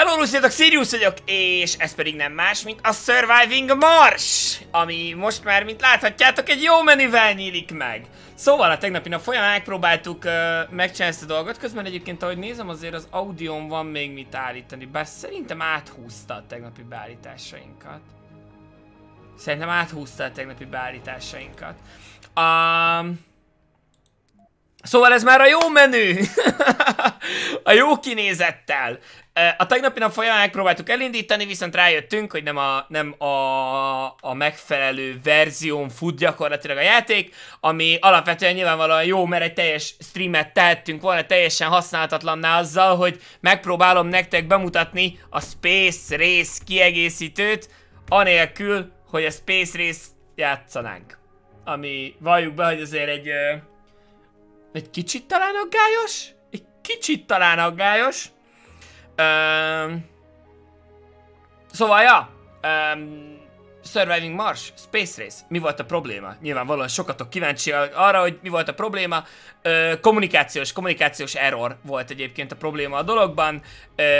Hello, sziasztok, Sirius vagyok, és ez pedig nem más, mint a Surviving Mars, ami most már, mint láthatjátok, egy jó menüvel nyílik meg. Szóval a tegnapi nap folyamán megpróbáltuk megcsinálni ezt a dolgot, közben egyébként, ahogy nézem, azért az audión van még mit állítani, bár szerintem áthúzta a tegnapi beállításainkat. Szóval ez már a jó menü, a jó kinézettel. A tegnapi nap folyamán megpróbáltuk elindítani, viszont rájöttünk, hogy nem a megfelelő verzión fut gyakorlatilag a játék, ami alapvetően nyilvánvalóan jó, mert egy teljes streamet tehettünk volna teljesen használhatatlanná azzal, hogy megpróbálom nektek bemutatni a Space Race kiegészítőt, anélkül, hogy a Space Race játszanánk. Ami valljuk be, hogy azért egy kicsit talán aggályos? Szóval, ja, Surviving Mars, Space Race, mi volt a probléma? Nyilvánvalóan sokatok kíváncsi arra, hogy mi volt a probléma. Kommunikációs error volt egyébként a probléma a dologban.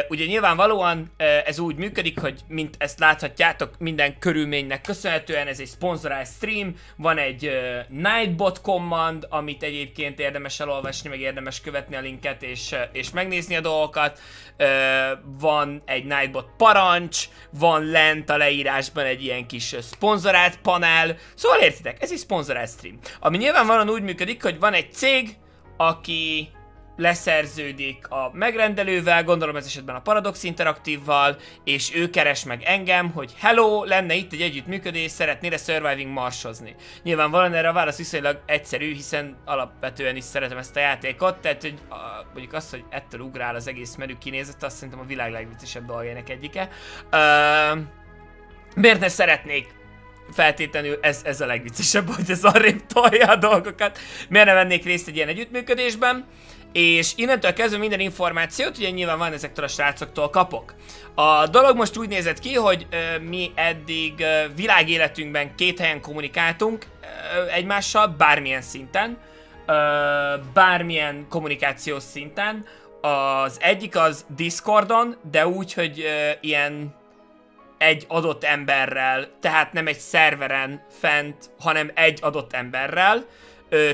Ugye nyilvánvalóan ez úgy működik, hogy mint ezt láthatjátok, minden körülménynek köszönhetően ez egy szponzorált stream, van egy Nightbot command, amit egyébként érdemes elolvasni, meg érdemes követni a linket és megnézni a dolgokat. Van egy Nightbot parancs, van lent a leírásban egy ilyen kis szponzorált panel, szóval értitek, ez egy szponzorált stream. Ami nyilvánvalóan úgy működik, hogy van egy cég, aki leszerződik a megrendelővel, gondolom ez esetben a Paradox Interaktívval, és ő keres meg engem, hogy hello, lenne itt egy együttműködés, szeretnél-e Surviving Marsozni? Nyilvánvalóan erre a válasz viszonylag egyszerű, hiszen alapvetően is szeretem ezt a játékot, tehát hogy mondjuk azt, hogy ettől ugrál az egész menü kinézete, azt szerintem a világ legviccesebb dolgainak egyike. Miért ne szeretnék? Feltétlenül ez a legviccesebb, hogy ez arrébb tolja a dolgokat. Miért nem vennék részt egy ilyen együttműködésben? És innentől kezdve minden információt ugye nyilván van ezektől a srácoktól kapok. A dolog most úgy nézett ki, hogy mi eddig világéletünkben két helyen kommunikáltunk egymással, bármilyen szinten, bármilyen kommunikációs szinten. Az egyik az Discordon, de úgy, hogy ilyen egy adott emberrel, tehát nem egy szerveren fent, hanem egy adott emberrel.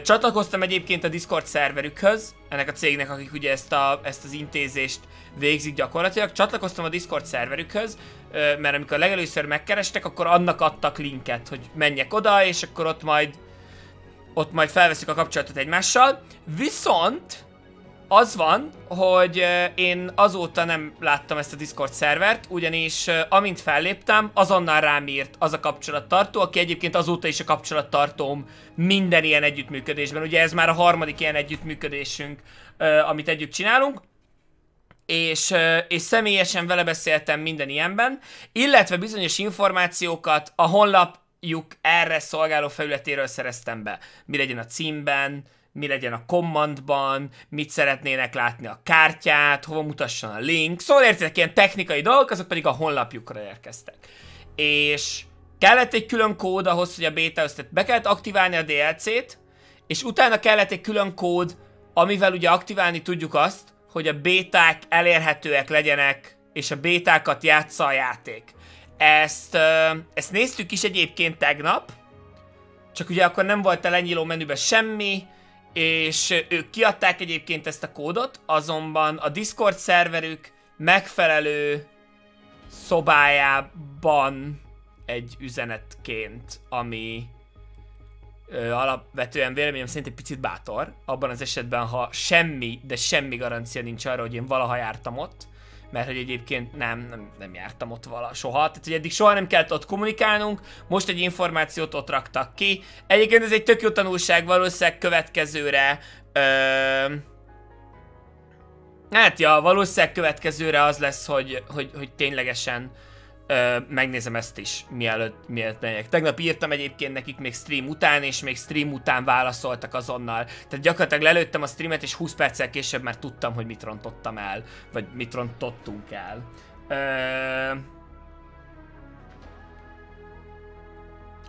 Csatlakoztam egyébként a Discord szerverükhöz, ennek a cégnek, akik ugye ezt az intézést végzik gyakorlatilag. Csatlakoztam a Discord szerverükhöz, mert amikor legelőször megkerestek, akkor annak adtak linket, hogy menjek oda, és akkor ott majd felveszük a kapcsolatot egymással. Viszont az van, hogy én azóta nem láttam ezt a Discord szervert, ugyanis amint felléptem, azonnal rám írt az a kapcsolattartó, aki egyébként azóta is a kapcsolattartóm minden ilyen együttműködésben. Ugye ez már a harmadik ilyen együttműködésünk, amit együtt csinálunk. És személyesen vele beszéltem minden ilyenben, illetve bizonyos információkat a honlapjuk erre szolgáló felületéről szereztem be. Mi legyen a címben, mi legyen a commandban, mit szeretnének látni a kártyát, hova mutasson a link. Szóval értitek, ilyen technikai dolgok, azok pedig a honlapjukra érkeztek. És kellett egy külön kód ahhoz, hogy a bétához, tehát be kellett aktiválni a DLC-t, és utána kellett egy külön kód, amivel ugye aktiválni tudjuk azt, hogy a béták elérhetőek legyenek, és a bétákat játsza a játék. Ezt néztük is egyébként tegnap, csak ugye akkor nem volt a lenyíló menüben semmi, és ők kiadták egyébként ezt a kódot, azonban a Discord szerverük megfelelő szobájában egy üzenetként, ami alapvetően véleményem szerint egy picit bátor, abban az esetben, ha semmi garancia nincs arra, hogy én valaha jártam ott, mert hogy egyébként nem jártam ott soha, tehát hogy eddig soha nem kellett ott kommunikálnunk, most egy információt ott raktak ki. Egyébként ez egy tök jó tanulság valószínűleg következőre, hát ja, valószínűleg következőre az lesz, hogy ténylegesen megnézem ezt is, mielőtt megyek. Tegnap írtam egyébként nekik még stream után, és még stream után válaszoltak azonnal. Tehát gyakorlatilag lelőttem a streamet, és 20 perccel később már tudtam, hogy mit rontottam el, vagy mit rontottunk el.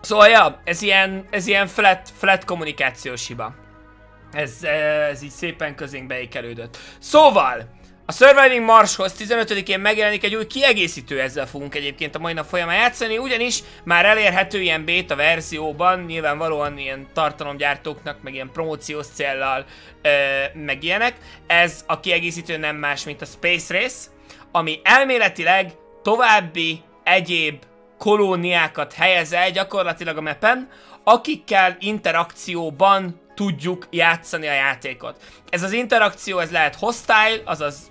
Szóval ja, ez ilyen flat kommunikációs hiba. Ez így szépen közénk beékelődött. Szóval A Surviving Marshoz 15-én megjelenik egy új kiegészítő, ezzel fogunk egyébként a mai nap folyamán játszani, ugyanis már elérhető ilyen beta verzióban, nyilvánvalóan ilyen tartalomgyártóknak, meg ilyen promóciós céllal, meg ilyenek. Ez a kiegészítő nem más, mint a Space Race, ami elméletileg további egyéb kolóniákat helyez el gyakorlatilag a mapen, akikkel interakcióban tudjuk játszani a játékot. Ez az interakció, ez lehet hostile, azaz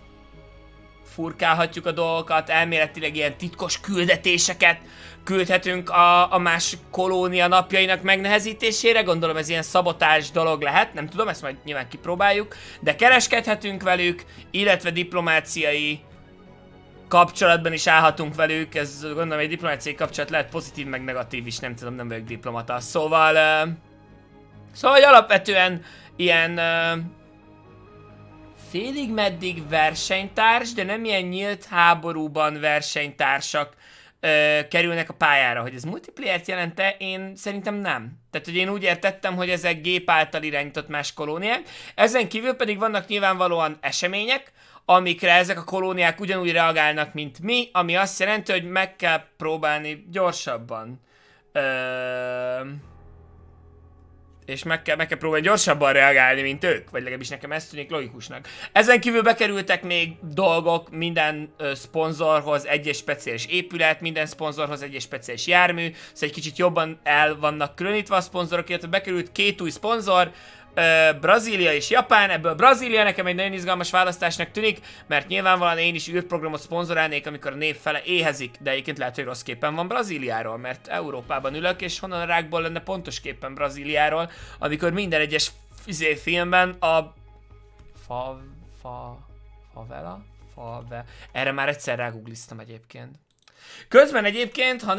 furkálhatjuk a dolgokat, elméletileg ilyen titkos küldetéseket küldhetünk a másik kolónia napjainak megnehezítésére, gondolom ez ilyen szabotás dolog lehet, nem tudom, ezt majd nyilván kipróbáljuk, de kereskedhetünk velük, illetve diplomáciai kapcsolatban is állhatunk velük, ez gondolom egy diplomáciai kapcsolat lehet pozitív meg negatív is, nem tudom, nem vagyok diplomata, szóval... Szóval alapvetően ilyen félig meddig versenytárs, de nem ilyen nyílt háborúban versenytársak kerülnek a pályára. Hogy ez multiplayer-t jelente, én szerintem nem. Tehát, hogy én úgy értettem, hogy ezek gép által irányított más kolóniák. Ezen kívül pedig vannak nyilvánvalóan események, amikre ezek a kolóniák ugyanúgy reagálnak, mint mi, ami azt jelenti, hogy meg kell próbálni gyorsabban. És meg kell próbálni gyorsabban reagálni, mint ők, vagy legalábbis nekem ez tűnik logikusnak. Ezen kívül bekerültek még dolgok minden szponzorhoz, egyes speciális épület, minden szponzorhoz egyes speciális jármű, szóval egy kicsit jobban el vannak különítve a szponzorok, illetve bekerült két új szponzor, Brazília és Japán. Ebből Brazília nekem egy nagyon izgalmas választásnak tűnik, mert nyilvánvalóan én is űrprogramot szponzorálnék, amikor a név fele éhezik, de egyébként lehet, hogy rossz képen van Brazíliáról, mert Európában ülök, és honnan a rákból lenne pontos képen Brazíliáról, amikor minden egyes filmben a... Erre már egyszer rágoogliztam egyébként. Közben egyébként, ha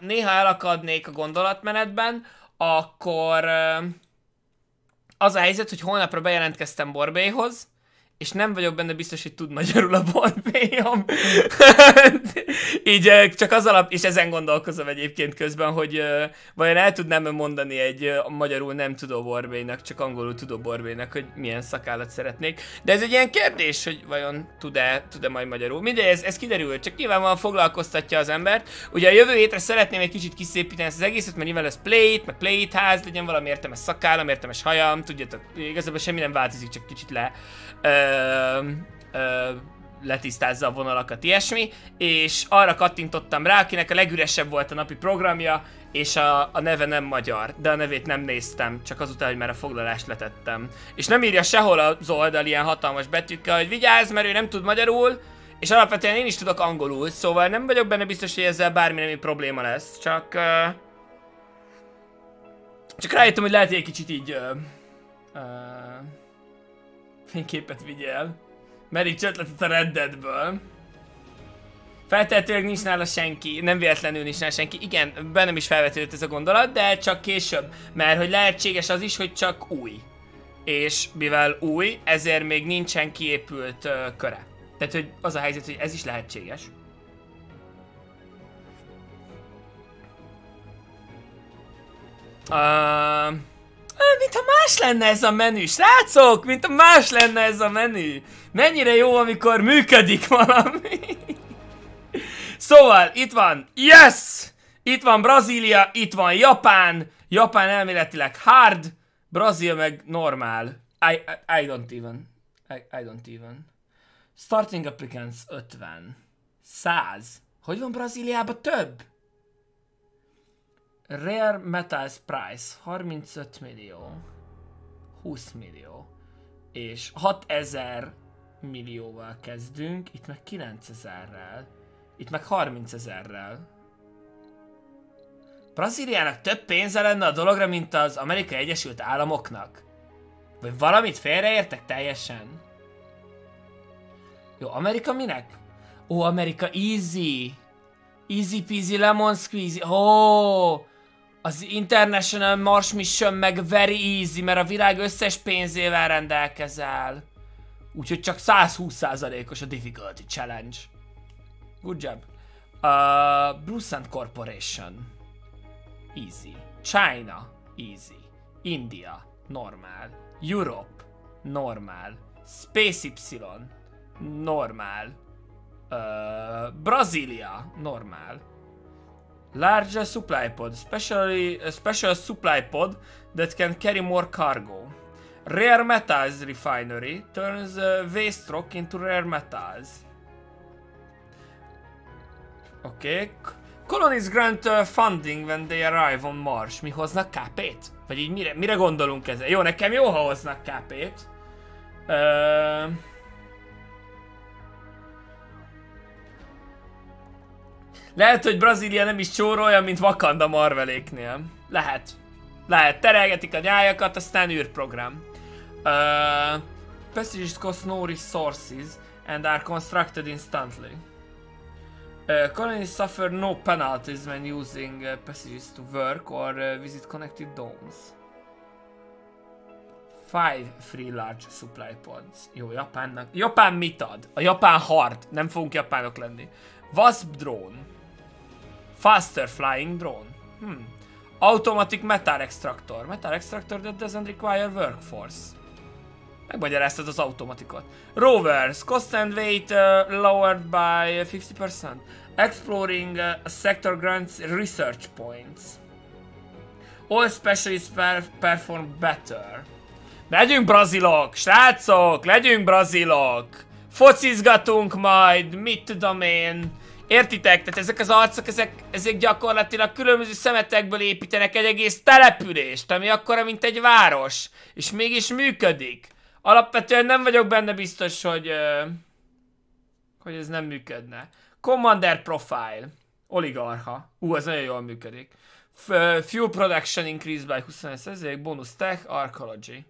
néha elakadnék a gondolatmenetben, akkor... Az a helyzet, hogy holnapra bejelentkeztem Borbéhoz, és nem vagyok benne biztos, hogy tud magyarul a Borbélyom. Így csak az alap, és ezen gondolkozom egyébként közben, hogy vajon el tudnám-e mondani egy magyarul nem tudó Borbélynak, csak angolul tudó Borbélynak, hogy milyen szakállat szeretnék. De ez egy ilyen kérdés, hogy vajon tud-e majd magyarul. Mindegy, ez kiderül, csak nyilvánvalóan foglalkoztatja az embert. Ugye a jövő hétre szeretném egy kicsit kiszépíteni ezt az egészet, mert nyilván lesz play-t, meg play-t ház, legyen valami értelmes szakállam, értelmes hajam, tudjátok, igazából semmi nem változik, csak kicsit letisztázza a vonalakat, ilyesmi, és arra kattintottam rá, akinek a legüresebb volt a napi programja, és a neve nem magyar, de a nevét nem néztem, csak azután, hogy már a foglalást letettem. És nem írja sehol az oldal ilyen hatalmas betűkkel, hogy vigyázz, mert ő nem tud magyarul, és alapvetően én is tudok angolul, szóval nem vagyok benne biztos, hogy ezzel bármi probléma lesz, csak rájöttem, hogy lehet egy kicsit így... fényképet vigyél, mert így csötletet a reddedből. Feltehetőleg nincs nála senki, nem véletlenül nincs nála senki. Igen, bennem is felvetődött ez a gondolat, de csak később, mert hogy lehetséges az is, hogy csak új. És mivel új, ezért még nincsen kiépült köre. Tehát, hogy az a helyzet, hogy ez is lehetséges. Mintha más lenne ez a menü, srácok! Mintha más lenne ez a menü! Mennyire jó, amikor működik valami! Szóval, itt van, yes! Itt van Brazília, itt van Japán. Japán elméletileg hard, Brazília meg normál. I don't even. Starting applicants 50. 100. Hogy van Brazíliában több? Rare Metals Price 35 millió, 20 millió, és 6000 millióval kezdünk, itt meg 9000-rel, itt meg 30 000-rel. Brazíliának több pénze lenne a dologra, mint az Amerikai Egyesült Államoknak. Vagy valamit félreértek teljesen? Jó, Amerika minek? Ó, Amerika easy! Easy peasy lemon squeezy, oh! Az International Mars Mission meg very easy, mert a világ összes pénzével rendelkezel. Úgyhogy csak 120%-os a difficulty challenge. Good job. Bruce & Corporation. Easy. China. Easy. India. Normál. Europe. Normál. Space Y. Normál. Brazília. Normál. Larger supply pod. Special supply pod that can carry more cargo. Rare metals refinery turns waste rock into rare metals. Oké. Colonies grant funding when they arrive on Mars. Mi hoznak KP-t? Vagy így mire gondolunk ezzel? Jó, nekem jó, ha hoznak KP-t. Lehet, hogy Brazília nem is csórolja, mint Wakanda Marveléknél. Lehet. Lehet, terelgetik a nyájakat, aztán űrprogram. Passages cost no resources and are constructed instantly. Colonies suffer no penalties when using passages to work or visit connected domes. 5 free large supply pods. Jó, Japánnak. Japán mit ad? A Japán hard. Nem fogunk japánok lenni. Wasp drone. Faster flying drone. Automatic metal extractor. Metal extractor that doesn't require workforce. Megmagyaráztad az automatikot. Rovers. Cost and weight lowered by 50%. Exploring sector grants research points. All specialists perform better. Legyünk brazilok, srácok! Legyünk brazilok! Focizgatunk majd, mit tudom én. Értitek? Tehát ezek az arcok, ezek gyakorlatilag különböző szemetekből építenek egy egész települést, ami akkora, mint egy város. És mégis működik. Alapvetően nem vagyok benne biztos, hogy ez nem működne. Commander profile. Oligarha. Az nagyon jól működik. Fuel production increase by 25%, bonus tech, archaeology.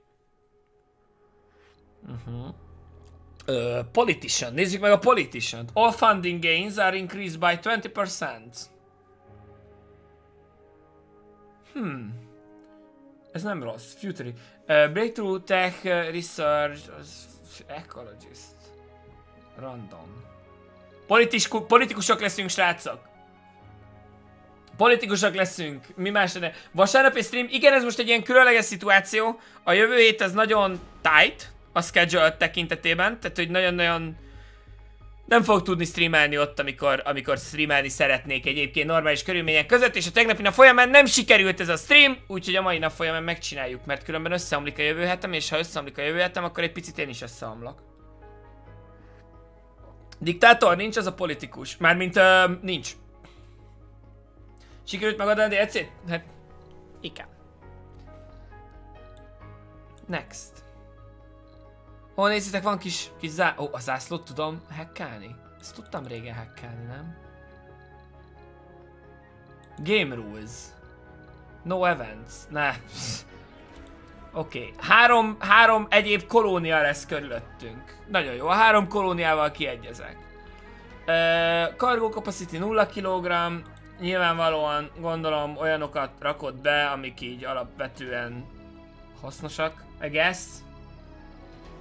Politician. Nézzük meg a politician. All funding gains are increased by 20%. Ez nem rossz. Future. Breakthrough tech research. Ecologist. Random. Politikusok leszünk, srácok. Politikusok leszünk. Mi más lenne? Vasárnapi stream. Igen, ez most egy ilyen különleges szituáció. A jövő hét ez nagyon tight. A schedule tekintetében, tehát hogy nagyon-nagyon nem fog tudni streamelni ott, amikor streamelni szeretnék egyébként normális körülmények között, és a tegnapi nap folyamán nem sikerült ez a stream, úgyhogy a mai nap folyamán megcsináljuk, mert különben összeomlik a jövő hetem, és ha összeomlik a jövő hetem, akkor egy picit én is összeomlok. Diktátor nincs, az a politikus. Mármint nincs. Sikerült megadni egyszerűen? Hát, igen. Next. Ó, nézzétek, van kis zászló. Ó, a zászlót tudom hackelni. Ezt tudtam régen hackelni, nem? Game rules. No events. Ne. Oké. Három egyéb kolónia lesz körülöttünk. Nagyon jó, a 3 kolóniával kiegyezek. Cargo capacity 0 kg. Nyilvánvalóan gondolom olyanokat rakott be, amik így alapvetően hasznosak. I guess.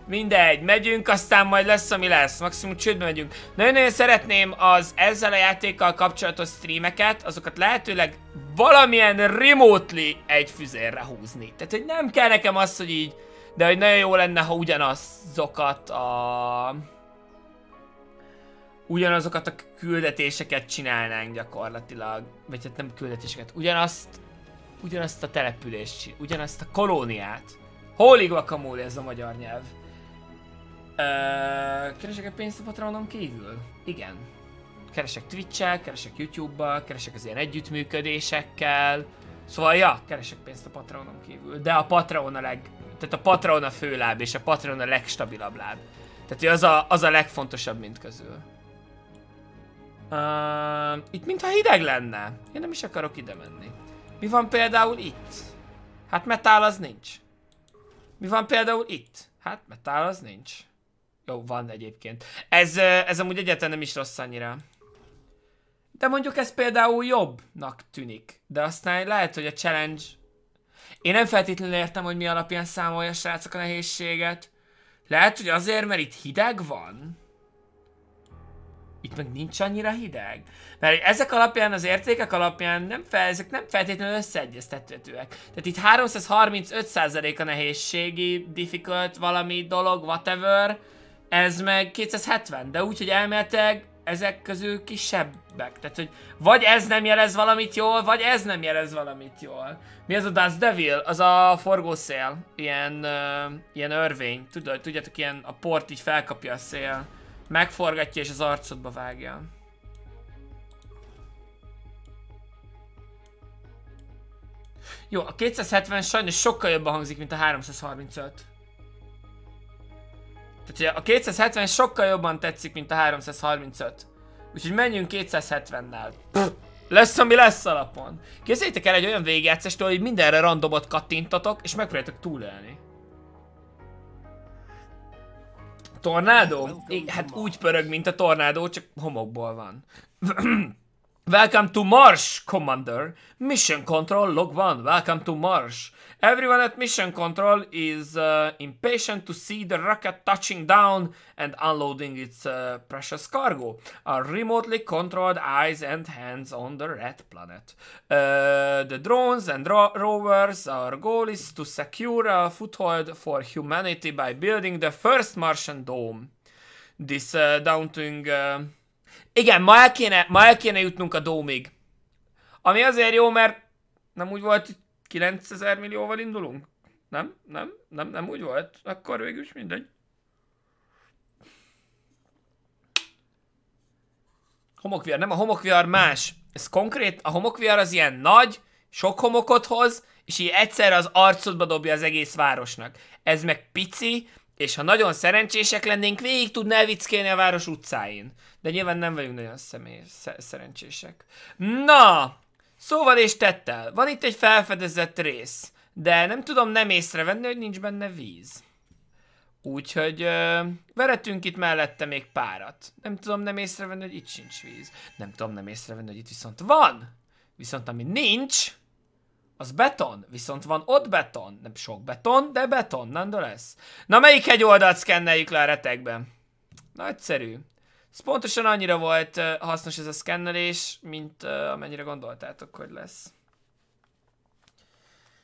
Mindegy, megyünk, aztán majd lesz, ami lesz. Maximum csődbe megyünk. Nagyon-nagyon szeretném az ezzel a játékkal kapcsolatos streameket, azokat lehetőleg valamilyen remotely egy füzérre húzni. Tehát, hogy nem kell nekem az, hogy így, de hogy nagyon jó lenne, ha ugyanazokat a küldetéseket csinálnánk gyakorlatilag. Vagy hát nem küldetéseket, ugyanazt a települést, ugyanazt a kolóniát. Holy guacamole, ez a magyar nyelv. Keresek-e pénzt a Patreonon kívül? Igen. Keresek Twitch-el, keresek YouTube-bal, keresek az ilyen együttműködésekkel. Szóval, ja, keresek pénzt a Patreonon kívül. De a Patreon a tehát a Patreon a főláb, és a Patreon a legstabilabb láb. Tehát az a legfontosabb mind közül. Itt mintha hideg lenne. Én nem is akarok ide menni. Mi van például itt? Hát metál az nincs. Mi van például itt? Hát metál az nincs. Jó, van egyébként. Ez amúgy egyáltalán nem is rossz annyira. De mondjuk ez például jobbnak tűnik. De aztán lehet, hogy a challenge... Én nem feltétlenül értem, hogy mi alapján számolja a srácok a nehézséget. Lehet, hogy azért, mert itt hideg van? Itt meg nincs annyira hideg. Mert ezek alapján, az értékek alapján ezek nem feltétlenül összeegyeztethetőek. Tehát itt 335% a nehézségi, difficult, valami dolog, whatever. ez meg 270, de úgy, hogy elméletileg ezek közül kisebbek. Tehát, hogy vagy ez nem jelez valamit jól, vagy ez nem jelez valamit jól. Mi az a Dust Devil? Az a forgószél. Ilyen, ilyen örvény. Tudjátok, ilyen a port így felkapja a szél. Megforgatja és az arcodba vágja. Jó, a 270 sajnos sokkal jobban hangzik, mint a 335. Tehát a 270 sokkal jobban tetszik, mint a 335. Úgyhogy menjünk 270-nel. Lesz, ami lesz alapon. Képzeljétek el egy olyan végigjátszástól, hogy mindenre randomot kattintatok, és megpróbáljátok túlélni. Tornádó? Hát úgy pörög, mint a tornádó, csak homokból van. Welcome to Mars, Commander. Mission Control Log 1. Welcome to Mars. Everyone at Mission Control is impatient to see the rocket touching down and unloading its precious cargo. Our remotely controlled eyes and hands on the red planet. The drones and rovers, our goal is to secure a foothold for humanity by building the first Martian dome. This daunting... Igen, ma el kéne jutnunk a dómig. Ami azért jó, mert nem úgy volt, 9000 millióval indulunk? Nem úgy volt. Akkor végül is mindegy. Homokvihar, nem a homokvihar más. Ez konkrét, a homokvihar az ilyen nagy, sok homokot hoz, és így egyszerre az arcodba dobja az egész városnak. Ez meg pici, és ha nagyon szerencsések lennénk, végig tudnál vicckelni a város utcáin. De nyilván nem vagyunk nagyon szerencsések. Na! Szóval és tettel. Van itt egy felfedezett rész. De nem tudom nem észrevenni, hogy nincs benne víz. Úgyhogy veretünk itt mellette még párat. Nem tudom nem észrevenni, hogy itt sincs víz. Nem tudom nem észrevenni, hogy itt viszont van. Viszont ami nincs, az beton. Viszont van ott beton. Nem sok beton, de beton. Nem, de lesz. Na melyik hegyoldalt szkenneljük le a retekbe? Nagyszerű. Ez pontosan annyira volt hasznos ez a szkennelés, mint amennyire gondoltátok, hogy lesz.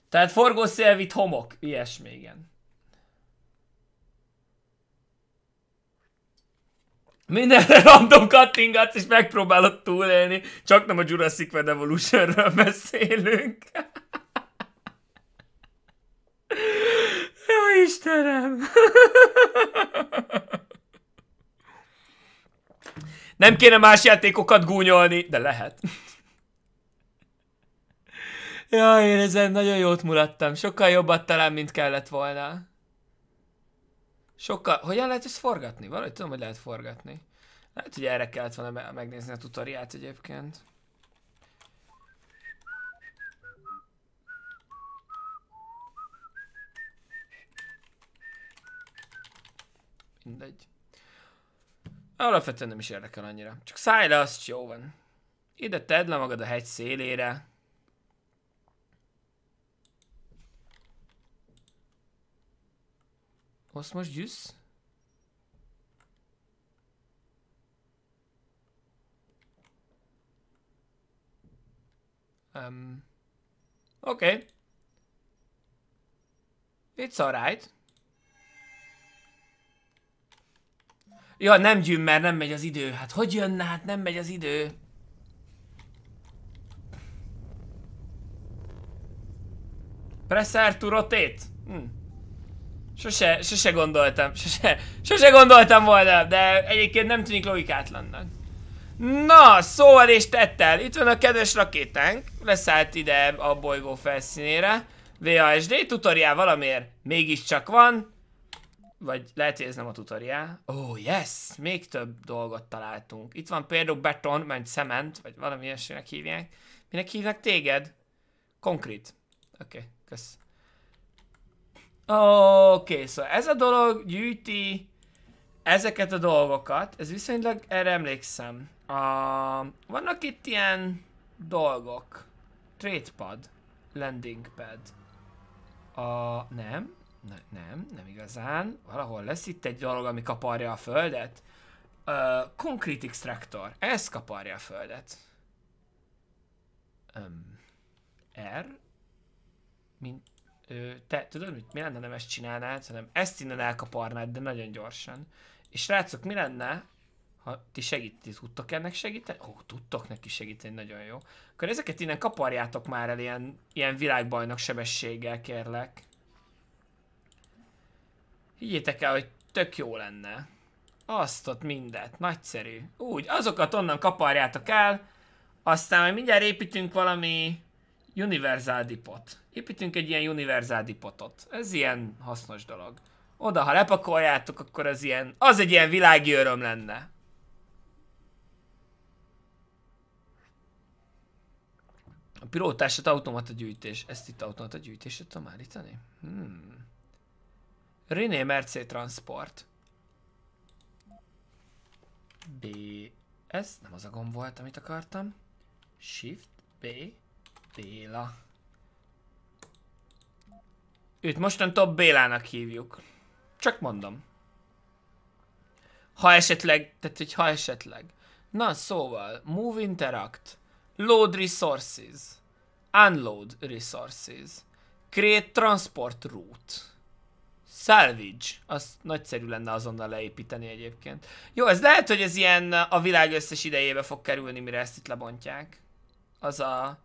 Tehát forgószél vitt homok, ilyesmi, igen. Mindenre random kattingatsz és megpróbálod túlélni, csak nem a Jurassic World Evolution-ről beszélünk. Jó Istenem! Nem kéne más játékokat gúnyolni, de lehet. Jaj, én ezen nagyon jót mulattam. Sokkal jobbat talán, mint kellett volna. Sokkal... Hogyan lehet ezt forgatni? Valahogy tudom, hogy lehet forgatni. Lehet, hogy erre kellett volna megnézni a tutoriát egyébként. Mindegy. Alapvetően nem is érdekel annyira. Csak szállj le, azt jó van. Ide tedd le magad a hegy szélére. Azt most gyűsz? Oké. It's alright. Ja, nem gyűn, mert nem megy az idő. Hát hogy jönne? Hát nem megy az idő. Pressure to rotate? Sose gondoltam. Sose gondoltam volna, de egyébként nem tűnik logikátlannak. Na, szóval és tettel. Itt van a kedves rakétánk. Leszállt ide a bolygó felszínére. VASD tutoriál valamiért mégiscsak van. Vagy lehet, hogy ez nem a tutoriál. Oh, yes! Még több dolgot találtunk. Itt van például beton, vagy cement, vagy valami ilyesminek hívják. Minek hívnak téged? Konkrét. Oké, kösz. Oké, szóval ez a dolog gyűjti ezeket a dolgokat. Ez viszonylag, erre emlékszem. Vannak itt ilyen dolgok. Trade pad. Landing pad. Nem. Nem igazán. Valahol lesz itt egy dolog, ami kaparja a földet. Concrete extractor. Ez kaparja a földet. R. Mint, te tudod, mit mi lenne, nem ezt csinálnád, hanem ezt innen elkaparnád, de nagyon gyorsan. És srácok, mi lenne, ha ti tudtok ennek segíteni? Ó, tudtok neki segíteni, nagyon jó. Akkor ezeket innen kaparjátok már el ilyen világbajnok sebességgel, kérlek. Higgyétek el, hogy tök jó lenne. Azt ott mindet, nagyszerű. Úgy, azokat onnan kaparjátok el, aztán majd mindjárt építünk valami universal dipot. Építünk egy ilyen universal dipotot. Ez ilyen hasznos dolog. Oda, ha lepakoljátok, akkor az ilyen, az egy ilyen világi öröm lenne. A pilótását automata gyűjtés. Ezt itt automata gyűjtésre tudom állítani? René Mercé Transport. B. Ez nem az a gomb volt, amit akartam. Shift, B, Béla. Őt mostantól Bélának hívjuk. Csak mondom. Ha esetleg, tehát hogy ha esetleg. Na szóval, move interact, load resources, unload resources, create transport route, salvage. Az nagyszerű lenne azonnal leépíteni egyébként. Jó, ez lehet, hogy ez ilyen a világ összes idejébe fog kerülni, mire ezt itt lebontják. Az a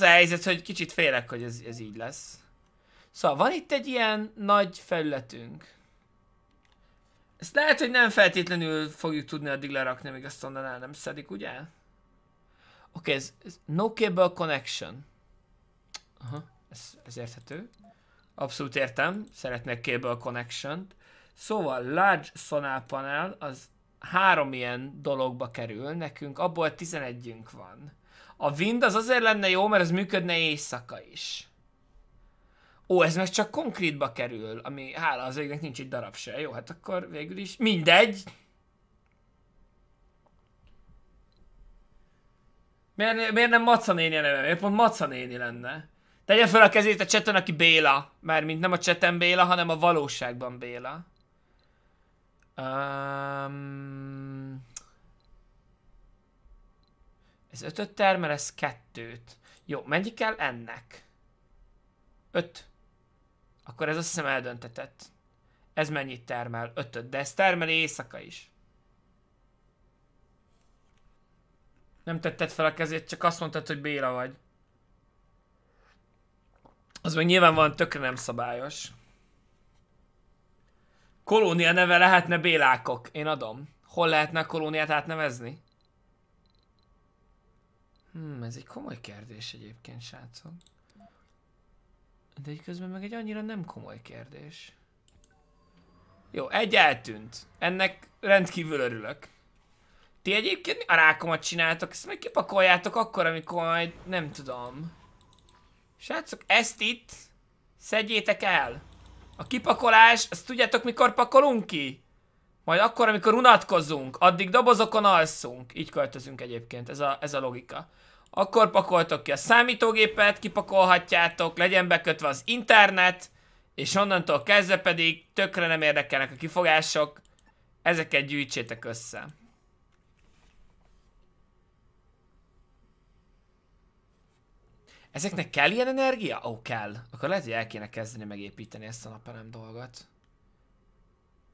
helyzet, hogy kicsit félek, hogy ez így lesz. Szóval van itt egy ilyen nagy felületünk. Ezt lehet, hogy nem feltétlenül fogjuk tudni addig lerakni, még azt onnan el nem szedik, ugye? Oké, ez no cable connection. Aha, ez érthető. Abszolút értem, szeretnék cable connection-t. Szóval large sonar panel, az 3 ilyen dologba kerül nekünk, abból 11-ünk van. A wind az azért lenne jó, mert az működne éjszaka is. Ó, ez meg csak konkrétba kerül, ami hála az égnek nincs egy darab se. Jó, hát akkor végül is mindegy. Miért nem Maca néni a neve? Miért pont Maca néni lenne? Tegye fel a kezét a chaten, aki Béla. Mármint nem a chaten Béla, hanem a valóságban Béla. Ez 5-öt termel, ez 2-t. Jó, mennyi kell ennek? 5. Akkor ez azt hiszem eldöntetett. Ez mennyit termel? 5-öt, de ez termel éjszaka is. Nem tetted fel a kezét, csak azt mondtad, hogy Béla vagy. Az meg nyilván van tökre nem szabályos. Kolónia neve lehetne Bélákok. Én adom. Hol lehetne a kolóniát átnevezni? Ez egy komoly kérdés egyébként, srácok. De így közben meg egy annyira nem komoly kérdés. Jó, egy eltűnt. Ennek rendkívül örülök. Ti egyébként a rákomat csináltok, ezt meg kipakoljátok akkor, amikor majd nem tudom. Srácok, ezt itt szedjétek el. A kipakolás, azt tudjátok mikor pakolunk ki? Majd akkor, amikor unatkozunk, addig dobozokon alszunk. Így költözünk egyébként, ez a logika. Akkor pakoltok ki a számítógépet, kipakolhatjátok, legyen bekötve az internet, és onnantól kezdve pedig tökre nem érdekelnek a kifogások. Ezeket gyűjtsétek össze. Ezeknek kell ilyen energia? Ó, kell. Akkor lehet, hogy el kéne kezdeni megépíteni ezt a napelem dolgot.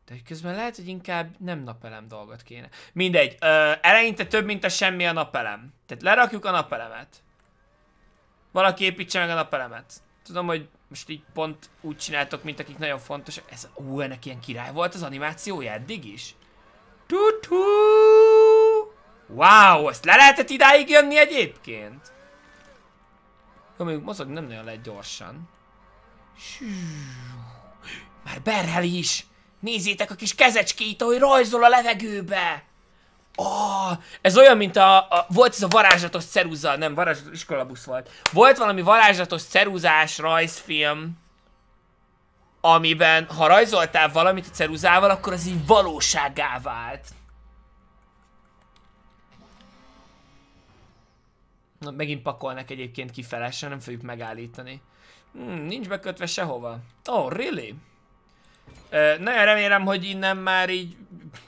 De közben lehet, hogy inkább nem napelem dolgot kéne. Mindegy, eleinte több, mint a semmi a napelem. Tehát lerakjuk a napelemet. Valaki építse meg a napelemet. Tudom, hogy most így pont úgy csináltok, mint akik nagyon fontos. Ez, ennek ilyen király volt az animációja eddig is. Tutú! Wow, ezt le lehetett idáig jönni egyébként? Jó, mondjuk mozog nem nagyon lehet gyorsan. Már berhel is! Nézzétek a kis kezecskéit, ahogy rajzol a levegőbe! Ez olyan, mint volt ez a varázslatos ceruza, nem, varázslatos iskolabusz volt. Volt valami varázslatos ceruzás rajzfilm, amiben, ha rajzoltál valamit a ceruzával, akkor az így valósággá vált. Na, megint pakolnak egyébként kifelesen, nem fogjuk megállítani. Nincs bekötve sehova. Oh, really? Nagyon remélem, hogy innen már így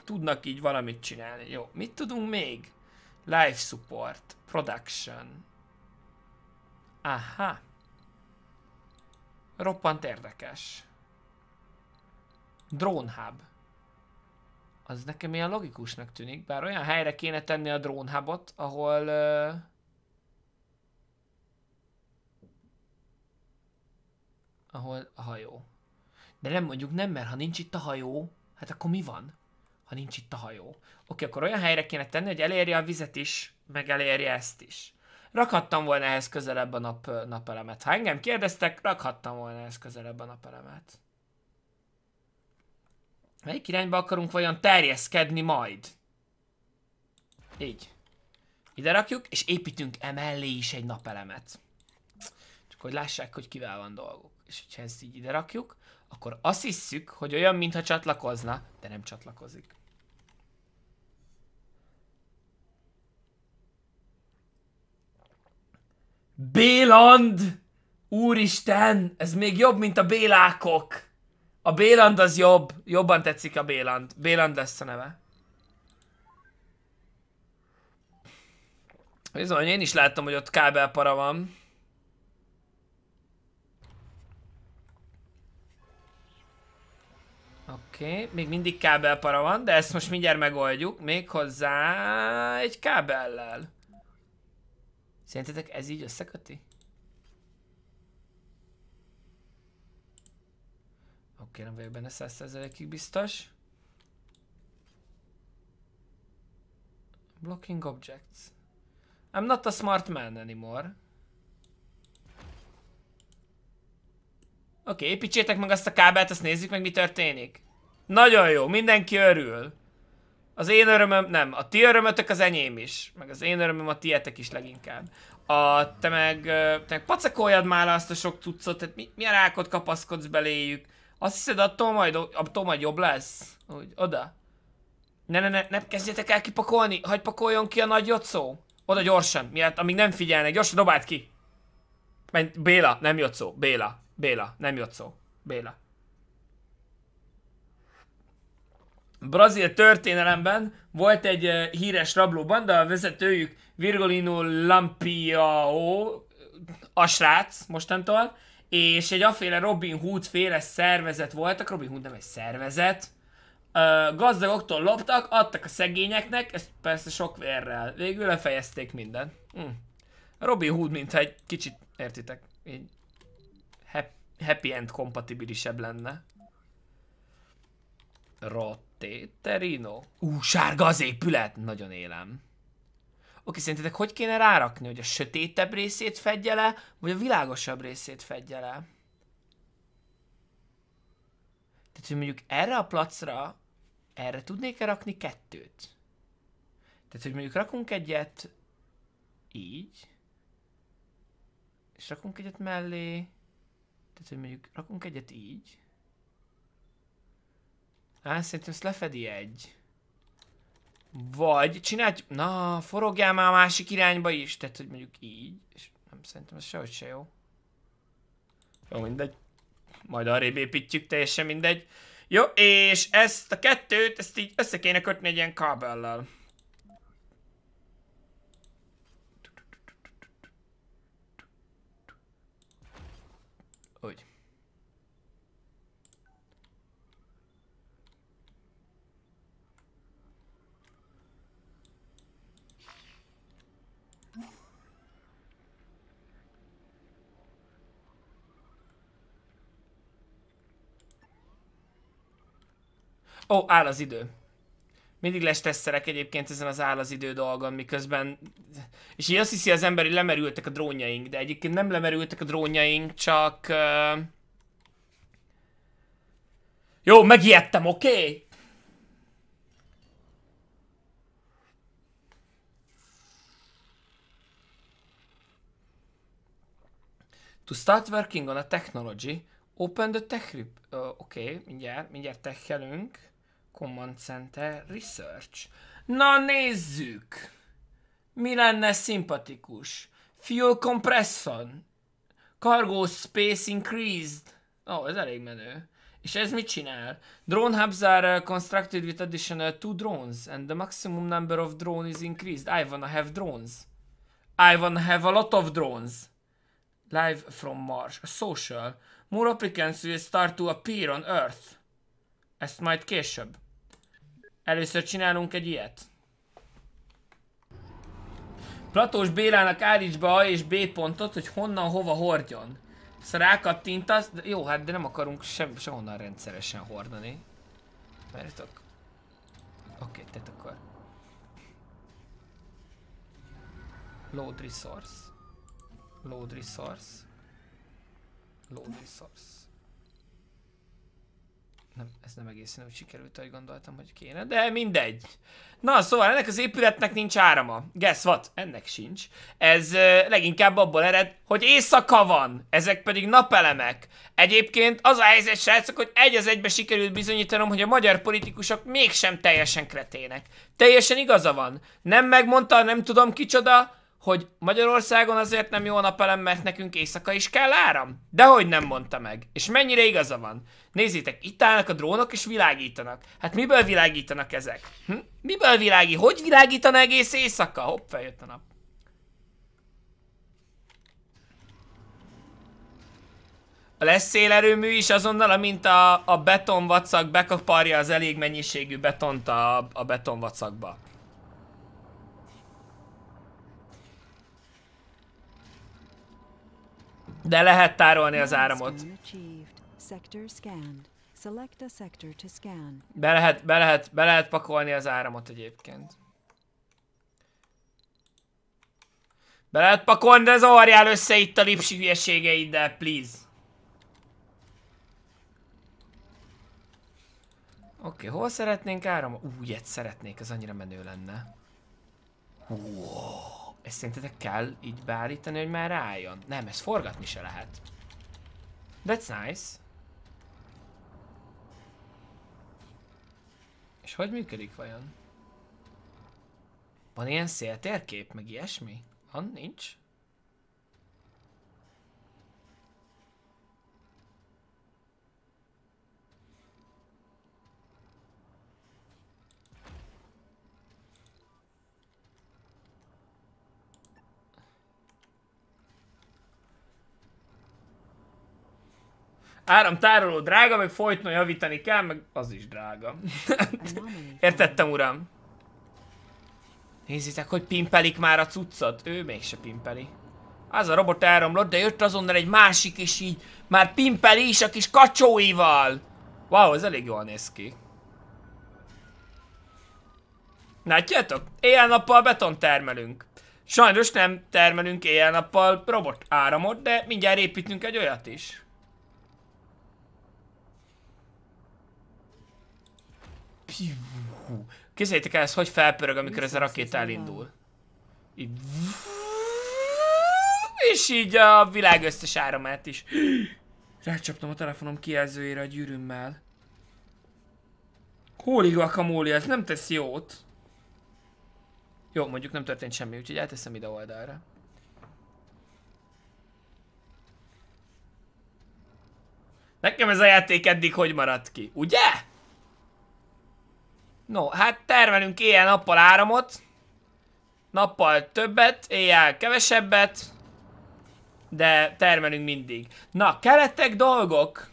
tudnak így valamit csinálni. Jó, mit tudunk még? Live support, production. Aha. Roppant érdekes. Drone hub. Az nekem ilyen logikusnak tűnik, bár olyan helyre kéne tenni a drone hubot, ahol... ahol a hajó. De nem mondjuk nem, mert ha nincs itt a hajó, hát akkor mi van, ha nincs itt a hajó? Oké, akkor olyan helyre kéne tenni, hogy elérje a vizet is, meg elérje ezt is. Rakhattam volna ehhez közelebb a napelemet. Ha engem kérdeztek, rakhattam volna ehhez közelebb a napelemet. Melyik irányba akarunk vajon terjeszkedni majd? Így. Ide rakjuk, és építünk emellé is egy napelemet. Csak hogy lássák, hogy kivel van dolguk. És hogyha ezt így ide rakjuk, akkor azt hisszük, hogy olyan, mintha csatlakozna, de nem csatlakozik. Béland! Úristen! Ez még jobb, mint a bélákok! A Béland az jobb. Jobban tetszik a Béland. Béland lesz a neve. Bizony, én is láttam, hogy ott kábelpara van. Oké, még mindig kábelpara van, de ezt most mindjárt megoldjuk. Méghozzá egy kábellel. Szerintetek ez így összeköti? Oké, nem vagyok benne 100%-ig biztos. Blocking objects. I'm not a smart man anymore. Oké, építsétek meg azt a kábelt, azt nézzük meg, mi történik. Nagyon jó, mindenki örül. Az én örömöm, nem, a ti örömötök az enyém is. Meg az én örömöm a tietek is leginkább. A, te meg pacakoljad már azt a sok cuccot, tehát milyen rákot kapaszkodsz beléjük. Azt hiszed, attól majd jobb lesz? Úgy, oda. Ne kezdjetek el kipakolni. Hagyj pakoljon ki a nagy jocó. Oda gyorsan, amíg nem figyelnek. Gyorsan dobáld ki. Menj, Béla, nem jocó. Béla, nem jocó. Béla. Brazil történelemben volt egy híres rablóbanda, a vezetőjük Virgolino Lampiao, a srác mostantól, és egy aféle Robin Hood féle szervezet voltak, Robin Hood nem egy szervezet, gazdagoktól loptak, adtak a szegényeknek, ezt persze sok vérrel, végül lefejezték mindent. Robin Hood mintha egy kicsit, értitek, így happy end kompatibilisebb lenne. Rotéterino. Sárga az épület! Nagyon élem. Oké, szerintetek hogy kéne rárakni, hogy a sötétebb részét fedje le, vagy a világosabb részét fedje le? Tehát, hogy mondjuk erre a placra, erre tudnék-e rakni kettőt? Tehát, hogy mondjuk rakunk egyet így, és rakunk egyet mellé, tehát, hogy mondjuk rakunk egyet így. Szerintem ezt lefedi egy. Vagy csináljuk... Na, forogjál már a másik irányba is. Tehát, hogy mondjuk így. És nem, szerintem ez sehogy se jó. Jó, mindegy. Majd arrébb építjük, teljesen mindegy. Jó, és ezt a kettőt, ezt így össze kéne kötni egy ilyen kábellel. Úgy. Ó, áll az idő. Mindig lestesszerek egyébként ezen az áll az idő dolgon, miközben... És így azt hiszi az ember, hogy lemerültek a drónjaink, de egyébként nem lemerültek a drónjaink, csak... Jó, megijedtem, oké? To start working on a technology, open the tech rip. Oké, mindjárt techelünk. Command Center Research. Na nézzük! Mi lenne szimpatikus? Fuel Compression. Cargo Space Increased. Ó, ez elég menő. És ez mit csinál? Drone hubs are constructed with additional 2 drones and the maximum number of drones is increased. I wanna have drones. I wanna have a lot of drones. Live from Mars. A social. More applicants will start to appear on Earth. Ezt majd később. Először csinálunk egy ilyet. Platós Bélának állíts be A és B pontot, hogy honnan hova hordjon. Szóval rákattintasz, jó, hát de nem akarunk sehonnan rendszeresen hordani. Mert oké, tehát akkor. Load resource. Load resource. Load resource. Nem, ez nem egészen úgy sikerült, ahogy gondoltam, hogy kéne, de mindegy. Na, szóval ennek az épületnek nincs árama. Guess what? Ennek sincs. Ez leginkább abból ered, hogy éjszaka van, ezek pedig napelemek. Egyébként az a helyzet, srácok, hogy egy az egybe sikerült bizonyítanom, hogy a magyar politikusok mégsem teljesen kretének. Teljesen igaza van. Nem megmondta, nem tudom kicsoda, hogy Magyarországon azért nem jó a napelem, mert nekünk éjszaka is kell áram. Dehogy nem mondta meg. És mennyire igaza van. Nézzétek, itt állnak a drónok és világítanak. Hát miből világítanak ezek? Hm? Miből világít? Hogy világítana egész éjszaka? Hopp, feljött a nap. Lesz szélerőmű is azonnal, amint a betonvacak bekaparja az elég mennyiségű betont a betonvacakba. De lehet tárolni az áramot. Be lehet pakolni az áramot egyébként. Be lehet pakolni, de zavarjál össze itt a lipsi hülyeségeiddel, please. Oké, hol szeretnénk áramot? Ilyet szeretnék, ez annyira menő lenne. Wow. Ezt szerintetek kell így beállítani, hogy már rájön? Nem, ezt forgatni se lehet. That's nice. És hogy működik vajon? Van ilyen széltérkép, meg ilyesmi? Van, nincs. Áramtároló drága, meg folyton javítani kell, meg az is drága. Értettem, uram. Nézzétek, hogy pimpelik már a cuccot. Ő mégse pimpeli. Az a robot elromlott, de jött azonnal egy másik, és így már pimpeli is a kis kacsóival. Wow, ez elég jól néz ki. Látjátok? Éjjel-nappal betont termelünk. Sajnos nem termelünk éjjel-nappal robot áramot, de mindjárt építünk egy olyat is. Képzeljétek el ezt, hogy felpörög, amikor ez a rakéta elindul. Így... És így a világ összes áramát is. Rácsaptam a telefonom kijelzőjére a gyűrűmmel. Holy guacamole, ez nem tesz jót. Jó, mondjuk nem történt semmi, úgyhogy elteszem ide oldalra. Nekem ez a játék eddig hogy maradt ki, ugye? No, hát termelünk éjjel-nappal áramot, nappal többet, éjjel kevesebbet, de termelünk mindig. Na, kellettek dolgok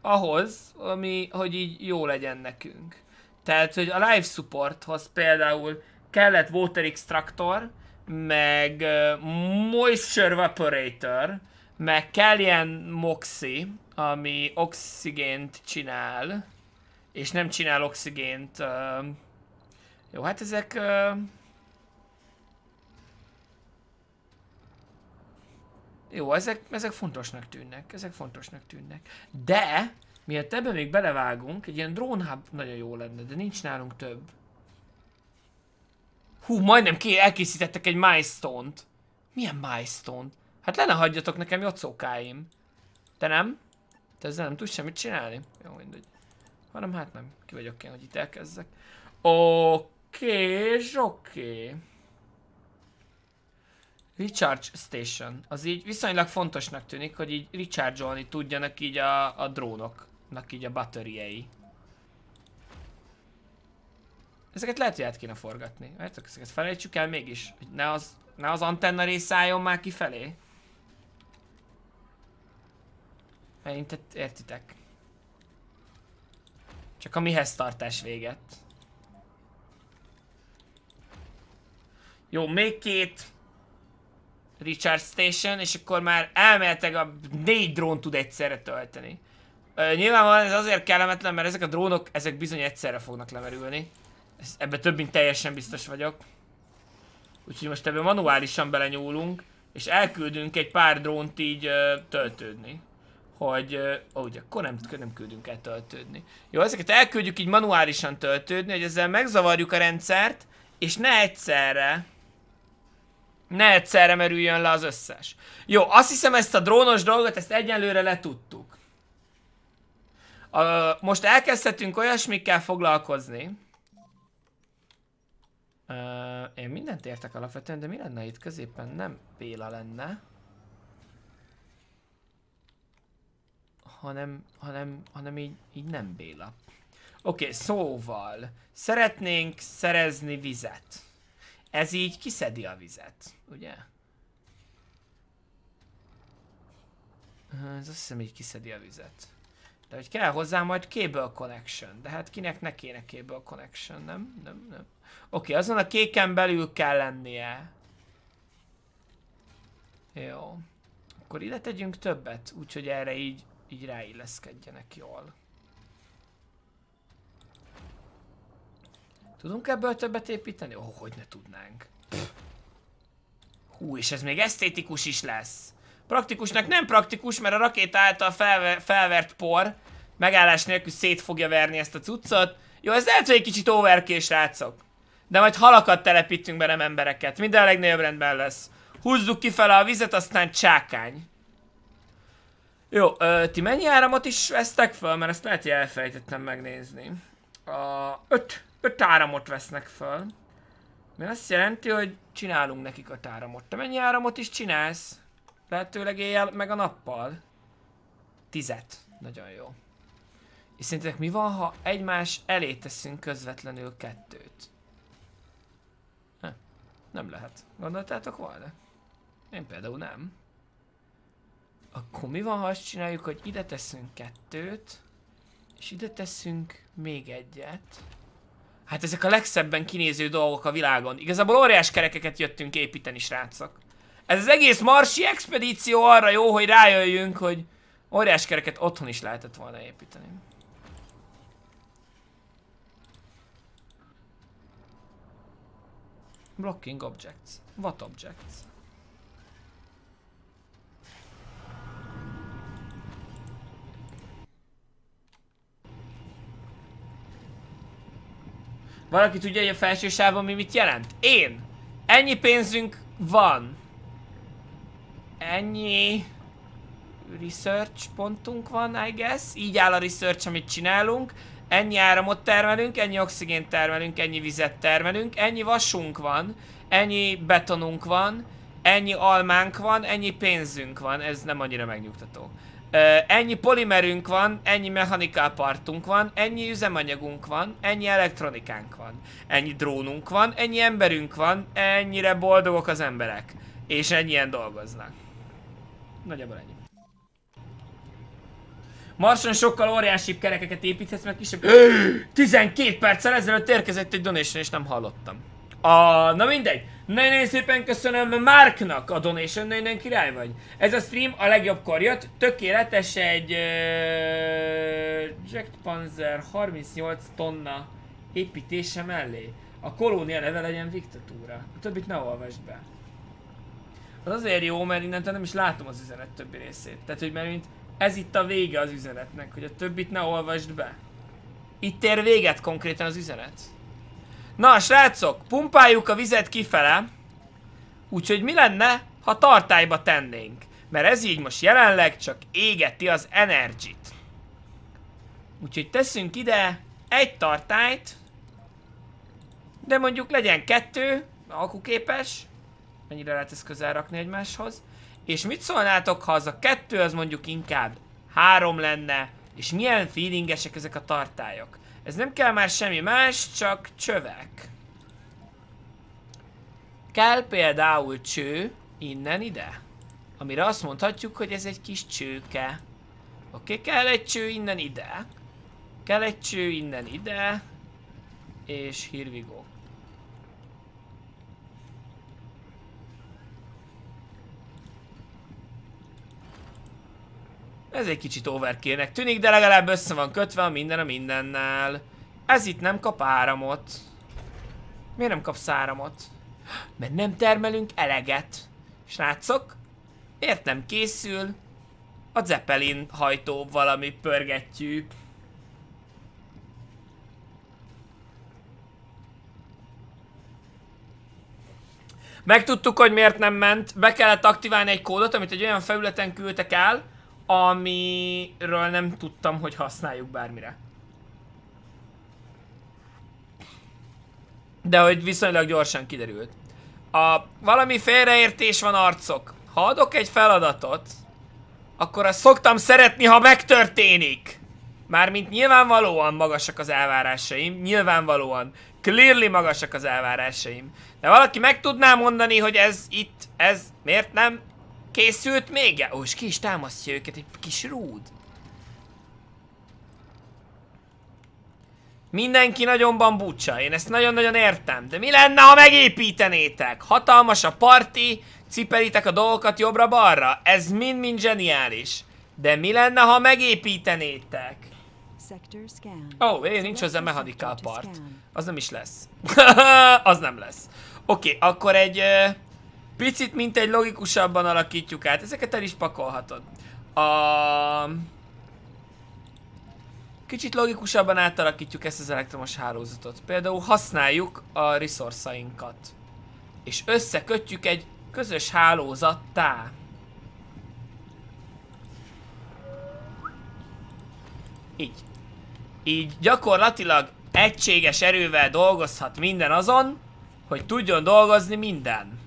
ahhoz, ami, hogy így jó legyen nekünk. Tehát, hogy a live supporthoz például kellett water extractor, meg moisture evaporator, meg kell ilyen moxi, ami oxigént csinál. És nem csinál oxigént. Jó, hát ezek... Jó, ezek fontosnak tűnnek. De, miért ebben még belevágunk, egy ilyen drone hub nagyon jó lenne, de nincs nálunk több. Hú, majdnem elkészítettek egy milestone-t. Milyen milestone? Hát le ne hagyjatok nekem jocókáim. Te nem? Te ezzel nem tudsz semmit csinálni? Jó, mindegy. Hanem hát nem, ki vagyok én, hogy itt elkezdek. Oké. Recharge Station. Az így viszonylag fontosnak tűnik, hogy így recharge-olni tudjanak így a drónoknak így a battery-ei. Ezeket lehet, hogy át kéne forgatni. Mert ezeket felejtsük el mégis, hogy ne az antenna rész álljon már kifelé. Megint értitek. Csak a mihez tartás véget. Jó, még két Recharge Station, és akkor már elméletek a 4 drón tud egyszerre tölteni. Nyilvánvalóan ez azért kellemetlen, mert ezek a drónok, ezek bizony egyszerre fognak lemerülni. Ebben több mint teljesen biztos vagyok. Úgyhogy most ebben manuálisan belenyúlunk, és elküldünk egy pár drónt így töltődni. Hogy, ugye, akkor nem küldünk el töltődni. Jó, ezeket elküldjük így manuálisan töltődni, hogy ezzel megzavarjuk a rendszert, és ne egyszerre merüljön le az összes. Jó, azt hiszem ezt a drónos dolgot, ezt egyenlőre letudtuk. Most elkezdhetünk olyasmikkel foglalkozni. Én mindent értek alapvetően, de mi lenne itt középen? Nem Béla lenne. Hanem így nem Béla. Oké, szóval szeretnénk szerezni vizet. Ez így kiszedi a vizet, ugye? Ez azt hiszem így kiszedi a vizet. De hogy kell hozzá majd cable connection. De hát kinek ne kéne cable connection, nem. Oké, azon a kéken belül kell lennie. Jó. Akkor ide tegyünk többet, úgyhogy erre így ráilleszkedjenek jól. Tudunk ebből többet építeni? Ó, hogy ne tudnánk. Hú, és ez még esztétikus is lesz. Praktikusnak nem praktikus, mert a rakéta által felvert por megállás nélkül szét fogja verni ezt a cuccot. Jó, ez lehet, hogy egy kicsit overkill, srácok. De majd halakat telepítünk be, nem embereket. Minden a legnagyobb rendben lesz. Húzzuk kifele a vizet, aztán csákány. Jó, ti mennyi áramot is vesztek fel? Mert ezt lehet, hogy elfejtettem megnézni. Öt áramot vesznek fel. Mert azt jelenti, hogy csinálunk nekik 5 áramot. Te mennyi áramot is csinálsz? Lehetőleg éjjel, meg a nappal. 10. Nagyon jó. És szerintetek mi van, ha egymás elé teszünk közvetlenül 2-t? Nem lehet. Gondoltátok volna? Én például nem. Akkor mi van, ha azt csináljuk, hogy ide teszünk 2-t, és ide teszünk még egyet. Hát ezek a legszebben kinéző dolgok a világon. Igazából óriás kerekeket jöttünk építeni, srácok. Ez az egész marsi expedíció arra jó, hogy rájöjjünk, hogy óriás kereket otthon is lehetett volna építeni. Blocking objects. What objects? Valaki tudja, hogy a felső sávon mi mit jelent? Én! Ennyi pénzünk van. Ennyi research pontunk van, I guess. Így áll a research, amit csinálunk. Ennyi áramot termelünk, ennyi oxigént termelünk, ennyi vizet termelünk, ennyi vasunk van, ennyi betonunk van, ennyi almánk van, ennyi pénzünk van. Ez nem annyira megnyugtató. Ennyi polimerünk van, ennyi mechanikálpartunk van, ennyi üzemanyagunk van, ennyi elektronikánk van, ennyi drónunk van, ennyi emberünk van, ennyire boldogok az emberek. És ennyien dolgoznak. Nagyjából ennyi. Marson sokkal óriásibb kerekeket építhetsz, mert kisebb... 12 perccel ezelőtt érkezett egy donation, és nem hallottam. Na mindegy. Nagyon szépen köszönöm Marknak a donation, nagyon király vagy. Ez a stream a legjobbkor jött, tökéletes egy... Jack Panzer 38 tonna építése mellé. A kolónia neve legyen diktatúra. A többit ne olvasd be. Az azért jó, mert innentől nem is látom az üzenet többi részét. Tehát, hogy mert ez itt a vége az üzenetnek, hogy a többit ne olvasd be. Itt ér véget konkrétan az üzenet. Na, srácok, pumpáljuk a vizet kifele. Úgyhogy mi lenne, ha tartályba tennénk? Mert ez így most jelenleg csak égeti az energit. Úgyhogy teszünk ide egy tartályt. De mondjuk legyen 2, alkuképes. Mennyire lehet ezt közel rakni egymáshoz? És mit szólnátok, ha az a 2 az mondjuk inkább 3 lenne? És milyen feelingesek ezek a tartályok? Ez nem kell már semmi más, csak csövek. Kell például cső innen ide. Amire azt mondhatjuk, hogy ez egy kis csőke. Oké, kell egy cső innen ide. Kell egy cső innen ide. És here we go. Ez egy kicsit overkillnek tűnik, de legalább össze van kötve a minden a mindennel. Ez itt nem kap áramot. Miért nem kapsz áramot? Mert nem termelünk eleget. Srácok, miért nem készül a Zeppelin hajtó valami pörgettyű? Megtudtuk, hogy miért nem ment. Be kellett aktiválni egy kódot, amit egy olyan felületen küldtek el, amiről nem tudtam, hogy használjuk bármire. De hogy viszonylag gyorsan kiderült. Valami félreértés van, arcok. Ha adok egy feladatot, akkor azt szoktam szeretni, ha megtörténik. Mármint nyilvánvalóan magasak az elvárásaim, nyilvánvalóan. Clearly magasak az elvárásaim. De valaki meg tudná mondani, hogy ez itt, ez miért nem készült még el? Ó, és ki is támasztja őket, egy kis rúd. Mindenki nagyon bambúcsa, én ezt nagyon-nagyon értem. De mi lenne, ha megépítenétek? Hatalmas a parti, cipelitek a dolgokat jobbra-balra. Ez mind-mind zseniális. De mi lenne, ha megépítenétek? Ó, én nincs hozzá mechanikál part. Az nem is lesz. Az nem lesz. Oké, akkor egy picit mint egy logikusabban alakítjuk át. Ezeket el is pakolhatod. Kicsit logikusabban átalakítjuk ezt az elektromos hálózatot. Például használjuk a resource-ainkat. És összekötjük egy közös hálózattá. Így. Így gyakorlatilag egységes erővel dolgozhat minden azon, hogy tudjon dolgozni minden.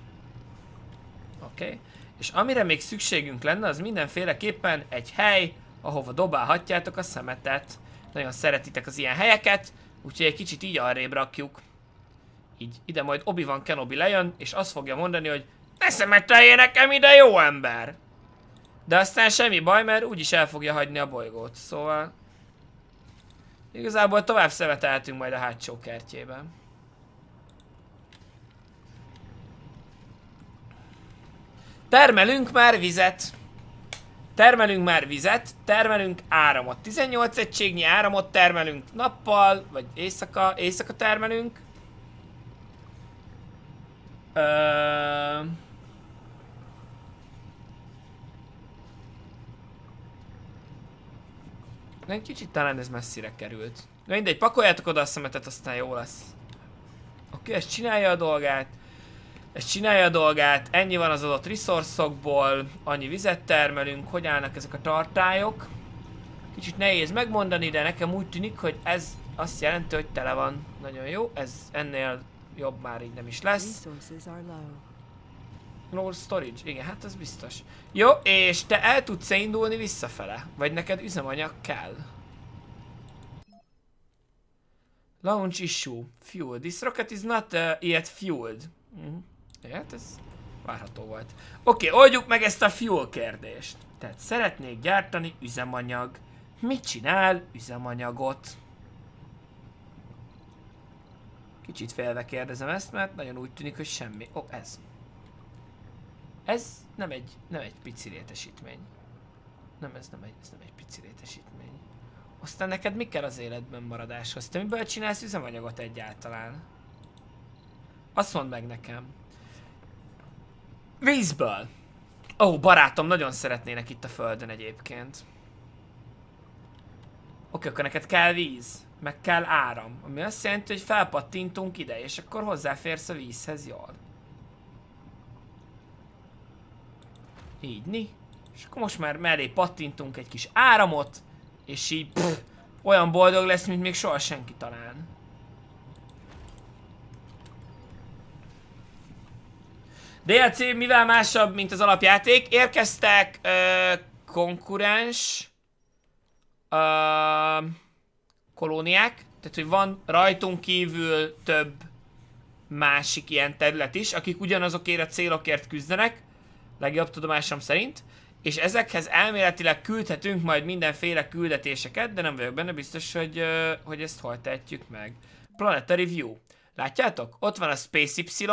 Oké. És amire még szükségünk lenne, az mindenféleképpen egy hely, ahova dobálhatjátok a szemetet. Nagyon szeretitek az ilyen helyeket, úgyhogy egy kicsit így arrébb rakjuk. Így ide majd Obi-Wan Kenobi lejön, és azt fogja mondani, hogy ne szemeteljél nekem ide, jó ember! De aztán semmi baj, mert úgyis el fogja hagyni a bolygót, szóval... Igazából tovább szemetelhetünk majd a hátsó kertjében. Termelünk már vizet! Termelünk már vizet, termelünk áramot. 18 egységnyi áramot termelünk nappal, vagy éjszaka, termelünk. Egy kicsit talán ez messzire került. De mindegy, pakoljátok oda a szemetet, aztán jó lesz. Oké, ez csinálja a dolgát. Ennyi van az adott resource-okból, annyi vizet termelünk, hogy állnak ezek a tartályok. Kicsit nehéz megmondani, de nekem úgy tűnik, hogy ez azt jelenti, hogy tele van. Nagyon jó, ez ennél jobb már így nem is lesz. Low storage, igen, hát az biztos. Jó, és te el tudsz-e indulni visszafele? Vagy neked üzemanyag kell? Launch issue, fuel. This rocket is not yet fueled. Hát ez várható volt. Oké, oldjuk meg ezt a fuel kérdést. Tehát szeretnék gyártani üzemanyag. Mit csinál üzemanyagot? Kicsit félve kérdezem ezt, mert nagyon úgy tűnik, hogy semmi. Ó, ez. Ez nem egy pici létesítmény. Nem, ez nem egy pici létesítmény. Aztán neked mi kell az életben maradáshoz? Te miből csinálsz üzemanyagot egyáltalán? Azt mondd meg nekem. Vízből! Ó, barátom, nagyon szeretnének itt a földön egyébként. Oké, akkor neked kell víz. Meg kell áram. Ami azt jelenti, hogy felpattintunk ide, és akkor hozzáférsz a vízhez jól. Így, ni. És akkor most már mellé pattintunk egy kis áramot, és így olyan boldog lesz, mint még soha senki talán. DLC mivel másabb, mint az alapjáték? Érkeztek konkurens kolóniák, tehát hogy van rajtunk kívül több másik ilyen terület is, akik ugyanazokért a célokért küzdenek, legjobb tudomásom szerint, és ezekhez elméletileg küldhetünk majd mindenféle küldetéseket, de nem vagyok benne biztos, hogy, ezt hol tehetjük meg. Planetary View. Látjátok? Ott van a Space Y,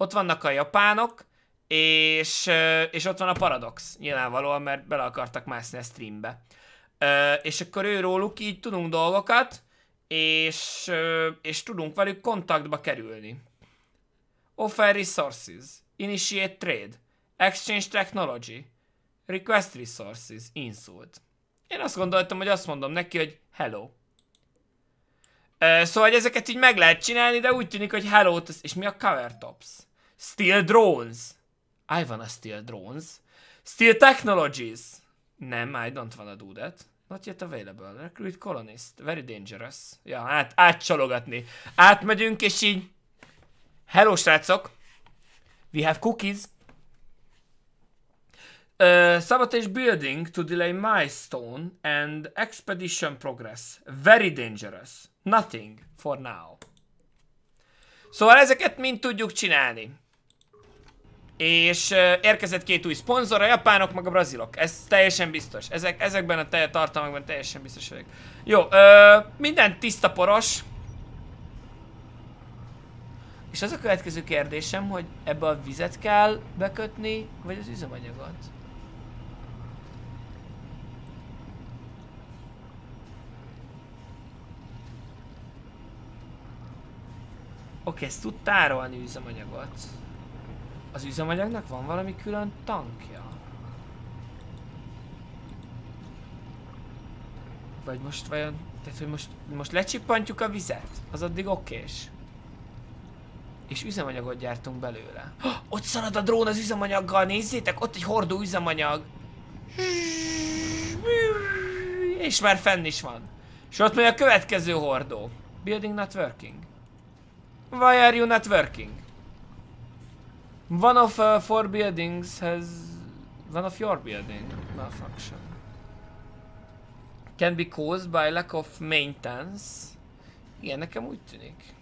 ott vannak a japánok, És ott van a Paradox, nyilvánvalóan, mert bele akartak mászni a streambe. És akkor őróluk így tudunk dolgokat, és tudunk velük kontaktba kerülni. Offer resources, initiate trade, exchange technology, request resources, insult. Én azt gondoltam, hogy azt mondom neki, hogy hello. Szóval ezeket így meg lehet csinálni, de úgy tűnik, hogy hello, és mi a cover tops? Steal drones. I wanna steal drones. Steal technologies. Nem, I don't wanna do that. Not yet available. Recruit colonist. Very dangerous. Ja, átcsalogatni. Átmegyünk, és így... Hello, srácok. We have cookies. Sabotage building to delay milestone and expedition progress. Very dangerous. Nothing for now. Szóval ezeket mind tudjuk csinálni. És érkezett két új szponzor, a japánok, meg a brazilok. Ez teljesen biztos. Ezekben a tartalmakban teljesen biztos vagyok. Jó, minden tiszta poros. És az a következő kérdésem, hogy ebbe a vizet kell bekötni, vagy az üzemanyagot? Oké, ezt tud tárolni üzemanyagot. Az üzemanyagnak van valami külön tankja? Vagy most vajon... Tehát, hogy most lecsippantjuk a vizet? Az addig okés. És üzemanyagot gyártunk belőle. Oh, ott szalad a drón az üzemanyaggal, nézzétek! Ott egy hordó üzemanyag. És már fenn is van. És ott megy a következő hordó. Building not working. Why are you not working? One of four buildings has... One of your building malfunction. Can be caused by lack of maintenance. Igen, nekem úgy tűnik.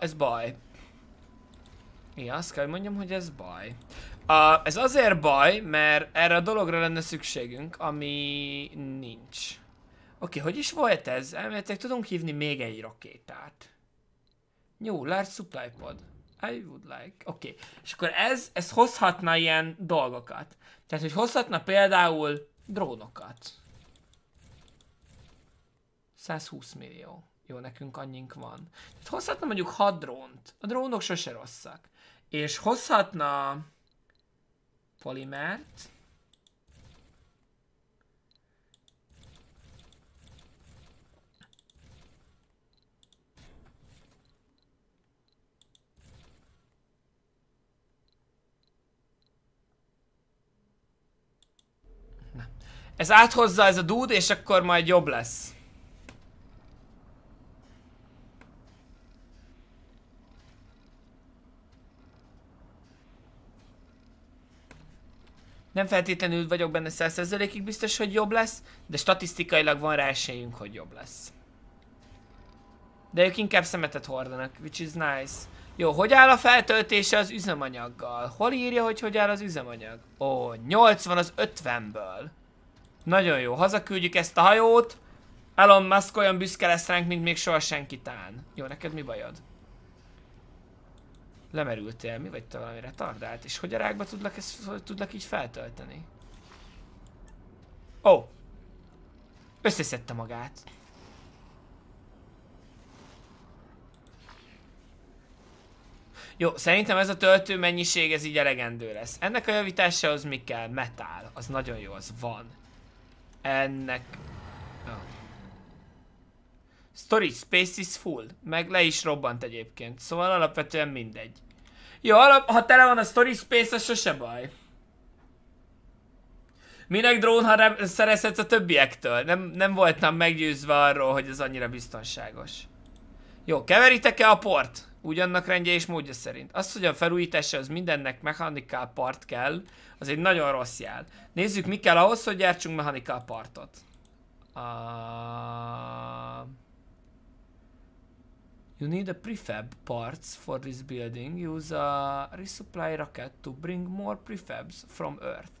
Ez baj. Igen, azt kell, hogy mondjam, hogy ez baj. Ez azért baj, mert erre a dologra lenne szükségünk, ami nincs. Oké, hogy is volt ez? Elméletek tudunk hívni még egy rakétát. Jó, large supply pod. I would like. Oké. És akkor ez hozhatna ilyen dolgokat. Tehát, hogy hozhatna például drónokat. 120 millió. Jó, nekünk annyink van. Tehát hozhatna mondjuk 6 drónt. A drónok sose rosszak. És hozhatna... polimert. Ez áthozza ez a dúd, és akkor majd jobb lesz. Nem feltétlenül vagyok benne 100%-ig biztos, hogy jobb lesz, de statisztikailag van rá esélyünk, hogy jobb lesz. De ők inkább szemetet hordanak, which is nice. Jó, hogy áll a feltöltése az üzemanyaggal? Hol írja, hogy hogy áll az üzemanyag? Ó, 80 az 50-ből. Nagyon jó, hazaküldjük ezt a hajót. Elon Musk olyan büszke lesz ránk, mint még soha senki tán. Jó, neked mi bajod? Lemerültél, mi vagy te valami retardált? És hogy a rákba tudlak így feltölteni? Ó! Összeszedte magát. Jó, szerintem ez a töltő mennyiség, ez így elegendő lesz. Ennek a javításához mi kell? Metál. Az nagyon jó, az van. Ennek... Oh. Storage space is full. Meg le is robbant egyébként. Szóval alapvetően mindegy. Jó, ha tele van a storage space, az sose baj. Minek drón, ha szerezhetsz a többiektől? Nem voltam meggyőzve arról, hogy ez annyira biztonságos. Jó, keveritek-e a port? Ugyannak rendje és módja szerint. Az, hogy a felújítása az mindennek mechanical part kell, az egy nagyon rossz jel. Nézzük, mi kell ahhoz, hogy gyártsunk mechanical partot. You need a prefab parts for this building. Use a resupply rocket to bring more prefabs from Earth.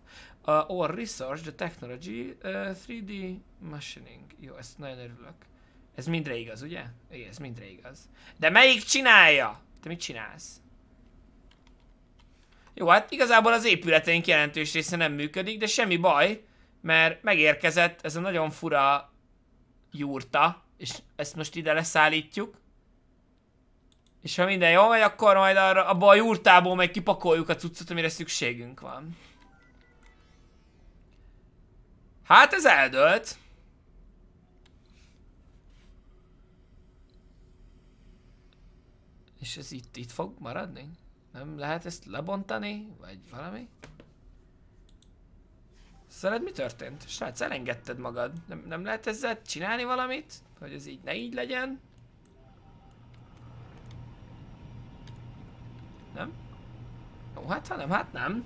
Or research the technology 3D machining. Jó, ezt nagyon örülök. Ez mindre igaz, ugye? Igen, ez mindre igaz. De melyik csinálja? Te mit csinálsz? Jó, hát igazából az épületeink jelentős része nem működik, de semmi baj, mert megérkezett ez a nagyon fura jurta, és ezt most ide leszállítjuk. És ha minden jól megy, akkor majd arra, abba a jurtából majd kipakoljuk a cuccot, amire szükségünk van. Hát ez eldőlt. És ez itt fog maradni? Nem lehet ezt lebontani? Vagy valami? Szerinted mi történt? Srác, elengedted magad. Nem lehet ezzel csinálni valamit? Hogy ez így ne így legyen? Nem? Jó, hát ha nem, hát nem.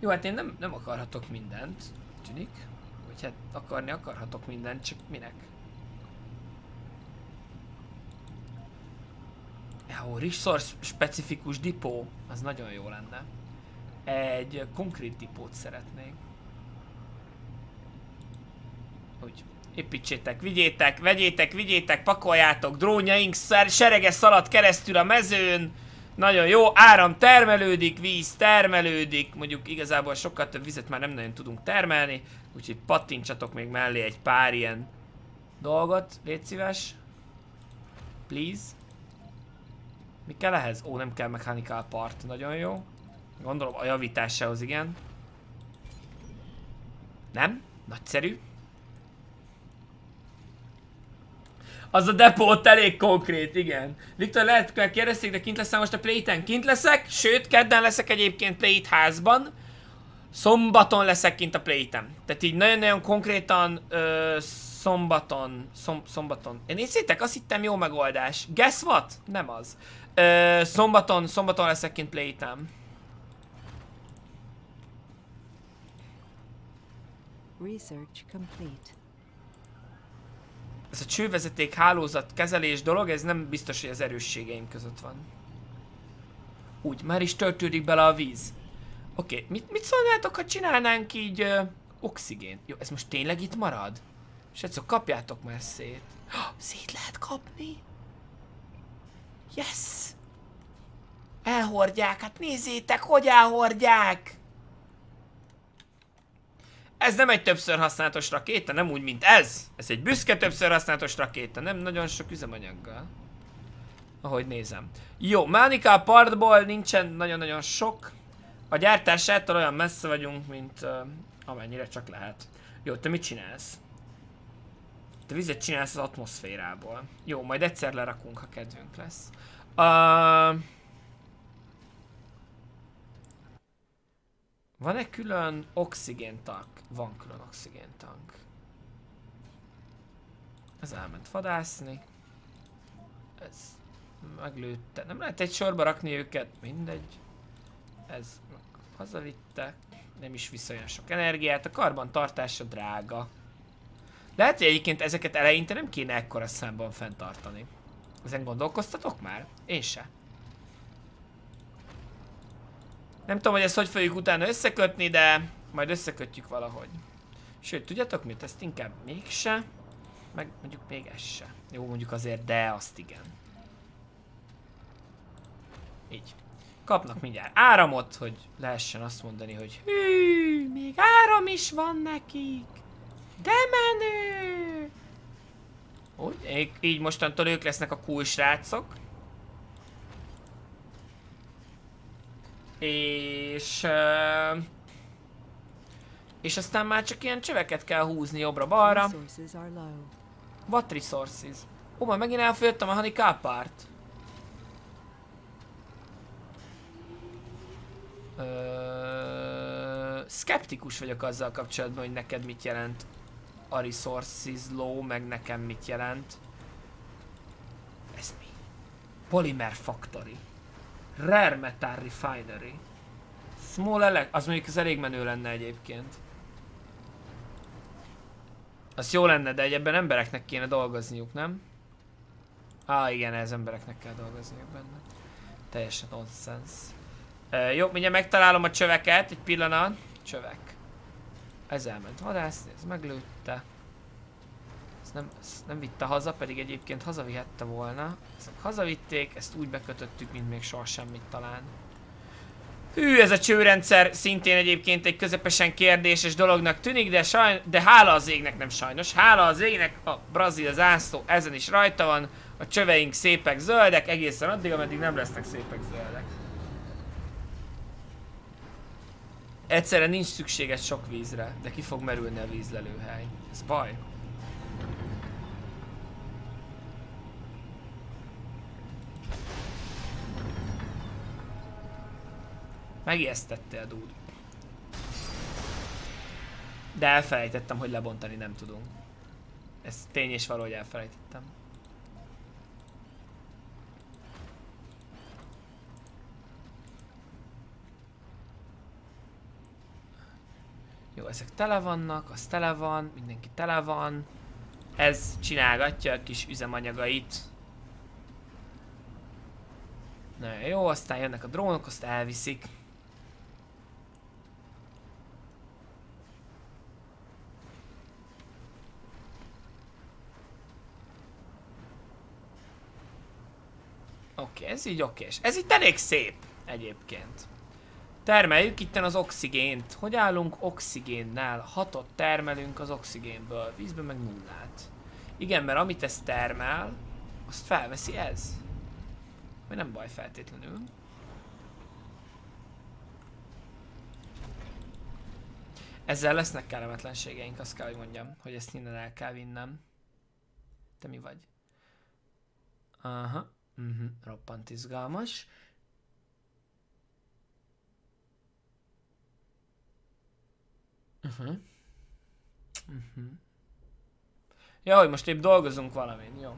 Jó, hát én nem akarhatok mindent, tűnik. Hogy hát akarni akarhatok mindent, csak minek? Jó, resource specifikus dipó, az nagyon jó lenne. Egy konkrét dipót szeretnék. Úgy. Építsétek, vigyétek, vegyétek, vigyétek, pakoljátok, drónjaink serege szalad keresztül a mezőn. Nagyon jó, áram termelődik, víz termelődik, mondjuk igazából sokkal több vizet már nem nagyon tudunk termelni, úgyhogy pattintsatok még mellé egy pár ilyen dolgot, légy szíves. Please. Mi kell ehhez? Ó, nem kell mechanical part, nagyon jó. Gondolom a javításához, igen. Nem? Nagyszerű. Az a depót elég konkrét, igen. Viktor, lehet, hogy kérdezték, de kint leszel most a Play-ten? Kint leszek, sőt, kedden leszek egyébként Play-t házban. Szombaton leszek kint a Play-ten. Tehát így nagyon-nagyon konkrétan szombaton. Nézzétek, azt hittem jó megoldás. Guess what? Nem az. Szombaton leszek kint Play-ten. Research complete. Ez a csővezeték hálózat kezelés dolog, ez nem biztos, hogy az erősségeim között van. Úgy, már is töltődik bele a víz. Oké, mit szólnátok, ha csinálnánk így oxigént? Jó, ez most tényleg itt marad? És egyszer kapjátok már szét. Szét lehet kapni? Yes! Elhordják, hát nézzétek, hogy elhordják! Ez nem egy többször használatos rakéta, nem úgy, mint ez. Ez egy büszke többször használatos rakéta, nem nagyon sok üzemanyaggal. Ahogy nézem. Jó, Mechanical Partból nincsen nagyon-nagyon sok. A gyártásától olyan messze vagyunk, mint amennyire csak lehet. Jó, te mit csinálsz? Te vizet csinálsz az atmoszférából. Jó, majd egyszer lerakunk, ha kedvünk lesz. Van-e külön oxigéntank? Van külön oxigéntank. Ez elment vadászni. Ez meglőtte. Nem lehet egy sorba rakni őket? Mindegy. Ez hazavitte. Nem is visz olyan sok energiát. A karbantartása drága. Lehet, hogy egyébként ezeket eleinte nem kéne ekkora számban fenntartani. Ezen gondolkoztatok már? Én se. Nem tudom, hogy ezt hogy fogjuk utána összekötni, de majd összekötjük valahogy. Sőt, tudjátok mit? Ezt inkább mégse, meg mondjuk még ez se. Jó, mondjuk azért, de azt igen. Így. Kapnak mindjárt áramot, hogy lehessen azt mondani, hogy hű, még áram is van nekik. De menő! Úgy, így mostantól ők lesznek a cool srácok. És aztán már csak ilyen csöveket kell húzni jobbra-balra. What resources? Ó, már megint elfogyottam a honeycomb part. Szkeptikus vagyok azzal kapcsolatban, hogy neked mit jelent a resources low, meg nekem mit jelent. Ez mi? Polymer factory. Rare Metal Refinery. Small elect... Az mondjuk az elég menő lenne egyébként. Az jó lenne, de ebben embereknek kéne dolgozniuk, nem? Á, igen, ez embereknek kell dolgozniuk benne. Teljesen nonsense. Jó, mindjárt megtalálom a csöveket. Egy pillanat. Csövek. Ez elment vadászni, ez meglőtte. Ezt nem vitte haza, pedig egyébként hazavihette volna. Ezek hazavitték, ezt úgy bekötöttük, mint még soha semmit talán. Hű, ez a csőrendszer szintén egyébként egy közepesen kérdéses dolognak tűnik, de hála az égnek, nem sajnos, hála az égnek, a brazil zászló ezen is rajta van, a csöveink szépek zöldek, egészen addig, ameddig nem lesznek szépek zöldek. Egyszerre nincs szükséged sok vízre, de ki fog merülni a vízlelőhely. Ez baj. Megijesztettél, dude. De elfelejtettem, hogy lebontani nem tudunk. Ez tény és való, hogy elfelejtettem. Jó, ezek tele vannak, az tele van, mindenki tele van. Ez csinálgatja a kis üzemanyagait. Na jó, aztán jönnek a drónok, azt elviszik. Oké, ez így oké. Ez itt elég szép egyébként. Termeljük itten az oxigént. Hogy állunk oxigénnál? 6-ot termelünk az oxigénből, vízben meg 0-át. Igen, mert amit ez termel, azt felveszi ez. Ami nem baj feltétlenül. Ezzel lesznek kellemetlenségeink, azt kell, hogy mondjam, hogy ezt innen el kell vinnem. Te mi vagy? Aha. Roppant izgalmas. Ja, hogy most épp dolgozunk valamin, jó.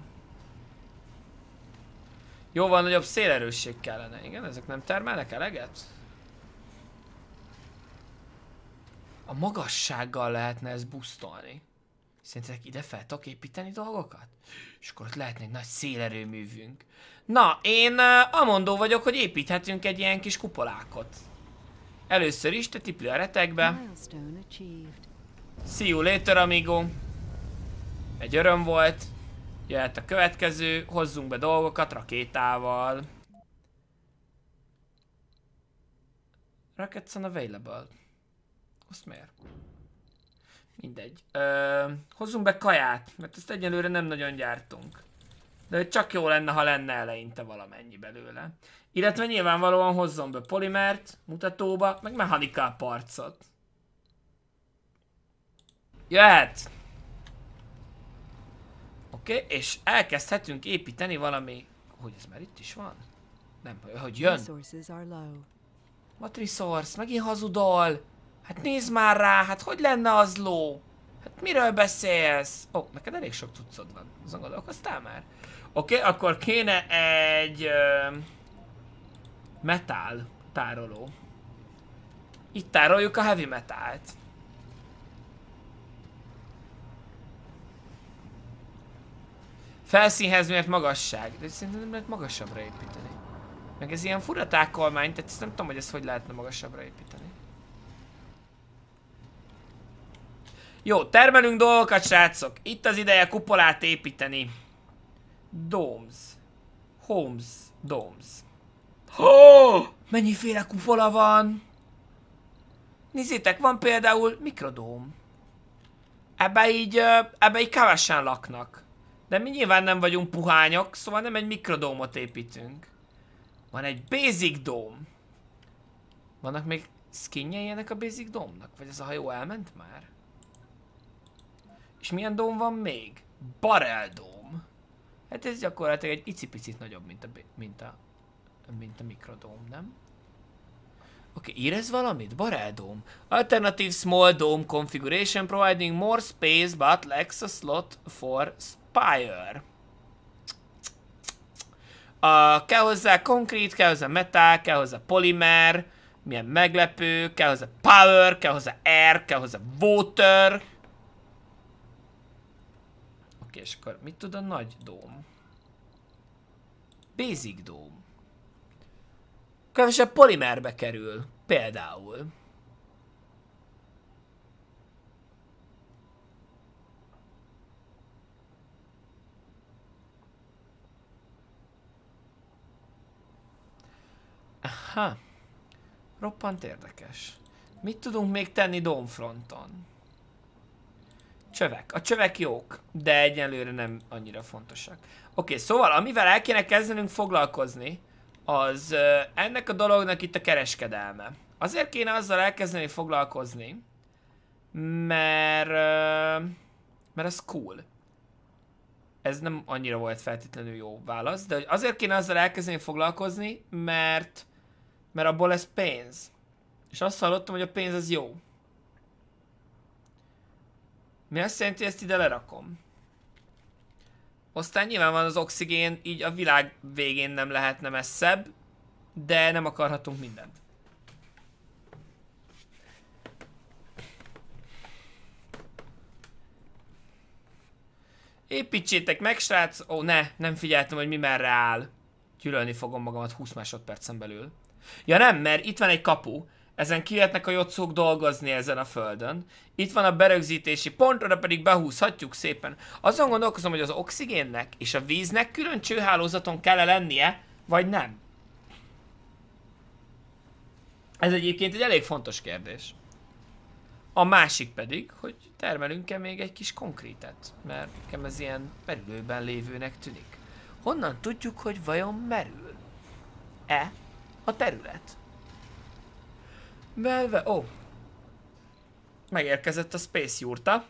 Jóval nagyobb szélerősség kellene. Igen, ezek nem termelnek eleget? A magassággal lehetne ezt busztolni. Szerintetek ide fel tudok építeni dolgokat? És akkor ott lehetne egy nagy szélerőművünk. Na, én amondó vagyok, hogy építhetünk egy ilyen kis kupolákot. Először is, te tipli a retekbe. See you later, amigo. Egy öröm volt. Jöhet a következő, hozzunk be dolgokat rakétával. Rockets unavailable. Azt miért? Mindegy. Hozzunk be kaját, mert ezt egyelőre nem nagyon gyártunk. De csak jó lenne, ha lenne eleinte valamennyi belőle. Illetve nyilvánvalóan hozzon be polimert, mutatóba, meg mechanical parcot. Jöhet! Oké, és elkezdhetünk építeni valami... Hogy ez már itt is van? Nem, hogy jön. What resource? Megint hazudol. Hát nézd már rá, hát hogy lenne az ló? Hát miről beszélsz? Ó, neked elég sok cuccod van. Azon gondolkoztál már? Oké, akkor kéne egy... metál tároló. Itt tároljuk a heavy metált. Felszínhez miért magasság? De szerintem nem lehet magasabbra építeni. Meg ez ilyen fura tákolmány, tehát ezt nem tudom, hogy ezt hogy lehetne magasabbra építeni. Jó, termelünk dolgokat, srácok. Itt az ideje kupolát építeni. Domes. Homes. Domes. Oh! Mennyiféle kupola van? Nézzétek, van például mikrodóm. Ebbe így kevesen laknak. De mi nyilván nem vagyunk puhányok, szóval nem egy mikrodómot építünk. Van egy basic dóm. Vannak még skinjei ennek a basic dómnak? Vagy ez a hajó elment már? És milyen dóm van még? Barrel dóm. Hát ez gyakorlatilag egy icipicit nagyobb, mint a mikrodóm, nem? Oké, érez valamit? Barrel dóm. Alternative small dome configuration providing more space but lacks a slot for spire. Kell hozzá konkrét, kell hozzá metál, kell hozzá polimer, milyen meglepő, kell hozzá power, kell hozzá air, kell hozzá water. Oké, és akkor mit tud a nagy dóm? Basic dóm. Kevesebb polimerbe kerül, például. Aha. Roppant érdekes. Mit tudunk még tenni Domfronton? Csövek. A csövek jók, de egyelőre nem annyira fontosak. Oké, szóval amivel el kéne kezdenünk foglalkozni, az ennek a dolognak itt a kereskedelme. Azért kéne azzal elkezdeni foglalkozni, mert az cool. Ez nem annyira volt feltétlenül jó válasz, de azért kéne azzal elkezdeni foglalkozni, mert abból lesz pénz. És azt hallottam, hogy a pénz az jó. Mi azt jelenti, hogy ezt ide lerakom. Aztán nyilván van az oxigén, így a világ végén nem lehetne messzebb, de nem akarhatunk mindent. Építsétek meg, srác! Ó, nem figyeltem, hogy mi merre áll. Gyűlölni fogom magamat 20 másodpercen belül. Ja nem, mert itt van egy kapu. Ezen kijöhetnek a jocók dolgozni ezen a földön. Itt van a berögzítési pont, oda pedig behúzhatjuk szépen. Azon gondolkozom, hogy az oxigénnek és a víznek külön csőhálózaton kell-e lennie, vagy nem? Ez egyébként egy elég fontos kérdés. A másik pedig, hogy termelünk-e még egy kis konkrétet, mert nekem ez ilyen merülőben lévőnek tűnik. Honnan tudjuk, hogy vajon merül-e a terület? Belve, ó! Megérkezett a Space jurta.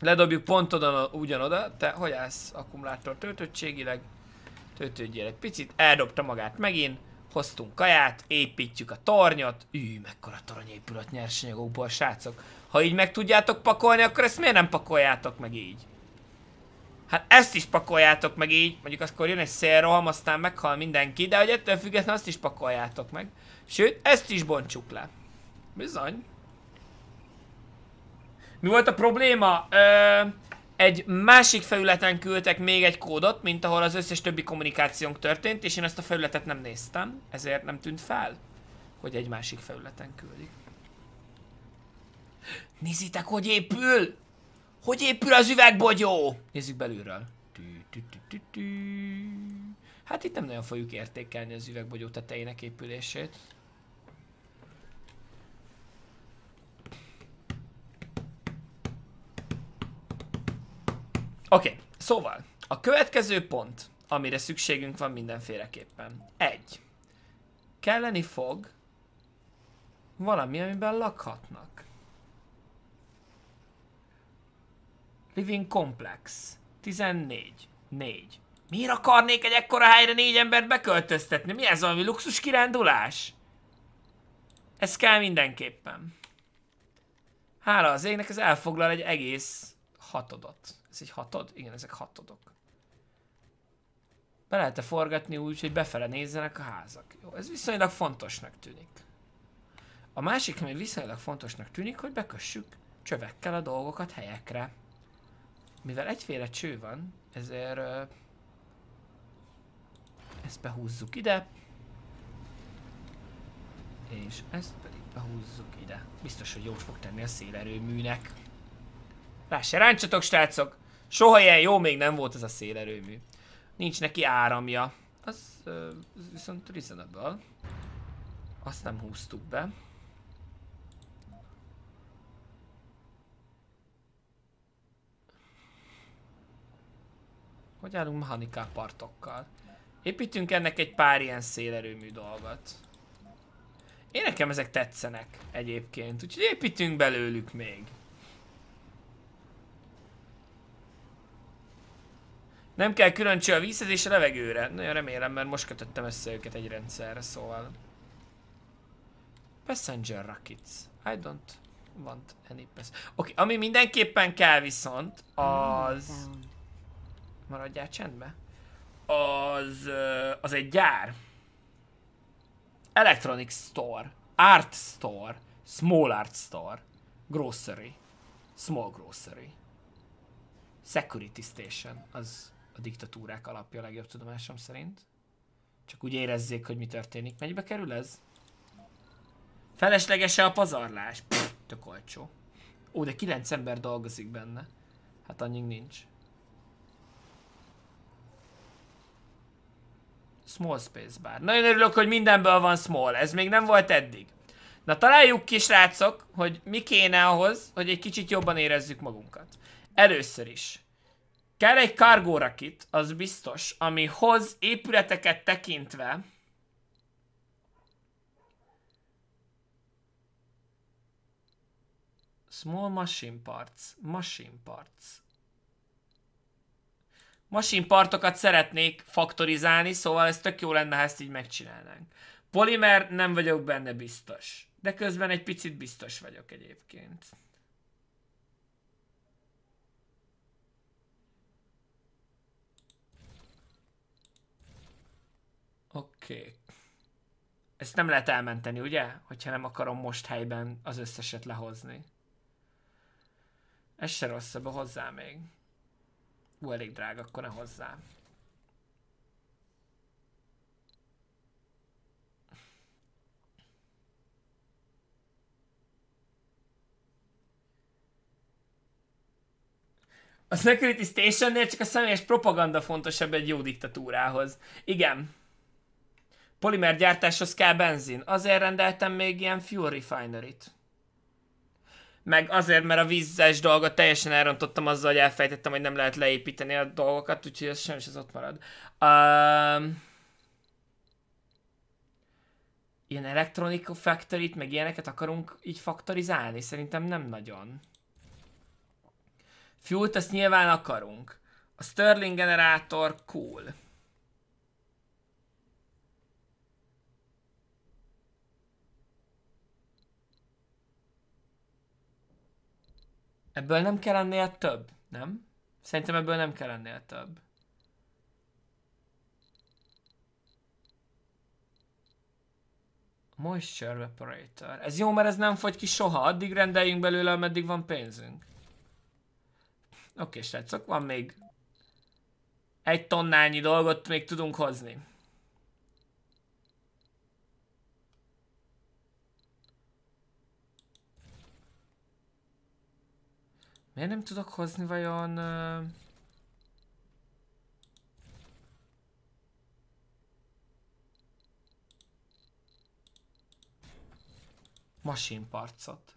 Ledobjuk pont oda, ugyanoda. Te hogy állsz akkumulátor töltöttségileg? Töltődjél egy picit. Eldobta magát megint. Hoztunk kaját, építjük a tornyot. Ű, mekkora toronyépület nyersanyagokból, srácok. Ha így meg tudjátok pakolni, akkor ezt miért nem pakoljátok meg így? Hát ezt is pakoljátok meg így. Mondjuk akkor jön egy szélroham, aztán meghal mindenki, de hogy ettől függetlenül azt is pakoljátok meg. Sőt, ezt is bontsuk le. Bizony. Mi volt a probléma? Egy másik felületen küldtek még egy kódot, mint ahol az összes többi kommunikációnk történt, és én ezt a felületet nem néztem, ezért nem tűnt fel, hogy egy másik felületen küldik. Nézzétek, hogy épül! Hogy épül az üvegbogyó! Nézzük belülről. Hát itt nem nagyon fogjuk értékelni az üvegbogyó tetejének épülését. Oké, szóval a következő pont, amire szükségünk van mindenféleképpen. 1. Kelleni fog valami, amiben lakhatnak. Living Complex. 14. 4. Miért akarnék egy ekkora helyre 4 embert beköltöztetni? Mi ez, valami luxus kirándulás? Ez kell mindenképpen. Hála az égnek, ez elfoglal egy egész hatodot. Ez egy hatod? Igen, ezek hatodok. Be lehet-e forgatni úgy, hogy befele nézzenek a házak? Jó, ez viszonylag fontosnak tűnik. A másik, ami viszonylag fontosnak tűnik, hogy bekössük csövekkel a dolgokat helyekre. Mivel egyféle cső van, ezért ezt behúzzuk ide. És ezt pedig behúzzuk ide. Biztos, hogy jót fog tenni a szélerőműnek. Rá se ráncsatok, srácok! Soha ilyen jó még nem volt ez a szélerőmű. Nincs neki áramja. Az viszont reasonable. Azt nem húztuk be. Hogy állunk mechanika partokkal? Építünk ennek egy pár ilyen szélerőmű dolgot. Én nekem ezek tetszenek egyébként, úgyhogy építünk belőlük még. Nem kell külön cső a vízhez és a levegőre. Nagyon remélem, mert most kötöttem össze őket egy rendszerre, szóval. Passenger rockets. I don't want any passenger. Oké, ami mindenképpen kell viszont, az... Maradjál csendbe. Az egy gyár. Electronic store. Art store. Small art store. Grocery. Small grocery. Security station. Az a diktatúrák alapja a legjobb tudomásom szerint. Csak úgy érezzék, hogy mi történik. Mennyibe kerül ez? Felesleges-e a pazarlás? Pff, tök olcsó. Ó, de 9 ember dolgozik benne. Hát annyig nincs. Small spacebar. Nagyon örülök, hogy mindenből van small. Ez még nem volt eddig. Na találjuk ki, srácok, hogy mi kéne ahhoz, hogy egy kicsit jobban érezzük magunkat. Először is. Kell egy cargo rocket, az biztos, ami hoz épületeket tekintve. Small machine parts. Machine parts. Machine partokat szeretnék faktorizálni, szóval ez tök jó lenne, ha ezt így megcsinálnánk. Polimer nem vagyok benne biztos. De közben egy picit biztos vagyok egyébként. Oké. Ezt nem lehet elmenteni, ugye? Hogyha nem akarom most helyben az összeset lehozni. Ez se rosszabb, hozzá még. Ú, elég drága, akkor ne hozzá. A Security Stationnél csak a személyes propaganda fontosabb egy jó diktatúrához. Igen. Polimergyártáshoz kell benzin. Azért rendeltem még ilyen fuel refinery-t. Meg azért, mert a vízzes dolgot teljesen elrontottam azzal, hogy elfejtettem, hogy nem lehet leépíteni a dolgokat, úgyhogy ez sajnos az ott marad. Ilyen Electronic Factory-t, meg ilyeneket akarunk így faktorizálni? Szerintem nem nagyon. Fuel-t azt nyilván akarunk. A Stirling generátor cool. Ebből nem kell ennél több, nem? Szerintem ebből nem kell ennél több. Moisture Evaporator. Ez jó, mert ez nem fogy ki soha. Addig rendeljünk belőle, ameddig van pénzünk. Oké, srácok, van még egy tonnányi dolgot még tudunk hozni. Miért nem tudok hozni vajon... machine parts-ot?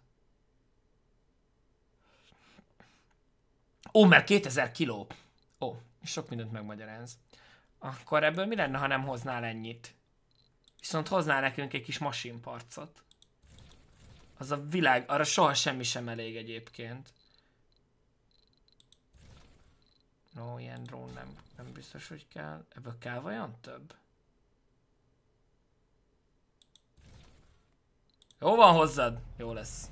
Ó, mert 2000 kiló. Ó, és sok mindent megmagyaráz. Akkor ebből mi lenne, ha nem hoznál ennyit? Viszont hoznál nekünk egy kis machine parts-ot. Az a világ, arra soha semmi sem elég egyébként. No, ilyen drón nem biztos, hogy kell. Ebből kell vajon több? Jó van hozzád? Jó lesz.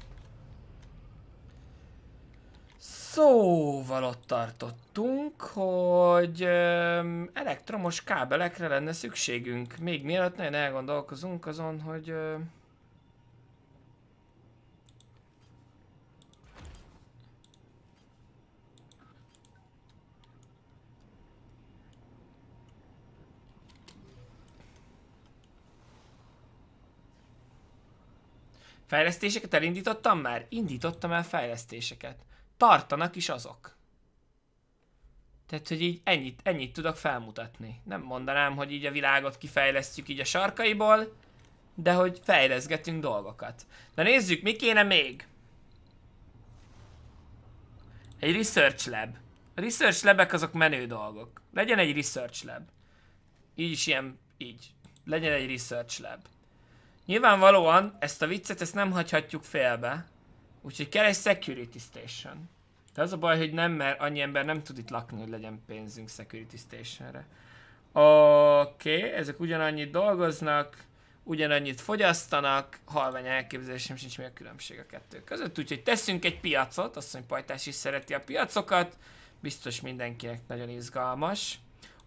Szóval ott tartottunk, hogy elektromos kábelekre lenne szükségünk. Még mielőtt nagyon elgondolkozunk azon, hogy... fejlesztéseket elindítottam már? Indítottam el fejlesztéseket. Tartanak is azok. Tehát, hogy így ennyit tudok felmutatni. Nem mondanám, hogy így a világot kifejlesztjük így a sarkaiból, de hogy fejleszgetünk dolgokat. Na nézzük, mi kéne még? Egy research lab. A research labek azok menő dolgok. Legyen egy research lab. Így is ilyen, így. Legyen egy research lab. Nyilvánvalóan ezt a viccet ezt nem hagyhatjuk félbe, úgyhogy kell egy security station. De az a baj, hogy nem, mert annyi ember nem tud itt lakni, hogy legyen pénzünk security stationre. Oké, ezek ugyanannyit dolgoznak, ugyanannyit fogyasztanak, halvány elképzelésem sincs mi a különbség a kettő között, úgyhogy teszünk egy piacot, asszonypajtás is szereti a piacokat, biztos mindenkinek nagyon izgalmas.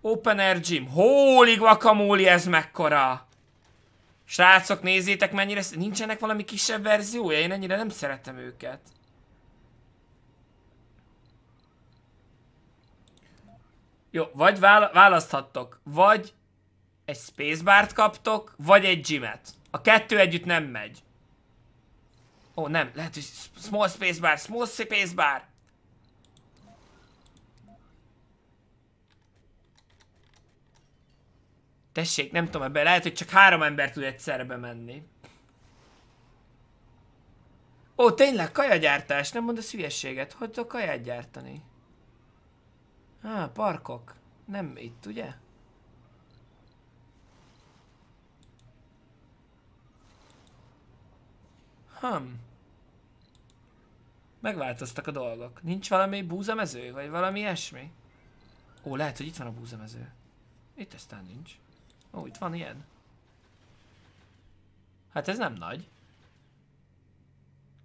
Open Air Gym, holy guacamole, ez mekkora! Srácok, nézzétek mennyire... Nincsenek valami kisebb verziója? Én ennyire nem szeretem őket. Jó, vagy választhattok. Vagy egy spacebart kaptok, vagy egy gymet. A kettő együtt nem megy. Ó, nem. Lehet, hogy small spacebar, small spacebar. Tessék, nem tudom, ebben lehet, hogy csak 3 ember tud egyszerre bemenni. Ó, tényleg, kajagyártás, nem mondasz hülyeséget. Hogy tudok kaját gyártani? Á, parkok. Nem itt, ugye? Megváltoztak a dolgok. Nincs valami búzamező, vagy valami ilyesmi? Ó, lehet, hogy itt van a búzamező. Itt aztán nincs. Ó, itt van ilyen. Hát ez nem nagy.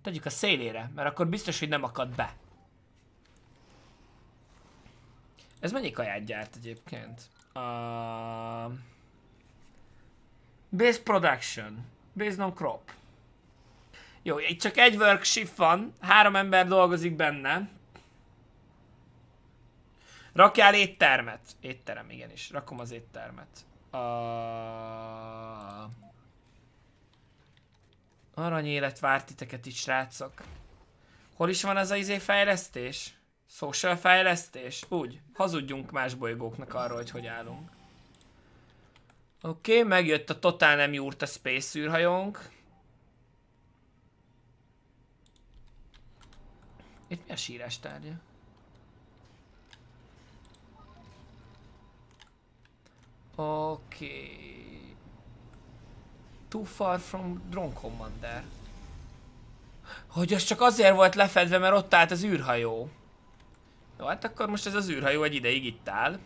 Tegyük a szélére, mert akkor biztos, hogy nem akad be. Ez mennyi kaját gyárt egyébként? Base production. Base on crop. Jó, itt csak egy workship van, 3 ember dolgozik benne. Rakjál éttermet. Étterem, igenis. Rakom az éttermet. Aranyélet vár titeket itt, srácok. Hol is van ez az izé fejlesztés? Social fejlesztés? Úgy, hazudjunk más bolygóknak arról, hogy hogy állunk. Oké, megjött a totál nem júrt a Space űrhajónk. Itt mi a sírás tárgya? Oké. Too far from drone commander. Hogy az csak azért volt lefedve, mert ott állt az űrhajó. Jó, hát akkor most ez az űrhajó egy ideig itt áll.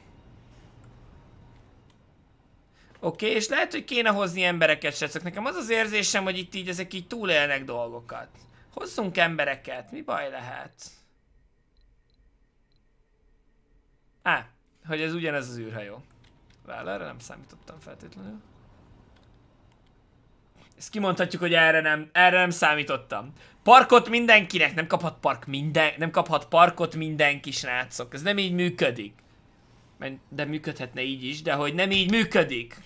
Oké, és lehet, hogy kéne hozni embereket, srácok. Nekem az az érzésem, hogy itt így ezek így túlélnek dolgokat. Hozzunk embereket, mi baj lehet? Á, hogy ez ugyanez az űrhajó. Várj, erre nem számítottam feltétlenül. Ezt kimondhatjuk, hogy erre nem számítottam. Parkot mindenkinek, nem kaphat parkot mindenki, srácok. Ez nem így működik. De működhetne így is, de hogy nem így működik.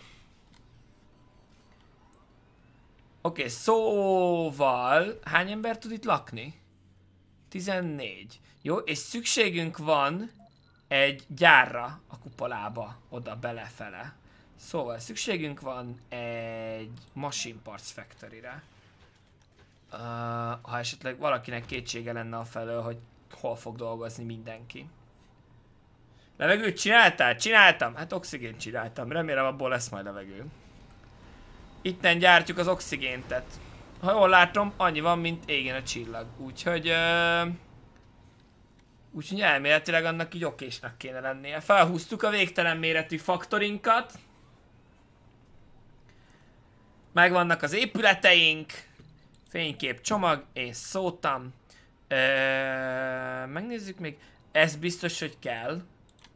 Oké, szóval hány ember tud itt lakni? 14. Jó, és szükségünk van egy gyárra a kupolába, oda belefele. Szóval szükségünk van egy Machine Parts Factory-re. Ha esetleg valakinek kétsége lenne afelől, hogy hol fog dolgozni mindenki. Levegőt csináltál? Csináltam! Hát oxigént csináltam, remélem abból lesz majd levegő. Itten gyártjuk az oxigéntet. Ha jól látom, annyi van, mint égen a csillag. Úgyhogy... úgyhogy elméletileg annak így okésnak kéne lennie. Felhúztuk a végtelen méretű faktorinkat. Megvannak az épületeink. Fénykép, csomag, én szótam. Megnézzük még. Ez biztos, hogy kell.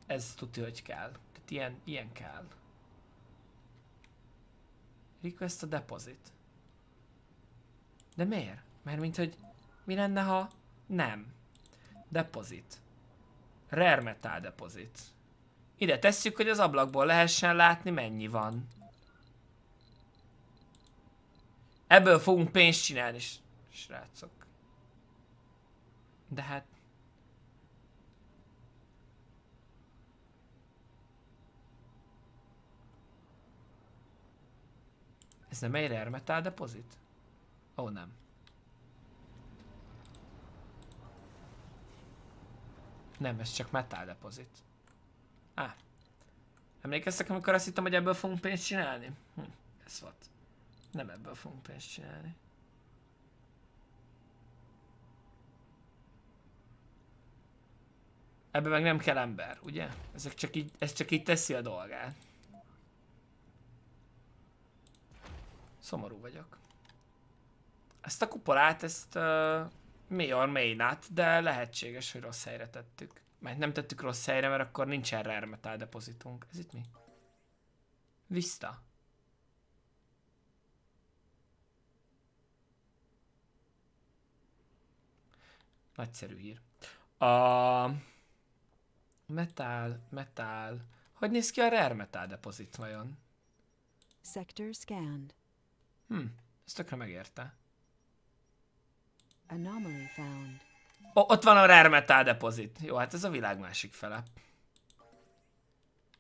Ez tudja, hogy kell. Tehát ilyen kell. Request a deposit. De miért? Mert mint hogy mi lenne, ha nem. Deposit. Rare metal deposit. Ide tesszük, hogy az ablakból lehessen látni, mennyi van. Ebből fogunk pénzt csinálni, srácok. De hát... ez nem egy rare metal deposit? Ó, nem. Nem, ez csak metal deposit. Á. Emlékeztek, amikor azt hittem, hogy ebből fogunk pénzt csinálni? Ez volt. Nem ebből fogunk pénzt csinálni. Ebből meg nem kell ember, ugye? Ez csak így teszi a dolgát. Szomorú vagyok. Ezt a kupolát, ezt may or may not, de lehetséges, hogy rossz helyre tettük. Mert nem tettük rossz helyre, mert akkor nincsen rare metal depozitunk. Ez itt mi? Vista. Nagyszerű hír. A metal. Hogy néz ki a rare metal depozit vajon? Sector scanned. Ez tökre megérte. Anomaly found. Ó, ott van a rare metal depozit. Jó, hát ez a világ másik fele.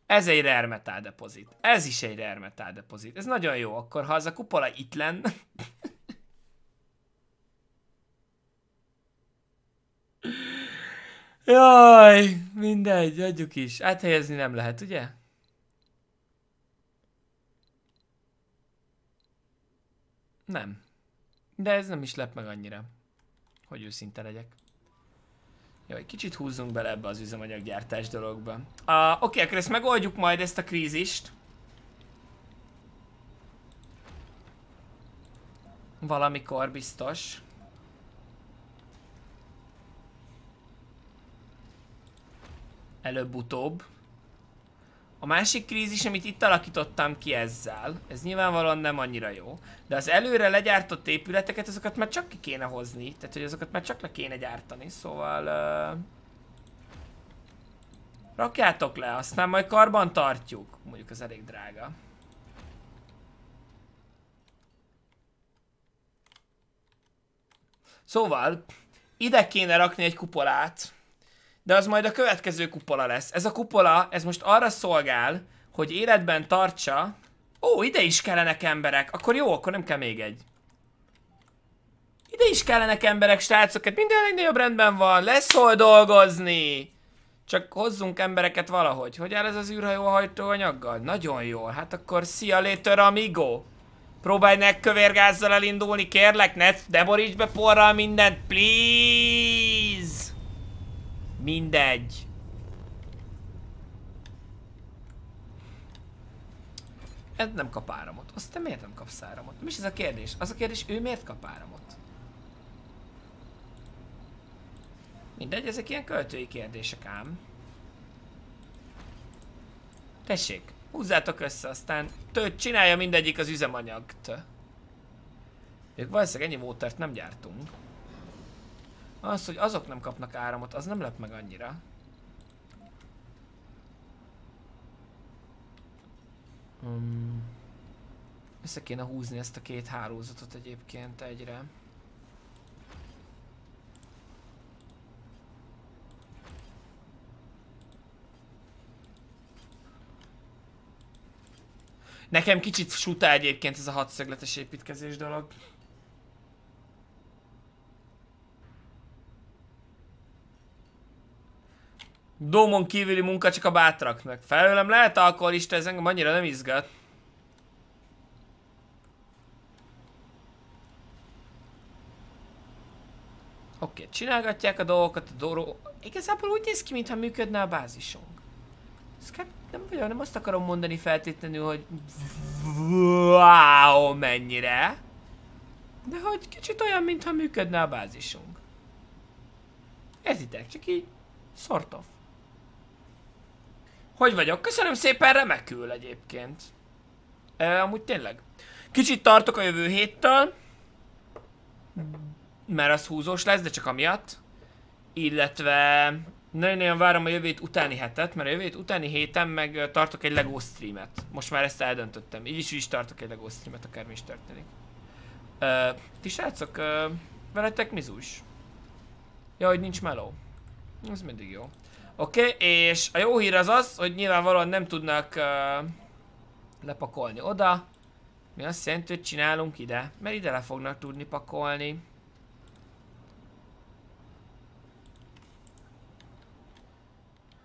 Ez egy rare metal depozit. Ez is egy rare metal depozit. Ez nagyon jó. Akkor ha az a kupola itt lenne... Jaj, mindegy, adjuk is. Áthelyezni nem lehet, ugye? Nem. De ez nem is lep meg annyira, hogy őszinte legyek. Jaj, kicsit húzzunk bele ebbe az üzemanyaggyártás dologba. Oké, akkor ezt megoldjuk majd, ezt a krízist. Valamikor biztos. Előbb-utóbb. A másik krízis, amit itt alakítottam ki ezzel, ez nyilvánvalóan nem annyira jó, de az előre legyártott épületeket, azokat már csak ki kéne hozni, tehát hogy azokat már csak le kéne gyártani, szóval... rakjátok le, aztán majd karban tartjuk. Mondjuk az elég drága. Szóval, ide kéne rakni egy kupolát. De az majd a következő kupola lesz. Ez a kupola, ez most arra szolgál, hogy életben tartsa... Ó, ide is kellenek emberek. Akkor jó, akkor nem kell még egy. Ide is kellenek emberek, srácok. Hát minden legnagyobb rendben van. Lesz hol dolgozni. Csak hozzunk embereket valahogy. Hogy áll ez az űrhajó hajtóanyaggal? Nagyon jól. Hát akkor szia, létör, amigo. Próbálj ne kövérgázzal elindulni, kérlek. Ne boríts be porral mindent, please. Mindegy. Ez nem kap áramot. Azt te miért nem kapsz áramot? Nem is ez a kérdés. Az a kérdés, ő miért kap áramot? Mindegy, ezek ilyen költői kérdések ám. Tessék, húzzátok össze, aztán csinálja mindegyik az üzemanyagot. Ők valószínűleg ennyi módtert nem gyártunk. Az, hogy azok nem kapnak áramot, az nem lep meg annyira. Össze kéne húzni ezt a két hálózatot egyébként egyre. Nekem kicsit suta egyébként ez a hatszögletes építkezés dolog. Dómon kívüli munka csak a bátraknak. Felőlem lehet alkoholista, ez engem annyira nem izgat. Oké, csinálgatják a dolgokat, a doró... Igazából úgy néz ki, mintha működne a bázisunk. Nem azt akarom mondani feltétlenül, hogy... Wow, mennyire! De hogy kicsit olyan, mintha működne a bázisunk. Értitek, csak így... Sort of. Hogy vagyok? Köszönöm szépen, remekül egyébként. Amúgy tényleg. Kicsit tartok a jövő héttől. Mert az húzós lesz, de csak amiatt. Illetve nagyon-nagyon várom a jövő hét utáni hetet, mert a jövő hét utáni héten meg tartok egy LEGO streamet. Most már ezt eldöntöttem. Így is tartok egy LEGO streamet, akármi is történik. Ti srácok, veletek mizus. Ja, hogy nincs meló. Ez mindig jó. Oké, és a jó hír az az, hogy nyilvánvalóan nem tudnak lepakolni oda. Mi azt jelenti, hogy csinálunk ide, mert ide le fognak tudni pakolni.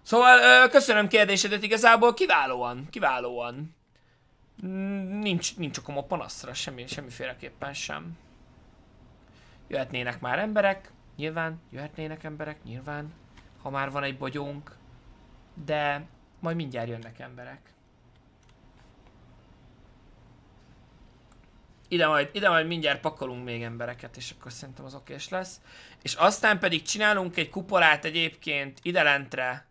Szóval köszönöm kérdésedet, igazából kiválóan, kiválóan. Nincs okom a panaszra, semmiféleképpen sem. Jöhetnének már emberek, nyilván, jöhetnének emberek, nyilván. Ha már van egy bogyónk, de majd mindjárt jönnek emberek. Ide majd mindjárt pakolunk még embereket, és akkor szerintem az okés lesz. És aztán pedig csinálunk egy kupolát egyébként idelentre,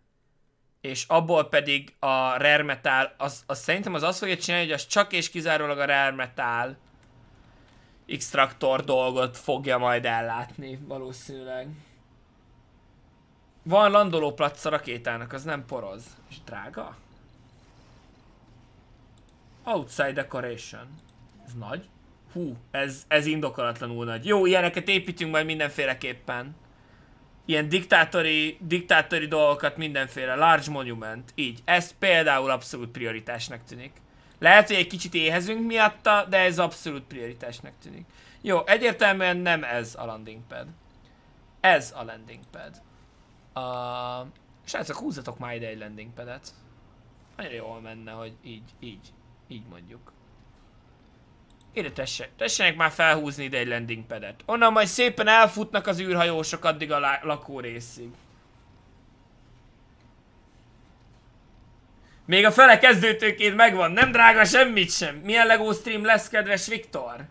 és abból pedig a rare metal, az szerintem az azt fogja csinálni, hogy az csak és kizárólag a rare metal extraktor dolgot fogja majd ellátni valószínűleg. Van landolóplatz a rakétának, az nem poroz. És drága? Outside decoration. Ez nagy? Hú, ez indokolatlanul nagy. Jó, ilyeneket építünk majd mindenféleképpen. ilyen diktátori dolgokat, mindenféle, large monument, így. Ez például abszolút prioritásnak tűnik. Lehet, hogy egy kicsit éhezünk miatta, de ez abszolút prioritásnak tűnik. Jó, egyértelműen nem ez a landing pad. Ez a landing pad. Srácok, húzzatok már ide egy landing padet. Nagyon jól menne, hogy így mondjuk. Ide tessenek már felhúzni ide egy landing padet. Onnan majd szépen elfutnak az űrhajósok addig a lakó részig. Még a fele kezdőtőkét megvan, nem drága semmit sem. Milyen LEGO stream lesz, kedves Viktor?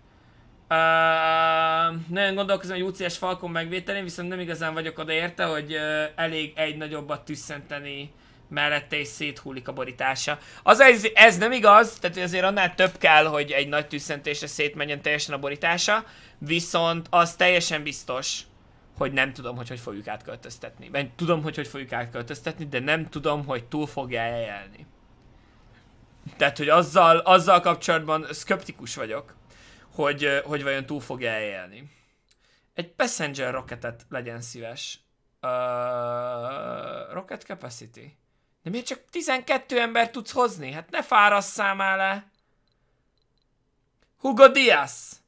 Nagyon gondolkozom a UCS Falcon megvételén, viszont nem igazán vagyok odaérte, hogy elég egy nagyobbat tüsszenteni mellette és széthullik a borítása. Ez nem igaz, tehát azért annál több kell, hogy egy nagy tüsszentésre szétmenjen teljesen a borítása, viszont az teljesen biztos, hogy nem tudom, hogy fogjuk átköltöztetni. Mert tudom, hogy fogjuk átköltöztetni, de nem tudom, hogy túl fogja eljelni. Tehát, hogy azzal kapcsolatban szkeptikus vagyok, hogy vajon túl fogja eljelni. Egy passenger roketet legyen szíves. Rocket capacity. De miért csak 12 ember tudsz hozni? Hát ne fárasszál már le. Hugo Diaz.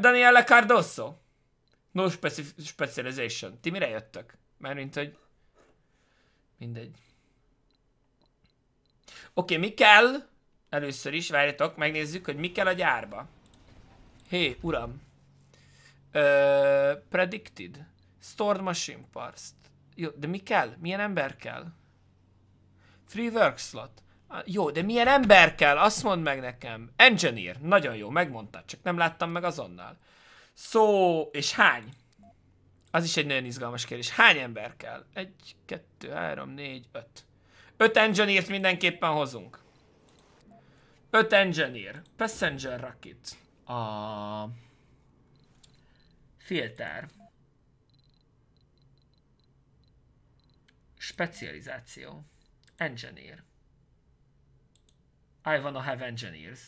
Daniela Cardoso. No specialization. Ti mire jöttök? Mármint, hogy... Mindegy. Oké, mi kell? Először is, várjatok, megnézzük, hogy mi kell a gyárba. Hé, uram. Predicted. Stored machine parts. Jó, de mi kell? Milyen ember kell? Free work slot. Jó, de milyen ember kell? Azt mondd meg nekem. Engineer. Nagyon jó, megmondtad, csak nem láttam meg azonnal. Szó, és hány? Az is egy nagyon izgalmas kérdés. Hány ember kell? 1, 2, 3, 4, 5. 5 engineert mindenképpen hozunk. 5 engineer. Passenger rocket. A... Filter. Specializáció. Engineer. I wanna have engineers.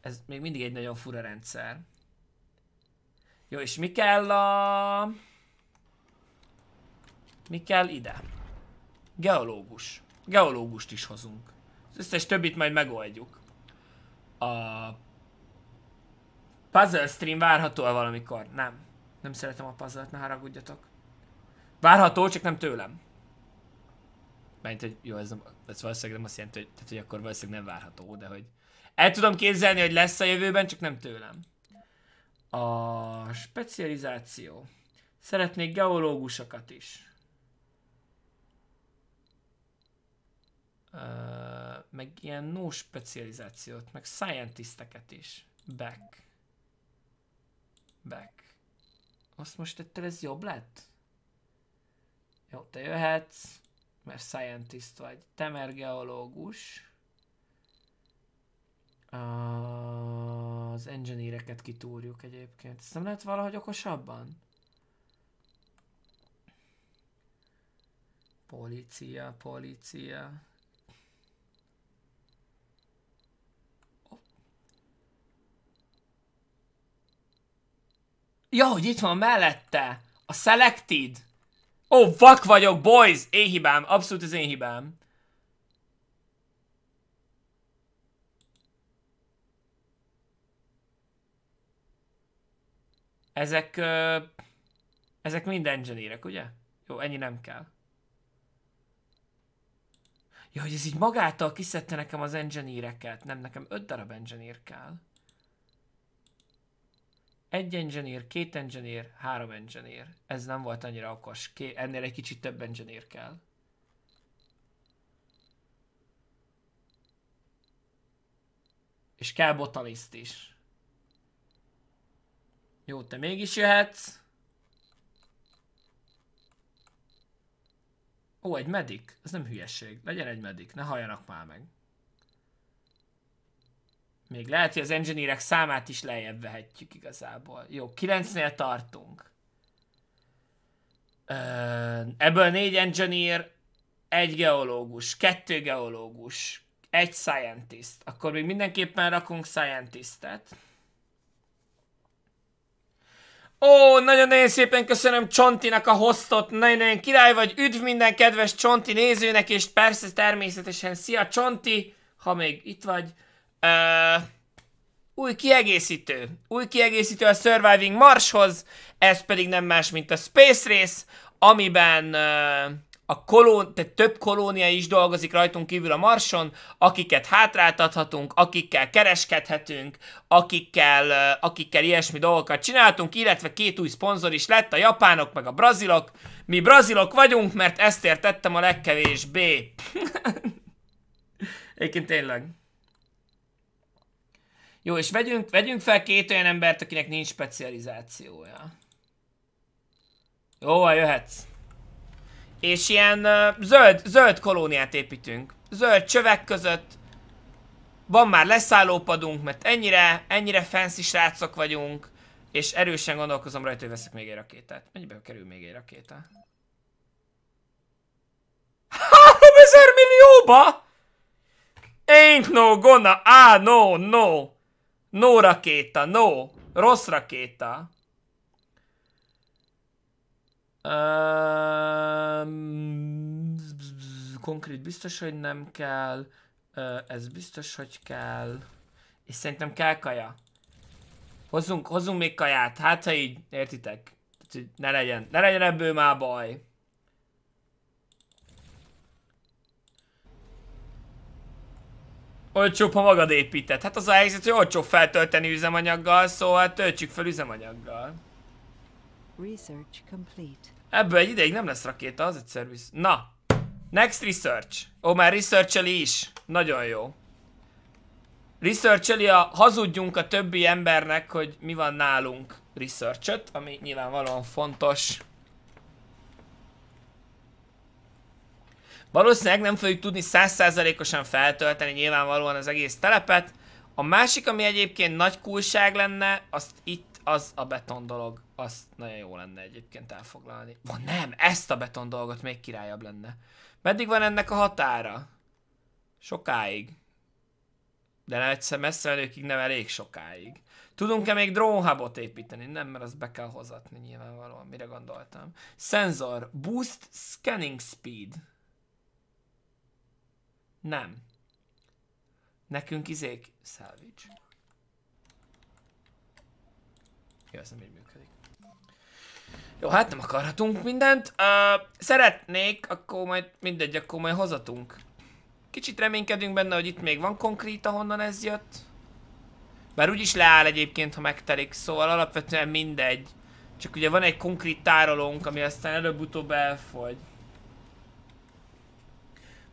Ez még mindig egy nagyon fura rendszer. Jó, és mi kell a... Mi kell ide? Geológus. Geológust is hozunk. Az összes többit majd megoldjuk. A... Puzzle stream várható-e valamikor? Nem. Nem szeretem a puzzle-t, ne haragudjatok. Várható, csak nem tőlem. Mert hogy jó, ez valószínűleg nem azt jelenti, hogy, tehát, hogy akkor valószínűleg nem várható, de hogy... El tudom képzelni, hogy lesz a jövőben, csak nem tőlem. A specializáció. Szeretnék geológusokat is. Meg ilyen no specializációt, meg scientisteket is. Back. Back. Azt most ettől ez jobb lett? Jó, te jöhetsz, mert scientist vagy. Te mer geológus. Az engineereket kitúrjuk egyébként. Ezt nem lehet valahogy okosabban? Polícia, polícia. Ja, hogy itt van mellette! A selected! Ó, vak vagyok, boys! Én hibám, abszolút az én hibám. Ezek mind engineerek, ugye? Jó, ennyi nem kell. Jó, hogy ez így magától kiszedte nekem az engineereket. Nem, nekem 5 darab engineer kell. 1 engineer, 2 engineer, 3 engineer. Ez nem volt annyira okos. Ennél egy kicsit több engineer kell. És kell botanist is. Jó, te mégis jöhetsz. Ó, egy medik? Ez nem hülyeség. Legyen egy medik, ne halljanak már meg. Még lehet, hogy az engineerek számát is lejjebb vehetjük igazából. Jó, 9-nél tartunk. Ebből 4 engineer, 1 geológus, 2 geológus, 1 scientist. Akkor még mindenképpen rakunk scientistet. Ó, nagyon-nagyon szépen köszönöm Csontinak a hostot, nagyon-nagyon király vagy, üdv minden kedves Csonti nézőnek, és persze természetesen szia Csonti, ha még itt vagy. Új kiegészítő a Surviving Marshoz, ez pedig nem más, mint a Space Race, amiben több kolónia is dolgozik rajtunk kívül a Marson, akiket hátráltathatunk, akikkel kereskedhetünk, akikkel ilyesmi dolgokat csináltunk, illetve két új szponzor is lett, a japánok meg a brazilok. Mi brazilok vagyunk, mert ezt értettem a legkevésbé. Egyébként tényleg. Jó, és vegyünk fel két olyan embert, akinek nincs specializációja. Jó, jöhetsz. És ilyen zöld kolóniát építünk. Zöld csövek között. Van már leszállópadunk, mert ennyire fancy srácok vagyunk. És erősen gondolkozom rajta, hogy veszek még egy rakétát. Mennyibe kerül még egy rakéta? 3000 millióba? Ain't no gonna, no rakéta, no, rossz rakéta. Konkrét biztos, hogy nem kell, ez biztos, hogy kell, és szerintem kell kaja. Hozzunk még kaját, hát ha így, értitek, ne legyen ebből már baj. Olcsóbb, ha magad épített. Hát az a helyzet, hogy olcsóbb feltölteni üzemanyaggal, szóval töltsük fel üzemanyaggal. Ebből egy ideig nem lesz rakéta, az egy szerviz. Na! Next research. Ó, már research-eli is. Nagyon jó. Research-eli a hazudjunk a többi embernek, hogy mi van nálunk research-öt, ami nyilvánvalóan fontos. Valószínűleg nem fogjuk tudni 100%-osan feltölteni nyilvánvalóan az egész telepet. A másik, ami egyébként nagy coolság lenne, az a beton dolog. Azt nagyon jó lenne egyébként elfoglalni. Van nem, ezt a beton dolgot még királyabb lenne. Meddig van ennek a határa? Sokáig. De nem egyszer messze előkig, nem elég sokáig. Tudunk-e még drone hubot építeni? Nem, mert azt be kell hozatni nyilvánvalóan, mire gondoltam. Sensor, boost, scanning speed. Nem. Nekünk izék salvage. Jó, ez nem így működik. Jó, hát nem akarhatunk mindent. Szeretnék, akkor majd hozatunk. Kicsit reménykedünk benne, hogy itt még van konkrét, ahonnan ez jött. Bár úgyis leáll egyébként, ha megtelik, szóval alapvetően mindegy. Csak ugye van egy konkrét tárolónk, ami aztán előbb-utóbb elfogy.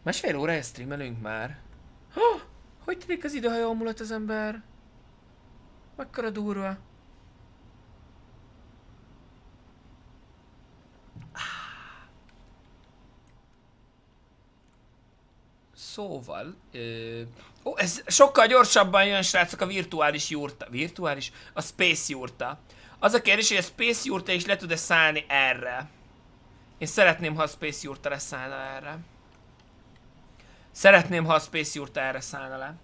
Másfél órája streamelünk már. Hogy telik az idő, ha jól mulat az ember? Mekkora durva. Szóval... Ó, ez sokkal gyorsabban jön, srácok, a virtuális jurta. Virtuális? A Space jurta. Az a kérdés, hogy a Space jurta is le tud-e szállni erre. Én szeretném, ha a Space jurta leszállna erre. Szeretném, ha a Space jurta erre szállna le.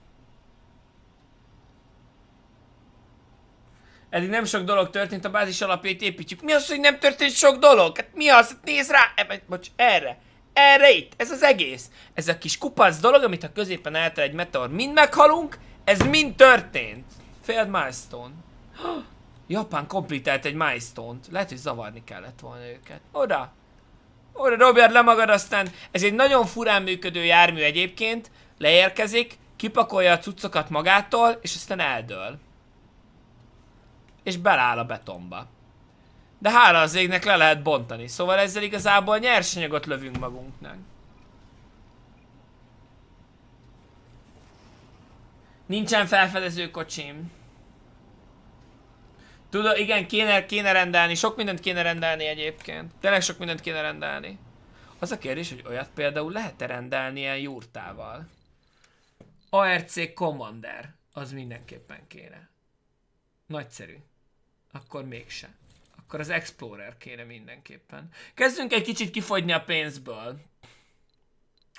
Eddig nem sok dolog történt, a bázis alapjait építjük. Mi az, hogy nem történt sok dolog? Hát mi az? Hát nézd rá! Bocs, erre! Erre itt! Ez az egész! Ez a kis kupac dolog, amit a középen eltel egy meteor. Mind meghalunk, ez mind történt! Failed milestone. Japán komplitált egy milestone-t. Lehet, hogy zavarni kellett volna őket. Oda! Oda dobjad le magad, aztán ez egy nagyon furán működő jármű egyébként, leérkezik, kipakolja a cuccokat magától, és aztán eldől. És beláll a betonba. De hála az égnek le lehet bontani, szóval ezzel igazából nyersanyagot lövünk magunknak. Nincsen felfedező kocsim. Tudod, igen, kéne rendelni, sok mindent kéne rendelni egyébként. Tényleg sok mindent kéne rendelni. Az a kérdés, hogy olyat például lehet-e rendelni ilyen jurtával? ARC Commander, az mindenképpen kéne. Nagyszerű. Akkor mégse. Akkor az Explorer kéne mindenképpen. Kezdünk egy kicsit kifogyni a pénzből.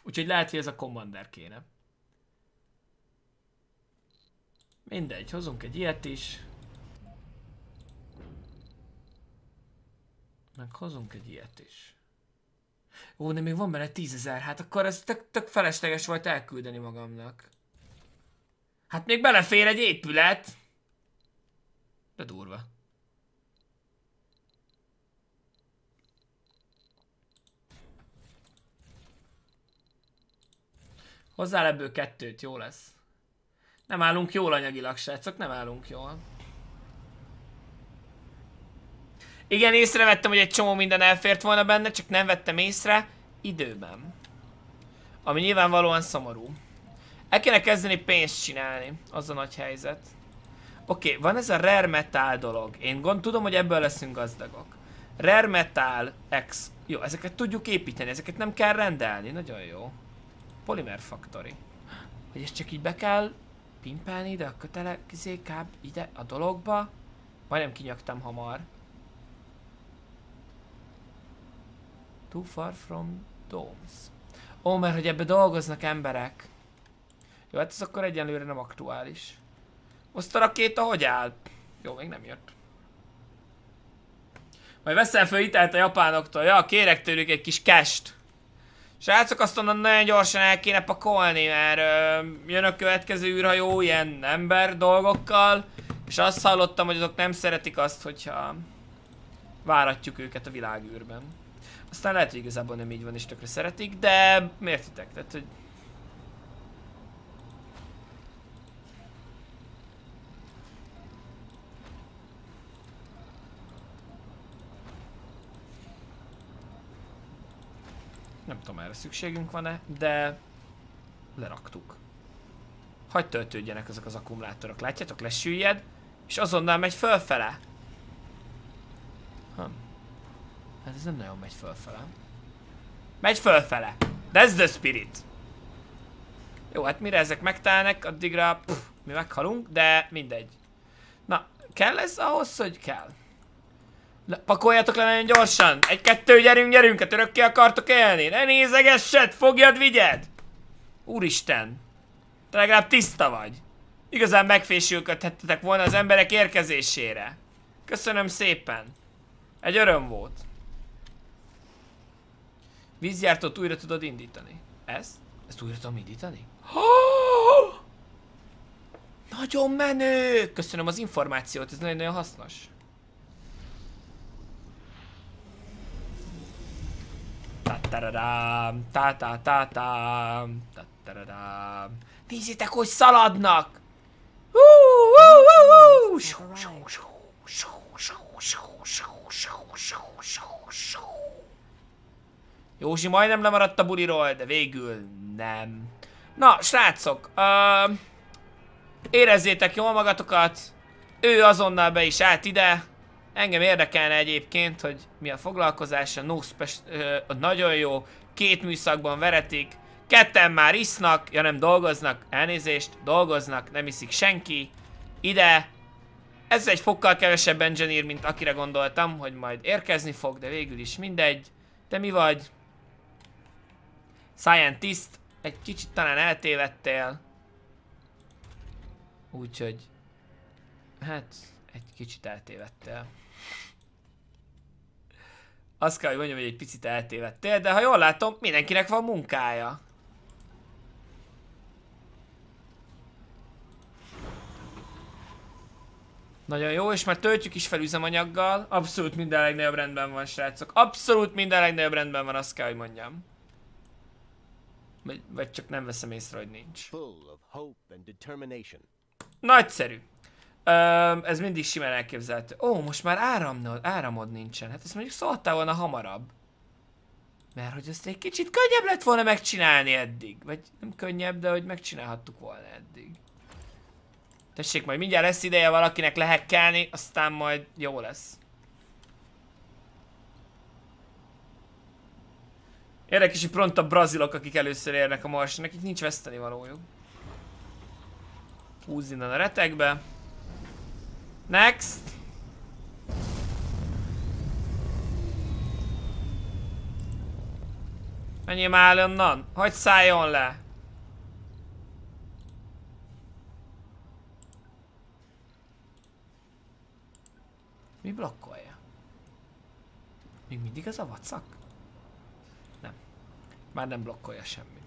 Úgyhogy lehet, hogy ez a Commander kéne. Mindegy, hozunk egy ilyet is. Meg hozunk egy ilyet is. Ó, de még van benne 10 000, hát akkor ez tök felesleges volt elküldeni magamnak. Hát még belefér egy épület! De durva. Hozzá ebből 2-t, jó lesz. Nem állunk jól anyagilag, srácok, nem állunk jól. Igen, észrevettem, hogy egy csomó minden elfért volna benne, csak nem vettem észre időben. Ami nyilvánvalóan szomorú. El kéne kezdeni pénzt csinálni, az a nagy helyzet. Oké, van ez a rare metal dolog. Én tudom, hogy ebből leszünk gazdagok. Rare metal X. Jó, ezeket tudjuk építeni, ezeket nem kell rendelni, nagyon jó. Polymer Factory. Hogy ezt csak így be kell pimpelni ide a kötelezékább ide a dologba. Majdnem kinyögtem hamar. Too far from domes. Ó, mert hogy ebbe dolgoznak emberek. Jó, hát ez akkor egyenlőre nem aktuális. Most a rakéta hogy áll? Jó, még nem jött. Majd veszel föl hitelt a japánoktól. Ja, kérek tőlük egy kis cash-t. Srácok, azt onnan nagyon gyorsan el kéne pakolni, mert jön a következő űrhajó ilyen ember dolgokkal, és azt hallottam, hogy azok nem szeretik azt, hogyha váratjuk őket a világűrben. Aztán lehet, hogy igazából nem így van, és tökre szeretik, de miért hittek? Tehát, hogy... Nem tudom, erre szükségünk van-e, de leraktuk. Hagy töltődjenek azok az akkumulátorok. Látjátok, lesüllyed, és azonnal megy fölfele. Hát ez nem nagyon megy fölfele. Megy fölfele! That's the spirit! Jó, hát mire ezek megtelnek, addigra pff, mi meghalunk, de mindegy. Na, kell ez ahhoz, hogy kell? Pakoljátok le nagyon gyorsan! 1-2, gyerünk! Hát örökké akartok élni! Ne nézegessed! Fogjad, vigyed! Úristen! Te legalább tiszta vagy! Igazán megfésülködhettetek volna az emberek érkezésére. Köszönöm szépen! Egy öröm volt. Vízgyártót újra tudod indítani. Ezt? Ezt újra tudom indítani? Nagyon menő! Köszönöm az információt, ez nagyon-nagyon hasznos. Tattararám, tatatám, tattararám. Nézzétek, hogy szaladnak! Józsi majdnem lemaradt a buliról, de végül nem. Na, srácok, érezzétek jól magatokat. Ő azonnal be is állt ide. Engem érdekelne egyébként, hogy mi a foglalkozása. No nagyon jó, 2 műszakban veretik. 2-en már isznak, ja nem dolgoznak, elnézést, dolgoznak, nem iszik senki. Ide. Ez egy fokkal kevesebb engineer, mint akire gondoltam, hogy majd érkezni fog, de végül is mindegy. Te mi vagy? Scientist, egy kicsit talán eltévedtél. Úgyhogy... Hát, egy kicsit eltévedtél. Azt kell, hogy mondjam, hogy egy picit eltévedtél, de ha jól látom, mindenkinek van munkája. Nagyon jó, és már töltjük is fel üzemanyaggal. Abszolút minden legnagyobb rendben van, srácok. Abszolút minden legnagyobb rendben van, azt kell, hogy mondjam. Vagy csak nem veszem észre, hogy nincs. Nagyszerű. Ez mindig simán elképzelhető. Ó, most már áramod nincsen. Hát ezt mondjuk szóltál volna hamarabb. Mert hogy ezt egy kicsit könnyebb lett volna megcsinálni eddig. Vagy nem könnyebb, de hogy megcsinálhattuk volna eddig. Tessék, majd mindjárt lesz ideje valakinek lehekkelni, aztán majd jó lesz. Érdekes, hogy pont a brazilok, akik először érnek a Marsra, nekik nincs vesztenivalójuk. Húzz innen a retekbe. Next! Menjél már onnan! Hagyj szálljon le! Mi blokkolja? Még mindig ez a vacak? Nem. Már nem blokkolja semmi.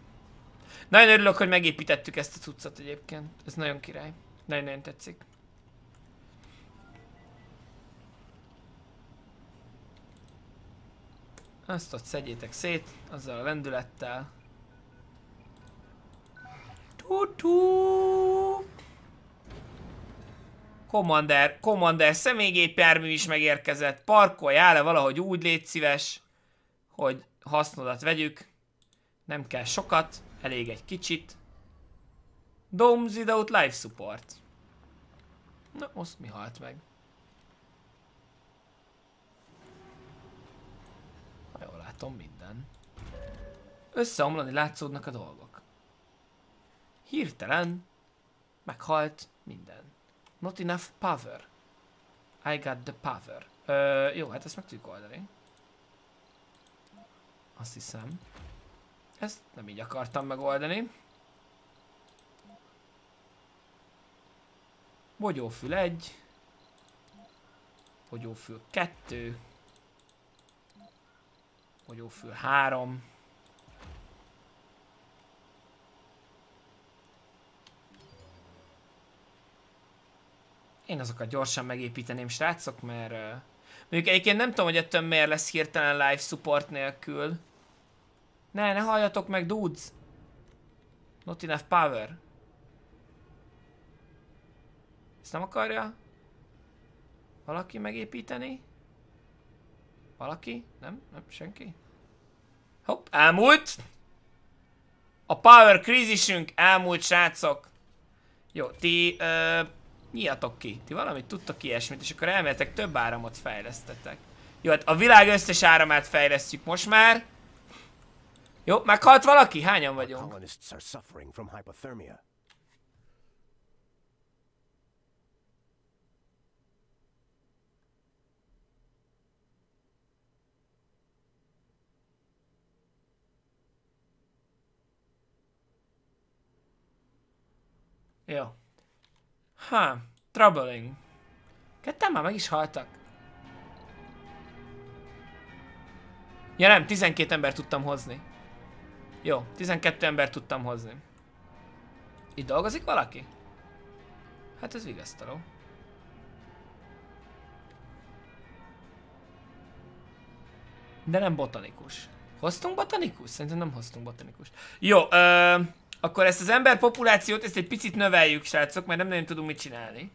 Nagyon örülök, hogy megépítettük ezt a cuccot egyébként. Ez nagyon király. Nagyon-nagyon tetszik. Azt ott szedjétek szét, azzal a lendülettel. Tutú! Commander személygépjármű is megérkezett. Parkoljál le valahogy úgy, légy szíves, hogy hasznodat vegyük. Nem kell sokat, elég egy kicsit. Domes without life support. Na, most mi halt meg? Ha jól látom, minden. Összeomlani látszódnak a dolgok. Hirtelen meghalt minden. Not enough power. I got the power. Jó, hát ezt meg tudjuk oldani. Azt hiszem. Ezt nem így akartam megoldani. Bogyófül 1. Bogyófül 2. Bogyófül 3. Én azokat gyorsan megépíteném, srácok, mert... mondjuk egyébként nem tudom, hogy ettől miért lesz hirtelen live support nélkül. Ne halljatok meg, dudes! Not enough power. Ezt nem akarja? Valaki megépíteni? Valaki? Nem? Nem? Senki? Hopp, elmúlt! A power krízisünk elmúlt, srácok! Jó, ti... nyíljatok ki, ti valamit tudtok ilyesmit, és akkor elméletek több áramot fejlesztetek. Jó, hát a világ összes áramát fejlesztjük most már. Jó, meghalt valaki? Hányan vagyunk? Jó. Ha, troubling. Ketten már meg is haltak. Ja nem, 12 embert tudtam hozni. Jó, 12 embert tudtam hozni. Itt dolgozik valaki? Hát ez vigasztaló. De nem botanikus. Hoztunk botanikus? Szerintem nem hoztunk botanikus. Jó, akkor ezt az ember populációt, ezt egy picit növeljük, srácok, mert nem nagyon tudunk mit csinálni.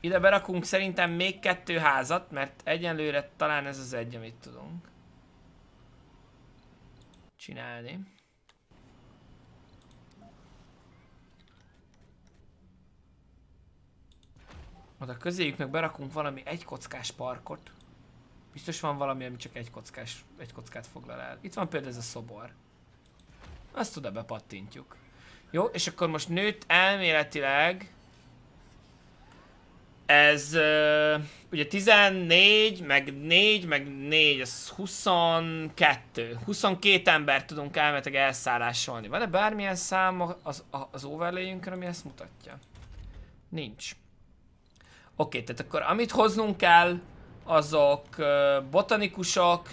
Ide berakunk szerintem még 2 házat, mert egyenlőre talán ez az egy, amit tudunk csinálni. Oda közéjük meg berakunk valami egykockás parkot. Biztos van valami, ami csak egy kockát foglal el. Itt van például ez a szobor. Azt oda bepattintjuk. Jó, és akkor most nőtt elméletileg. Ez ugye 14, meg 4, meg 4, ez 22. 22 embert tudunk elméletileg elszállásolni. Van-e bármilyen szám az overlayünkön, ami ezt mutatja? Nincs. Oké, tehát akkor amit hoznunk kell, azok botanikusok,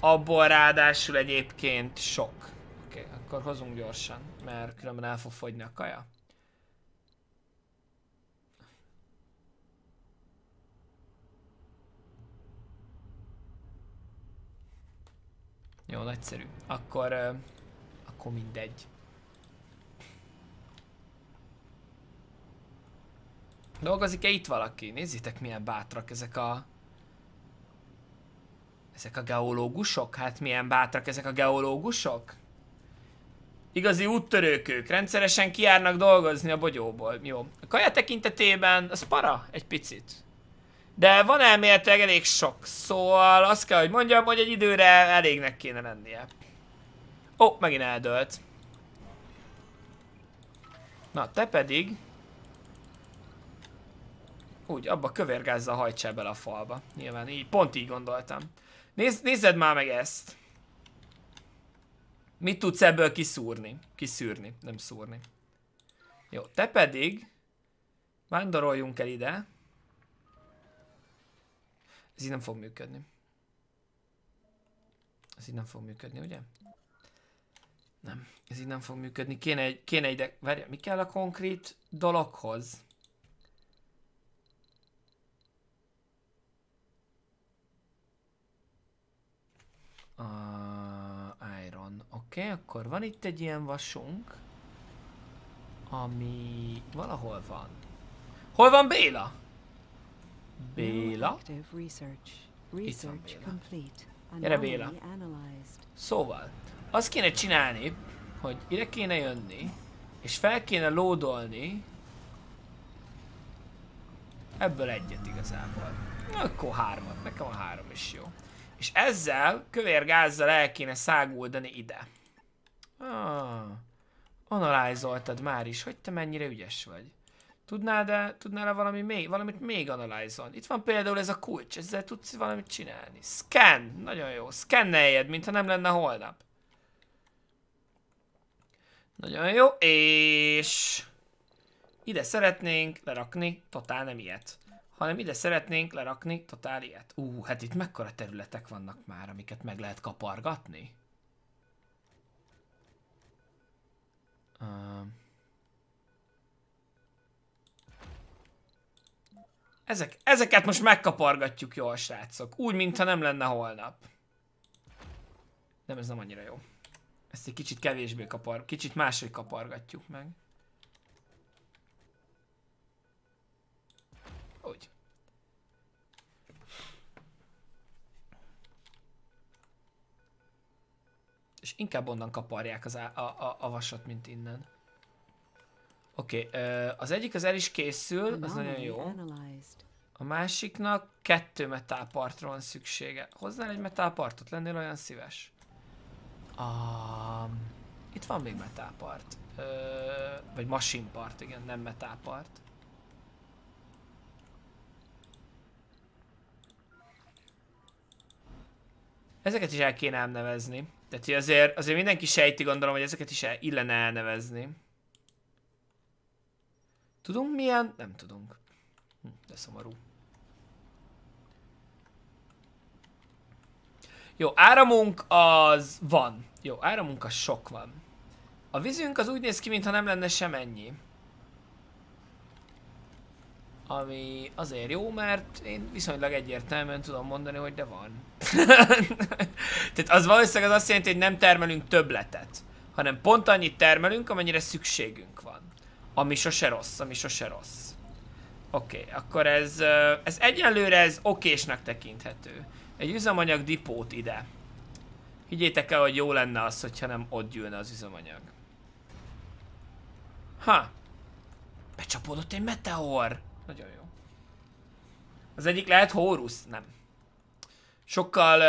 abból ráadásul egyébként sok. Oké, akkor hozunk gyorsan, mert különben el fog fogyni a kaja. Jó, nagyszerű. Akkor, akkor mindegy. Dolgozik-e itt valaki? Nézzétek, milyen bátrak ezek a... ezek a geológusok? Hát milyen bátrak ezek a geológusok? Igazi úttörők ők. Rendszeresen kijárnak dolgozni a bogyóból. Jó. A kaja tekintetében az para egy picit. De van elméletileg elég sok. Szóval azt kell, hogy mondjam, hogy egy időre elégnek kéne lennie. Ó, megint eldölt. Na, te pedig... úgy, abba kövérgázza a hajtsál bele a falba. Nyilván így, pont így gondoltam. Nézzed már meg ezt. Mit tudsz ebből kiszúrni? Kiszűrni, nem szúrni. Jó, te pedig Vándoroljunk el ide. Ez így nem fog működni. Ez így nem fog működni, ugye? Nem, ez így nem fog működni. Kéne ide... Várja, mi kell a konkrét dologhoz? Iron. Oké, akkor van itt egy ilyen vasunk, ami valahol van. Hol van Béla? Béla? Itt van Béla. Gyere Béla. Szóval, azt kéne csinálni, hogy ide kéne jönni, és fel kéne lódolni ebből egyet igazából. Na, akkor hármat, nekem a három is jó. És ezzel, kövérgázzal el kéne száguldani ide. Analyzoltad már is, hogy te mennyire ügyes vagy. Tudnál-e valamit még analyzolni? Itt van például ez a kulcs, ezzel tudsz valamit csinálni. Scan, nagyon jó. Scanneljed, mintha nem lenne holnap. Nagyon jó, és... Ide szeretnénk lerakni, totál nem ilyet. Hanem ide szeretnénk lerakni totál ilyet. Hát itt mekkora területek vannak már, amiket meg lehet kapargatni? Ezeket most megkapargatjuk jól, srácok. Úgy, mintha nem lenne holnap. Nem, ez nem annyira jó. Ezt egy kicsit kevésbé kicsit máshogy kapargatjuk meg. Úgy. És inkább onnan kaparják az a vasat, mint innen. Oké, az egyik az el is készül, az nagyon jó. A másiknak 2 metálpartra van szüksége. Hoznál egy metálpartot? Lennél olyan szíves? Itt van még metálpart. Vagy masinpart, igen, nem metálpart. Ezeket is el kéne elnevezni. Tehát, hogy azért mindenki sejti, gondolom, hogy ezeket is illene elnevezni. Tudunk milyen? Nem tudunk. De szomorú. Jó, áramunk az van. Jó, áramunk az sok van. A vízünk az úgy néz ki, mintha nem lenne semennyi. Ami azért jó, mert én viszonylag egyértelműen tudom mondani, hogy de van. Tehát az valószínűleg az azt jelenti, hogy nem termelünk többletet, hanem pont annyit termelünk, amennyire szükségünk van. Ami sose rossz, ami sose rossz. Oké, akkor ez egyenlőre ez okésnak tekinthető. Egy üzemanyag dipót ide. Higgyétek el, hogy jó lenne az, hogyha nem ott gyűlne az üzemanyag. Becsapódott egy meteor! Nagyon jó. Az egyik lehet Hórusz? Nem. Sokkal...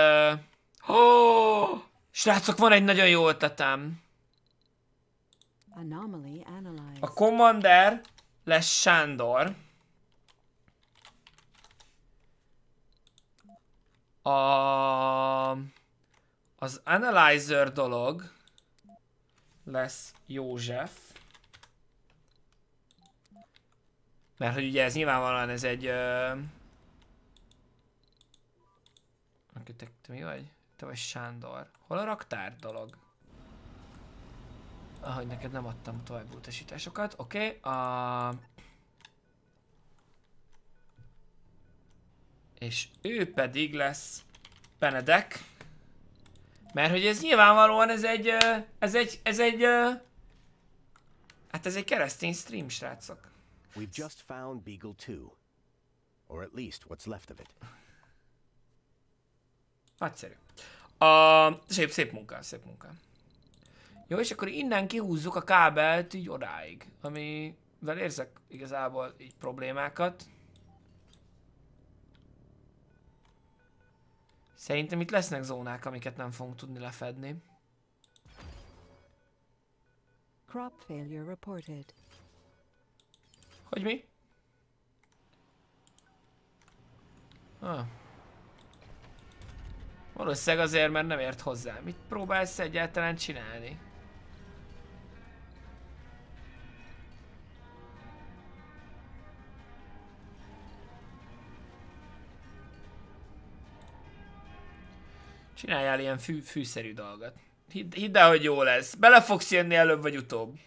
Srácok, van egy nagyon jó ötletem. A Commander lesz Sándor. Az Analyzer dolog lesz József. Mert hogy ugye ez nyilvánvalóan ez egy... Te mi vagy? Te vagy Sándor. Hol a raktár dolog? Ahogy neked nem adtam további utasításokat. Oké. És ő pedig lesz Benedek. Mert hogy ez nyilvánvalóan hát ez egy keresztény stream, srácok. We've just found Beagle 2, or at least what's left of it. Nagyszerű. Szép munka, szép munka. Jó, és akkor innen kihúzzuk a kábelt így odáig, amivel érzek igazából így problémákat. Szerintem itt lesznek zónák, amiket nem fogunk tudni lefedni. Crop failure reported. Hogy mi? Valószínűleg azért, mert nem ért hozzá. Mit próbálsz egyáltalán csinálni? Csináljál ilyen fűszerű dolgot. Hidd el, hogy jó lesz. Bele fogsz jönni előbb vagy utóbb.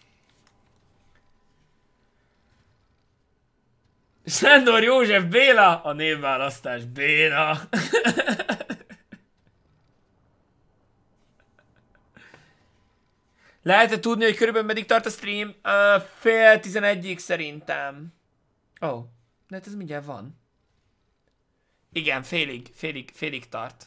Sándor József Béla, a névválasztás béna. Lehet-e tudni, hogy körülbelül meddig tart a stream? Fél 11-ig szerintem. Ó, oh, de hát ez mindjárt van. Igen, félig tart.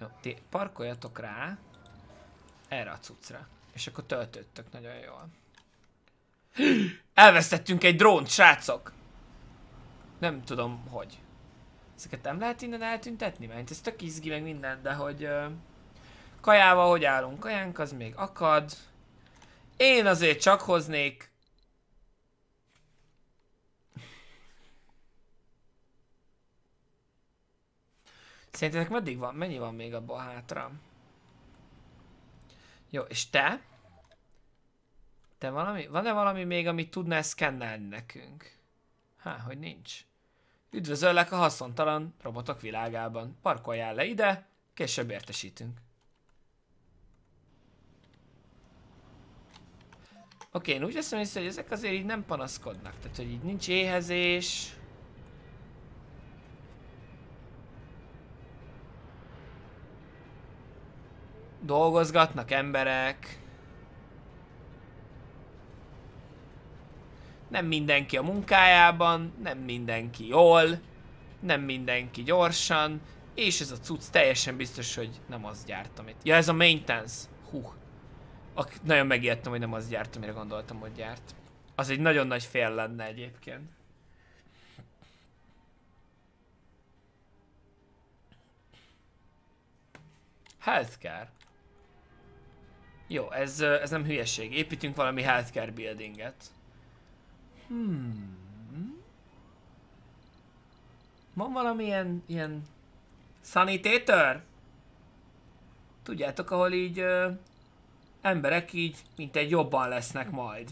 Jó, ti parkoljatok rá erre a cuccra, és akkor töltöttök nagyon jól. Elvesztettünk egy drónt, srácok! Nem tudom, hogy. Ezeket nem lehet innen eltüntetni, mert ez tök izgi meg minden, de hogy... kajával hogy állunk? Kajánk az még akad. Én azért csak hoznék... Szerintetek meddig van? Mennyi van még abban hátra? Jó, és te? Te valami? Van-e valami még, amit tudnál szkennelni nekünk? Há, hogy nincs. Üdvözöllek a haszontalan robotok világában. Parkoljál le ide, később értesítünk. Oké, én úgy veszem észre, hogy ezek azért így nem panaszkodnak. Tehát, hogy így nincs éhezés. Dolgozgatnak emberek. Nem mindenki a munkájában, nem mindenki jól, nem mindenki gyorsan, és ez a cucc teljesen biztos, hogy nem azt gyártam itt. Ja, ez a maintenance. Hú. Nagyon megijedtem, hogy nem azt gyártam, mire gondoltam, hogy gyárt. Az egy nagyon nagy fél lenne egyébként. Healthcare. Jó, ez nem hülyeség. Építünk valami healthcare buildinget. Van valamilyen ilyen sanitator? Tudjátok, ahol így emberek így mint egy jobban lesznek majd.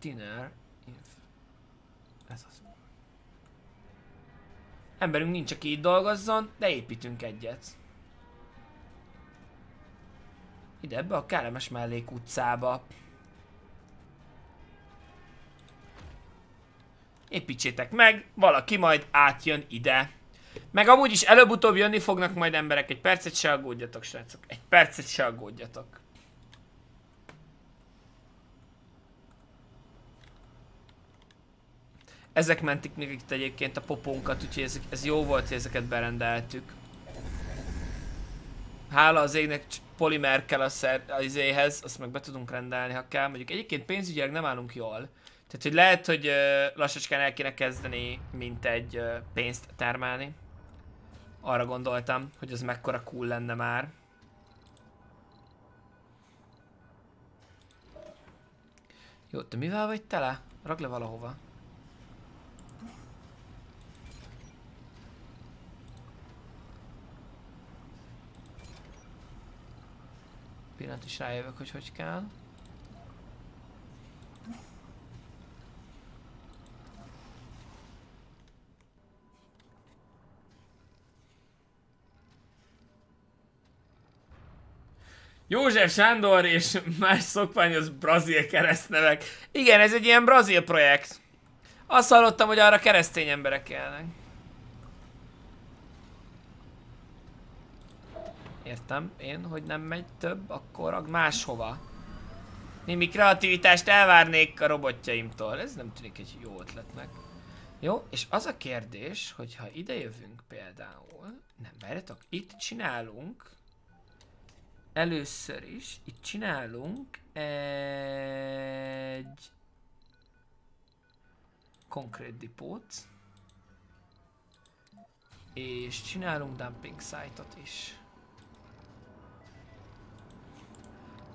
Dinner. Ez az. Emberünk nincs, aki így dolgozzon, de építünk egyet. Ide ebbe a kellemes mellék utcába. Építsétek meg, valaki majd átjön ide. Meg amúgy is előbb-utóbb jönni fognak majd emberek. Egy percet se aggódjatok, srácok. Egy percet se aggódjatok. Ezek mentik még itt egyébként a popónkat, úgyhogy ez jó volt, hogy ezeket berendeltük. Hála az égnek polimer kell az éhez, azt meg be tudunk rendelni, ha kell. Mondjuk egyébként pénzügyileg nem állunk jól. Tehát, hogy lehet, hogy lassacskán el kéne kezdeni, mint egy pénzt termelni. Arra gondoltam, hogy az mekkora cool lenne már. Jó, te mivel vagy tele? Rakd le valahova. Pillanat is rájövök, hogy hogy kell. József Sándor és más szokványos brazil keresztnevek. Igen, ez egy ilyen brazil projekt. Azt hallottam, hogy arra keresztény emberek élnek. Értem én, hogy nem megy több, akkor máshova. Némi kreativitást elvárnék a robotjaimtól. Ez nem tűnik egy jó ötletnek. Jó, és az a kérdés, hogy ha ide jövünk például... Nem, várjatok, itt csinálunk... Először is itt csinálunk egy konkrét depót, és csinálunk dumping site-ot is.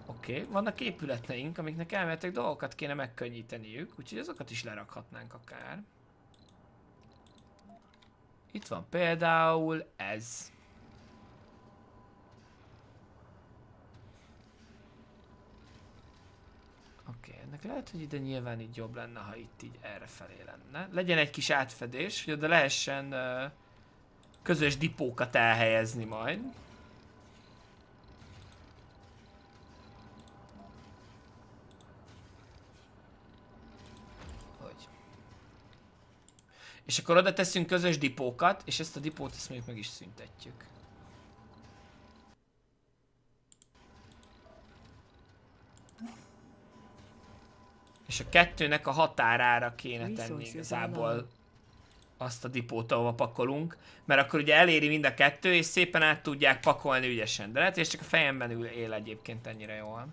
Oké, vannak épületeink, amiknek elméletek dolgokat kéne megkönnyíteniük, úgyhogy azokat is lerakhatnánk akár. Itt van például ez. Ennek lehet, hogy ide nyilván így jobb lenne, ha itt így errefelé lenne. Legyen egy kis átfedés, hogy oda lehessen közös dipókat elhelyezni majd. És akkor oda teszünk közös dipókat, és ezt a dipót ezt mondjuk meg is szüntetjük. És a kettőnek a határára kéne tenni igazából azt a dipót, ahova pakolunk, mert akkor ugye eléri mind a kettő, és szépen át tudják pakolni ügyesen. De lehet, és csak a fejemben él egyébként ennyire jól.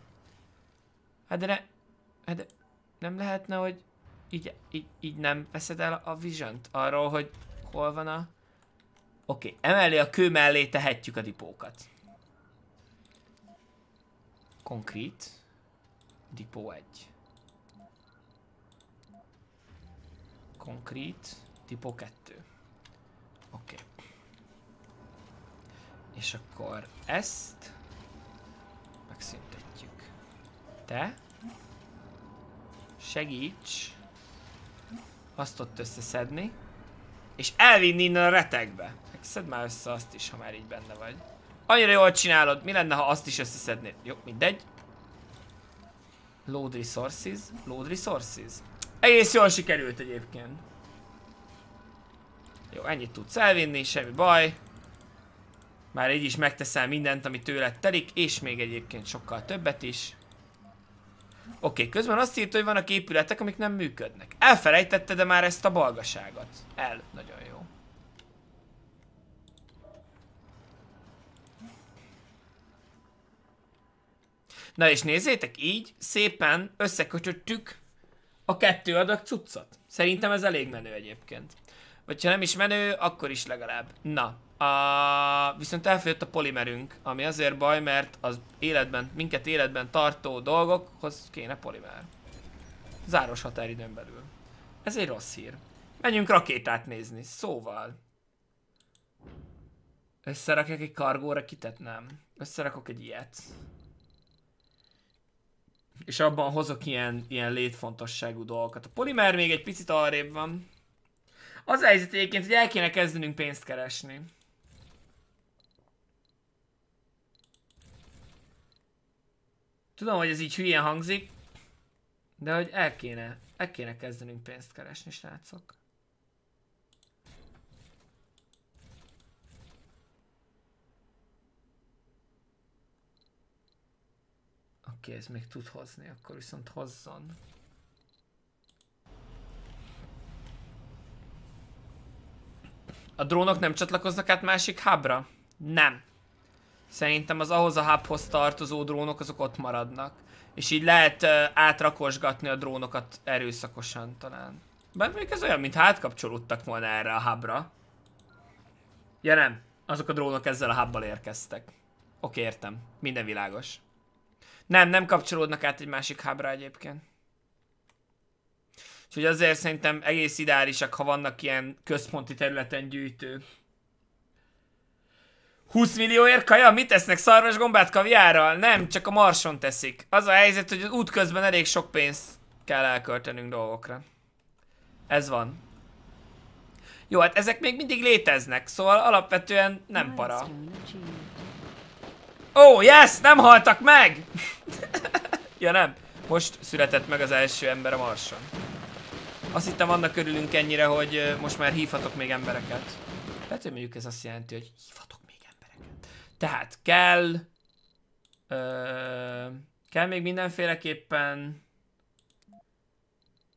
Hát de, de nem lehetne, hogy... Így nem veszed el a vision-t arról, hogy hol van a... Oké, emellé a kő mellé tehetjük a dipókat. Konkrét. Dipó 1. Konkrét. Dipó 2. Oké. És akkor ezt... megszüntetjük. Te... segíts... azt ott összeszedni, és elvinni innen a retekbe. Szedd már össze azt is, ha már így benne vagy. Annyira jól csinálod, mi lenne, ha azt is összeszednéd? Jó, mindegy. Load resources, load resources. Egész jól sikerült egyébként. Jó, ennyit tudsz elvinni, semmi baj. Már így is megteszel mindent, ami tőled telik, és még egyébként sokkal többet is. Oké, közben azt írt, hogy vannak épületek, amik nem működnek. Elfelejtetted-e már ezt a balgaságot? El, nagyon jó. Na és nézzétek, így szépen összekötöttük a kettő adag cuccot. Szerintem ez elég menő egyébként. Vagy ha nem is menő, akkor is legalább. Na, viszont elfogyott a polimerünk, ami azért baj, mert az életben, minket életben tartó dolgokhoz kéne polimer. Záros határidőn belül. Ez egy rossz hír. Menjünk rakétát nézni, szóval. Összerakjak egy kargóra, kitetném. Összerakok egy ilyet. És abban hozok ilyen létfontosságú dolgokat. A polimer még egy picit arrébb van. Az helyzet egyébként, hogy el kéne kezdenünk pénzt keresni. Tudom, hogy ez így hülyén hangzik, de hogy el kéne kezdenünk pénzt keresni, srácok. Oké, ez még tud hozni, akkor viszont hozzon. A drónok nem csatlakoznak át másik hubra? Nem. Szerintem az ahhoz a hubhoz tartozó drónok azok ott maradnak. És így lehet átrakosgatni a drónokat erőszakosan talán. Bár még ez olyan, mintha átkapcsolódtak volna erre a hubra. Ja nem, azok a drónok ezzel a hubbal érkeztek. Oké, értem. Minden világos. Nem kapcsolódnak át egy másik hubra egyébként. Úgyhogy azért szerintem egész ideálisak, ha vannak ilyen központi területen gyűjtő. 20 millióért kaja? Mit tesznek? Szarvasgombát kaviárral? Nem, csak a marson teszik. Az a helyzet, hogy az út közben elég sok pénzt kell elköltenünk dolgokra. Ez van. Jó, hát ezek még mindig léteznek, szóval alapvetően nem para. Oh, yes! Nem haltak meg! Ja nem, most született meg az első ember a marson. Azt hittem, annak körülünk ennyire, hogy most már hívhatok még embereket. Lehet, hogy mondjuk ez azt jelenti, hogy hívhatok még embereket. Tehát kell... kell még mindenféleképpen...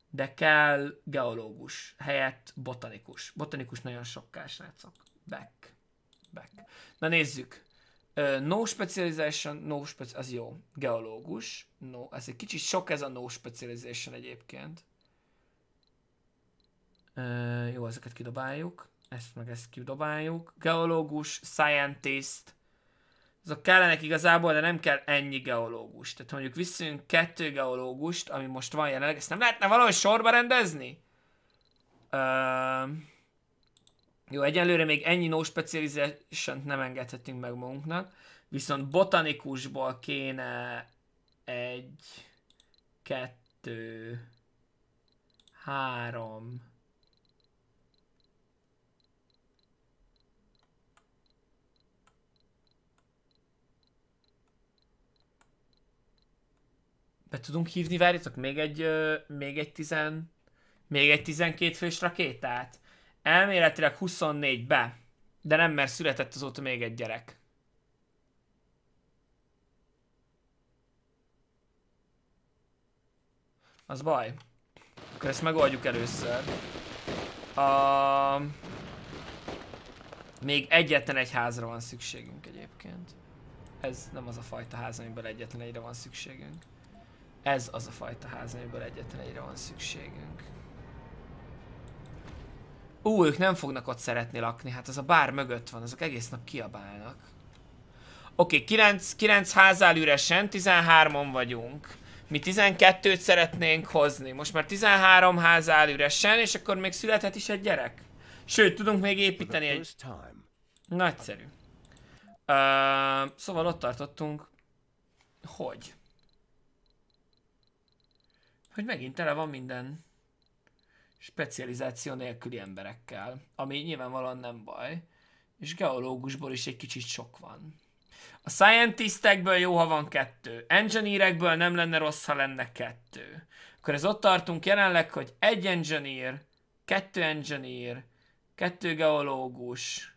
De kell geológus helyett botanikus. Botanikus nagyon sokkás, srácok. Back. Back. Na nézzük. No specialization, no specialization, az jó. Geológus. No, ez egy kicsit sok ez a no specialization egyébként. Jó, ezeket kidobáljuk. Ezt meg ezt kidobáljuk. Geológus, scientist. Azok kellenek igazából, de nem kell ennyi geológus. Tehát mondjuk visszajönk 2 geológust, ami most van jelenleg. Ezt nem lehetne valahogy sorba rendezni? Jó, egyelőre még ennyi no specialization-t nem engedhetünk meg magunknak. Viszont botanikusból kéne egy, kettő, 2, 3. Be tudunk hívni, várjatok, még egy 12 fős rakétát. Elméletileg 24 be, de nem, mert született azóta még egy gyerek. Az baj. Akkor ezt megoldjuk először. Még egyetlen egy házra van szükségünk egyébként. Ez nem az a fajta ház, amiből egyetlen egyre van szükségünk. Ez az a fajta ház, amiből egyetlen egyre van szükségünk. Ú, ők nem fognak ott szeretni lakni, hát az a bár mögött van, azok egész nap kiabálnak. Oké, 9 ház áll üresen, 13-on vagyunk. Mi 12-t szeretnénk hozni, most már 13 ház áll üresen, és akkor még születhet is egy gyerek. Sőt, tudunk még építeni egy... Nagyszerű. Szóval ott tartottunk, hogy... Hogy megint tele van minden specializáció nélküli emberekkel, ami nyilvánvalóan nem baj, és geológusból is egy kicsit sok van. A scientistekből jó, ha van 2, engineerekből nem lenne rossz, ha lenne 2. Akkor ez ott tartunk jelenleg, hogy 1 engineer, 2 geológus,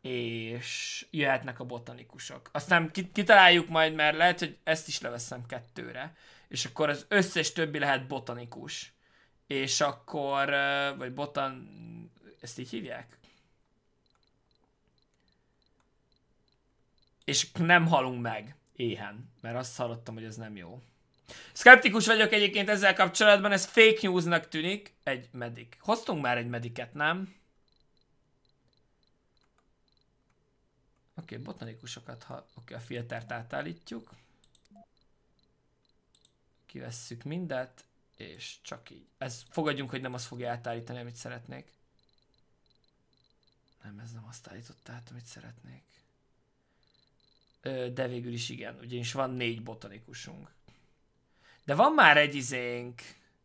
és jöhetnek a botanikusok. Aztán kitaláljuk majd, mert lehet, hogy ezt is leveszem 2-re. És akkor az összes többi lehet botanikus. És akkor, vagy botan... ezt így hívják? És nem halunk meg éhen, mert azt hallottam, hogy ez nem jó. Szkeptikus vagyok egyébként ezzel kapcsolatban, ez fake newsnak tűnik. Egy medik. Hoztunk már egy mediket, nem? Oké, botanikusokat, ha... Oké, a filtert átállítjuk. Kivesszük mindet, és csak így. Ez, fogadjunk, hogy nem azt fogja átállítani, amit szeretnék. Nem, ez nem azt állított át, amit szeretnék. De végül is igen, ugyanis van 4 botanikusunk. De van már egy izénk,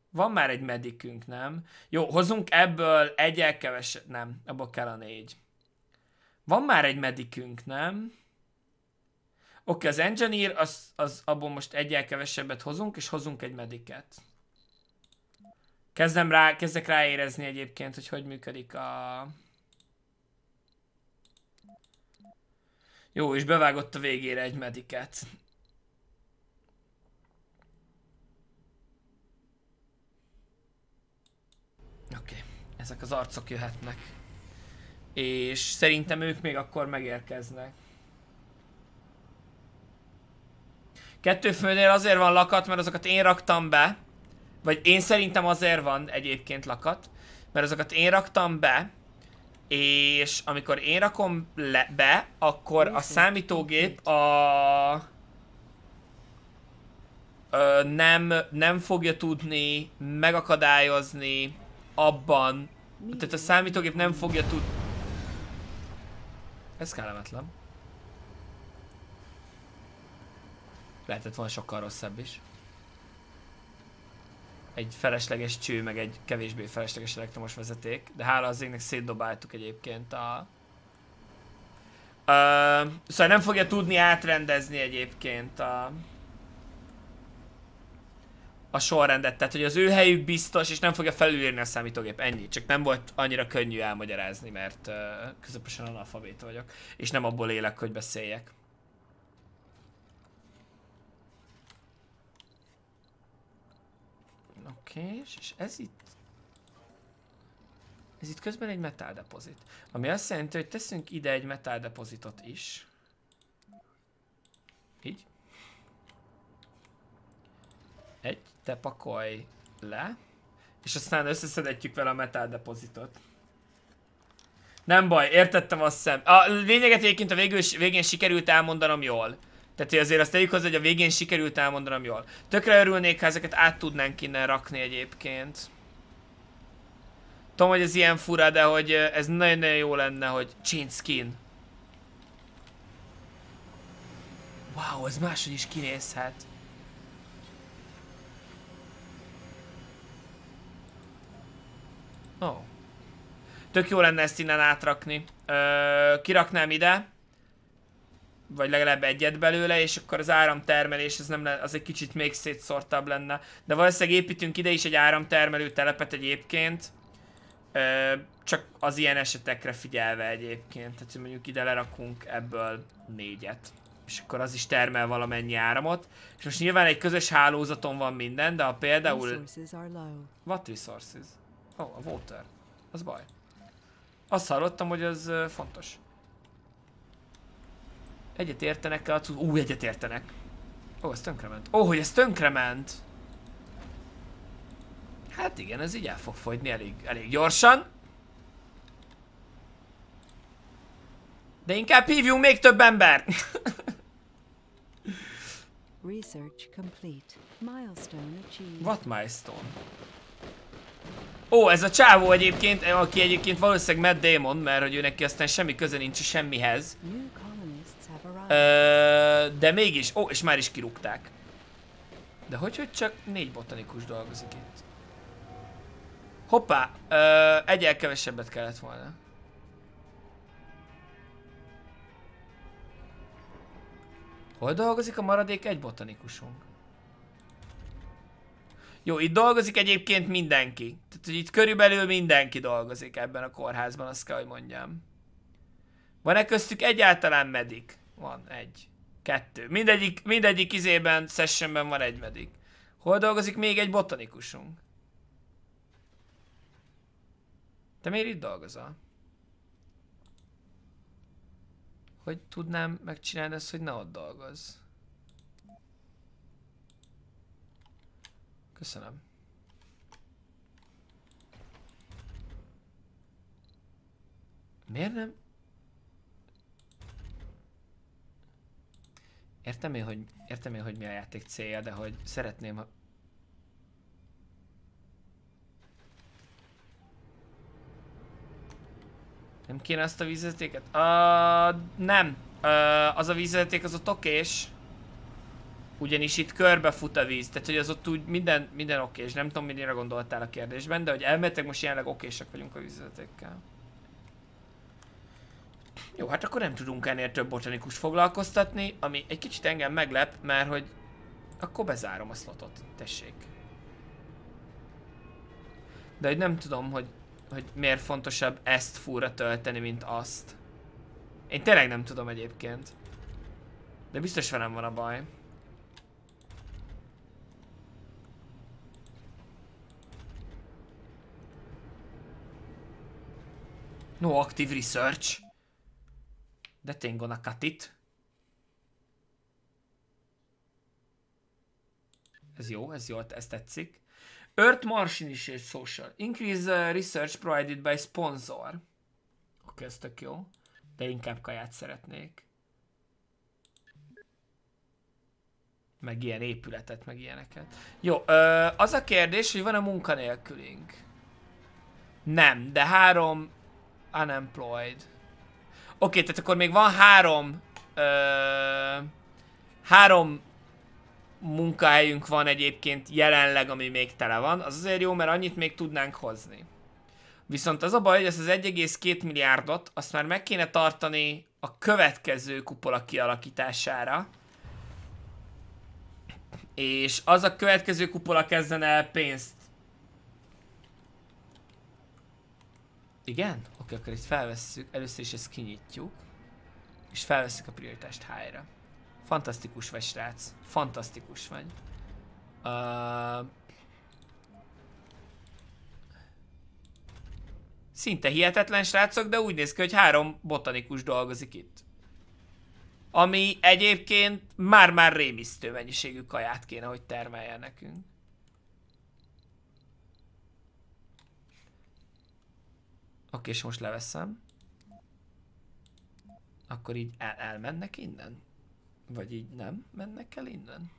van már egy medikünk, nem? Jó, hozunk ebből egy elkeveset, nem, abból kell a 4. Van már egy medikünk, nem? Oké, az engineer, abból most egyel kevesebbet hozunk, és hozunk egy mediket. Kezdek ráérezni egyébként, hogy működik a... Jó, és bevágott a végére egy mediket. Oké, ezek az arcok jöhetnek. És szerintem ők még akkor megérkeznek. 2 főnél azért van lakat, mert azokat én raktam be. Vagy én szerintem azért van egyébként lakat, mert azokat én raktam be. És amikor én rakom be, akkor a számítógép nem fogja tudni megakadályozni abban. Tehát a számítógép nem fogja tudni... Ez kellemetlen. Lehetett volna sokkal rosszabb is. Egy felesleges cső, meg egy kevésbé felesleges elektromos vezeték. De hála az égnek szétdobáltuk egyébként a... Szóval nem fogja tudni átrendezni egyébként a sorrendet. Tehát, hogy az ő helyük biztos, és nem fogja felülírni a számítógép. Ennyi. Csak nem volt annyira könnyű elmagyarázni, mert közepesen analfabéta vagyok. És nem abból élek, hogy beszéljek. És ez itt közben egy metal depozit, ami azt jelenti, hogy teszünk ide egy metal depozitot is. Így. Te pakolj le, és aztán összeszedetjük vele a metal depozitot. Nem baj, értettem azt hiszem. A lényeget egyébként a végén sikerült elmondanom jól. Tehát, hogy azért azt tegyük hozzá, hogy a végén sikerült elmondanom jól. Tökre örülnék, ha ezeket át tudnánk innen rakni egyébként. Tudom, hogy ez ilyen fura, de hogy ez nagyon-nagyon jó lenne, hogy chain skin. Wow, ez máshogy is kinézhet. Oh. Tök jó lenne ezt innen átrakni. Kiraknám ide. Vagy legalább egyet belőle, és akkor az áramtermelés az, az egy kicsit még szétszortabb lenne. De valószínűleg építünk ide is egy áramtermelő telepet egyébként. Csak az ilyen esetekre figyelve egyébként. Tehát mondjuk ide lerakunk ebből 4-et. És akkor az is termel valamennyi áramot. És most nyilván egy közös hálózaton van minden, de ha például... What resources? Oh, a water. Az baj. Azt hallottam, hogy az fontos. Egyet értenek a cucc... Ú, egyet értenek. Ó, ez tönkrement. Ó, hogy ez tönkrement! Hát igen, ez így el fog fogyni elég gyorsan. De inkább hívjunk még több embert! Research complete. Milestone achieved. What milestone? Ó, ez a csávó egyébként, aki egyébként valószínűleg Matt Damon, mert hogy ő neki aztán semmi köze nincs semmihez. De mégis, ó, és már is kirúgták. De hogy csak 4 botanikus dolgozik itt. Hoppá, egyel kevesebbet kellett volna. Hol dolgozik a maradék 1 botanikusunk? Jó, itt dolgozik egyébként mindenki. Tehát, hogy itt körülbelül mindenki dolgozik ebben a kórházban, azt kell, hogy mondjam. Van-e köztük egyáltalán medik? Van egy. 2. Mindegyik izében, sessionben van egy medik. Hol dolgozik még egy botanikusunk? Te miért itt dolgozol? Hogy tudnám megcsinálni ezt, hogy ne ott dolgozz? Köszönöm. Miért nem? Értem én, hogy mi a játék célja, de hogy szeretném, ha... Nem kéne azt a vízvezetéket? Nem. Az a vízvezeték az ott okés. Ugyanis itt körbefut a víz, tehát hogy az ott úgy minden okés. Nem tudom, mire gondoltál a kérdésben, de hogy elméletileg most jelenleg okésak vagyunk a vízvezetékkel. Jó, hát akkor nem tudunk ennél több botanikust foglalkoztatni, ami egy kicsit engem meglep, mert hogy akkor bezárom a slotot, tessék. De hogy nem tudom, hogy miért fontosabb ezt fullra tölteni, mint azt. Én tényleg nem tudom egyébként. De biztos velem van a baj. No active research. Detengo na katit. Ez jó, ez tetszik. Earth Mars Initiate Social. Increase research provided by sponsor. Oké, ez tök jó. De inkább kaját szeretnék. Meg ilyen épületet, meg ilyeneket. Jó, az a kérdés, hogy van-e munkanélkülünk? Nem, de 3 unemployed. Oké, tehát akkor még van 3 munkahelyünk van egyébként jelenleg, ami még tele van. Az azért jó, mert annyit még tudnánk hozni. Viszont az a baj, hogy ezt az 1,2 milliárdot, azt már meg kéne tartani a következő kupola kialakítására. És az a következő kupola kezdene el pénzt. Igen? Oké, akkor itt felvesszük, először is ezt kinyitjuk. És felvesszük a prioritást high-ra. Fantasztikus vagy, srác. Fantasztikus vagy. Szinte hihetetlen, srácok, de úgy néz ki, hogy 3 botanikus dolgozik itt. Ami egyébként már-már rémisztő mennyiségű kaját kéne, hogy termeljen nekünk. Oké, és most leveszem. Akkor így elmennek innen? Vagy így nem mennek el innen?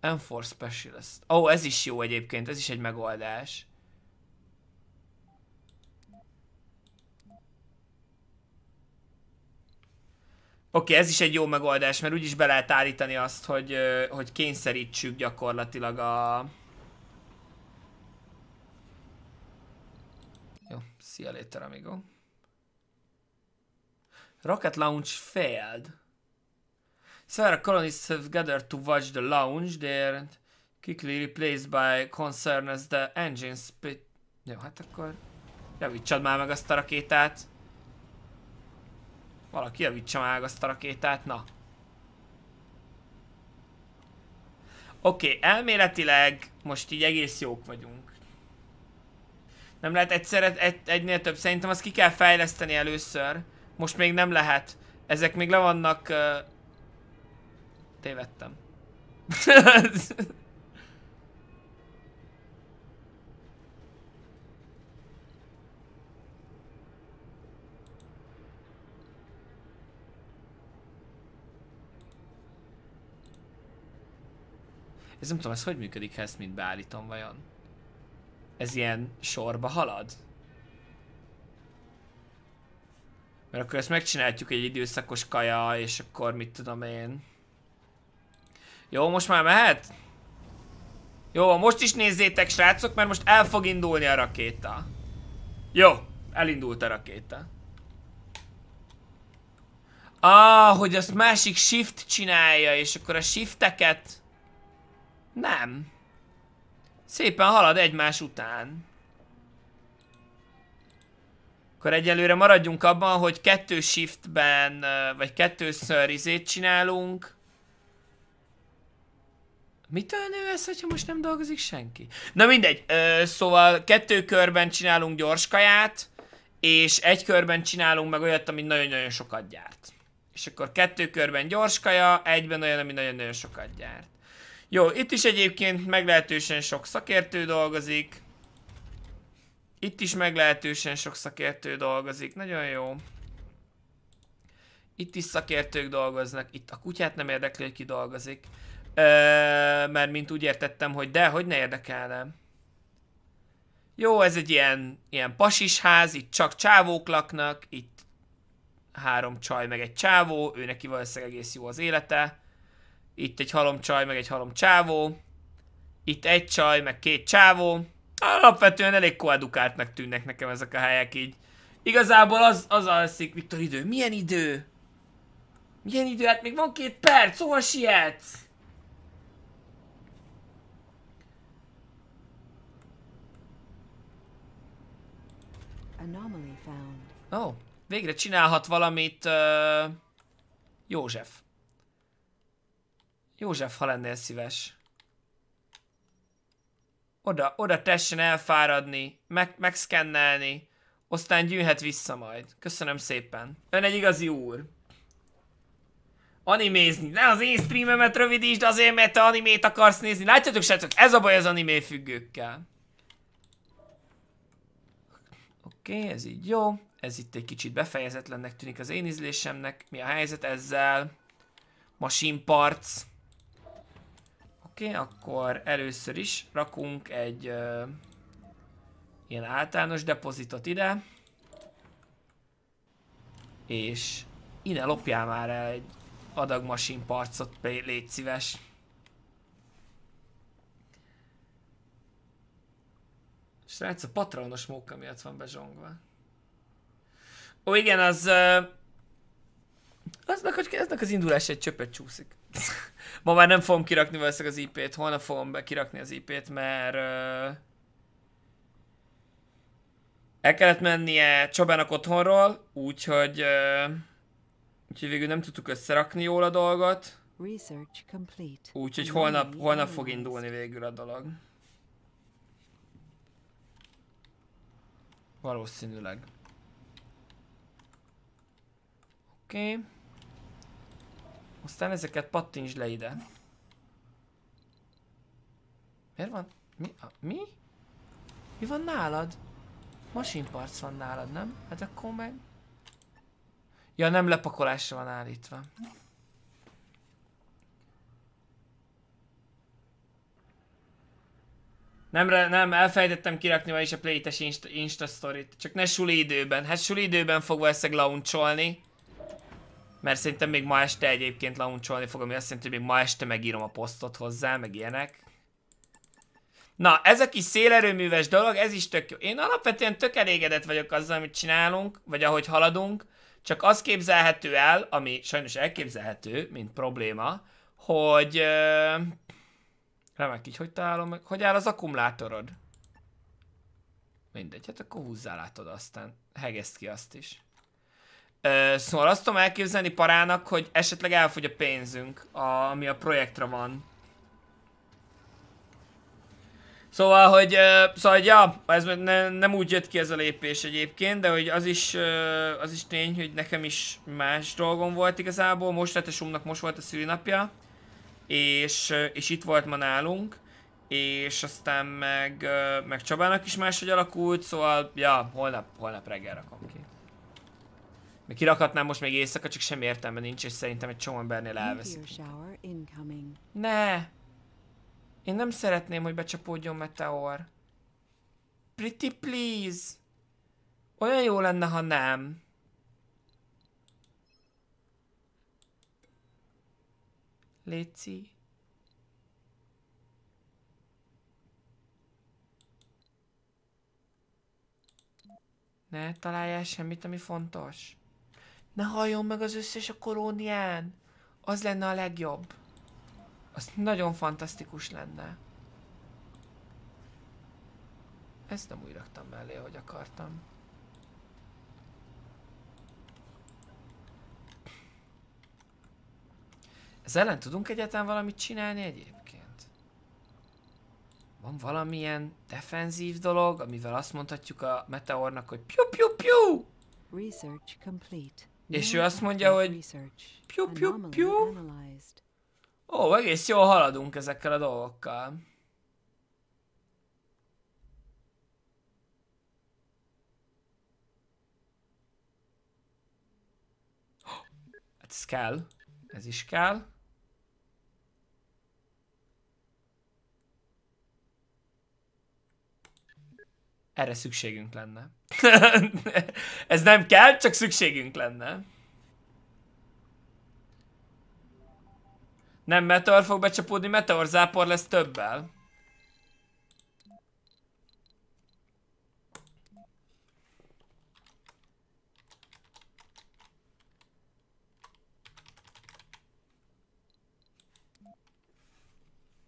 Enforce Specialist. Ó, ez is jó egyébként, ez is egy megoldás. Oké, ez is egy jó megoldás, mert úgyis be lehet állítani azt, hogy kényszerítsük gyakorlatilag a... Jó, see you later, amigo. Rocket launch failed. Several colonists have gathered to watch the launch. They're quickly replaced by concern as the engine split. Jó, hát akkor javítsad már meg azt a rakétát. Valaki javítsa már azt a rakétát, na. Oké, elméletileg most így egész jók vagyunk. Nem lehet egyszerre egynél több, szerintem azt ki kell fejleszteni először. Most még nem lehet. Ezek még le vannak... Tévedtem. Ez nem tudom, ez hogy működik, ha ezt mind beállítom vajon? Ez ilyen sorba halad? Mert akkor ezt megcsináljuk egy időszakos kaja, és akkor mit tudom én. Jó, most már mehet? Jó, most is nézzétek, srácok, mert most el fog indulni a rakéta. Jó, elindult a rakéta. Ah, hogy azt másik shift csinálja, és akkor a shifteket... Nem. Szépen halad egymás után. Akkor egyelőre maradjunk abban, hogy 2 shiftben, vagy 2-ször izét csinálunk. Mitől nő ez, hogyha most nem dolgozik senki? Na mindegy, szóval 2 körben csinálunk gyors kaját, és 1 körben csinálunk meg olyat, ami nagyon-nagyon sokat gyárt. És akkor 2 körben gyors kaja, 1-ben olyan, ami nagyon-nagyon sokat gyárt. Jó, itt is egyébként meglehetősen sok szakértő dolgozik. Itt is meglehetősen sok szakértő dolgozik, nagyon jó. Itt is szakértők dolgoznak, itt a kutyát nem érdekli, hogy ki dolgozik. Mert mint úgy értettem, hogy de, hogy ne érdekelne. Jó, ez egy ilyen pasisház, itt csak csávók laknak, itt 3 csaj meg egy csávó, ő neki valószínűleg egész jó az élete. Itt egy halom csaj, meg egy halom csávó. Itt egy csaj, meg 2 csávó. Alapvetően elég koadukáltnak tűnnek nekem ezek a helyek így. Igazából az alszik, Viktor, idő. Milyen idő? Milyen idő? Hát még van 2 perc, hova sietsz? Ó, oh, végre csinálhat valamit József. József, ha lennél szíves. Oda tessen elfáradni, megszkennelni, aztán gyűjhet vissza majd. Köszönöm szépen. Ön egy igazi úr. Animézni. Ne az én streamemet rövidítsd azért, mert te animét akarsz nézni. Látjátok, srácok, ez a baj az animé függőkkel. Oké, ez így jó. Ez itt egy kicsit befejezetlennek tűnik az én ízlésemnek. Mi a helyzet ezzel? Machine parts. Oké, akkor először is rakunk egy ilyen általános depozitot ide. És innen lopjál már el egy adag machine partsot, légy szíves. Srác, a patronos móka miatt van bezsongva. Ó, igen, aznak az indulás egy csöpöt csúszik. Ma már nem fogom kirakni valószínűleg az IP-t, holnap fogom kirakni az IP-t, mert... el kellett mennie Csabának otthonról, úgyhogy... úgyhogy végül nem tudtuk összerakni jól a dolgot. Úgyhogy holnap fog indulni végül a dolog. Valószínűleg. Oké. Aztán ezeket pattintsd le ide. Miért van? Mi? Mi van nálad? Machine parts van nálad, nem? Hát akkor meg... Ja, nem lepakolásra van állítva. Nem, elfelejtettem kirakni ma is a playtes insta storyt. Csak ne suli időben. Hát suli időben fog valószínűleg launcholni. Mert szerintem még ma este egyébként launcholni fogom, ami azt jelenti, hogy még ma este megírom a posztot hozzá, meg ilyenek. Na, ez a kis szélerőműves dolog, ez is tök jó. Én alapvetően tök elégedett vagyok azzal, amit csinálunk, vagy ahogy haladunk, csak az képzelhető el, ami sajnos elképzelhető, mint probléma, hogy... Remek, így hogy találom meg? Hogy áll az akkumulátorod? Mindegy, hát akkor húzzál átod aztán. Hegezd ki azt is. Szóval azt tudom elképzelni parának, hogy esetleg elfogy a pénzünk, ami a projektra van. Szóval, hogy, ja, ez nem úgy jött ki ez a lépés egyébként, de hogy az is tény, hogy nekem is más dolgom volt igazából. Most letesumnak most volt a szülinapja, és itt volt ma nálunk, és aztán meg Csabának is máshogy alakult, szóval, ja, holnap reggel rakom ki. Még kirakhatnám most még éjszaka, csak semmi értelme nincs, és szerintem egy csomó embernél elveszik. Ne! Én nem szeretném, hogy becsapódjon meteor. Pretty please! Olyan jó lenne, ha nem. Léci. Ne találjál semmit, ami fontos. Ne halljon meg az összes a kolónián. Az lenne a legjobb. Az nagyon fantasztikus lenne. Ezt nem úgy raktam mellé, ahogy akartam. Ez ellen tudunk egyáltalán valamit csinálni egyébként? Van valamilyen defenzív dolog, amivel azt mondhatjuk a meteornak, hogy piu-piu-piu! És ő azt mondja, hogy piu-piu-piu! Ó, egész jól haladunk ezekkel a dolgokkal. Hát ez kell. Ez is kell. Erre szükségünk lenne. Ez nem kell, csak szükségünk lenne. Nem meteor fog becsapódni, meteor zápor lesz többel.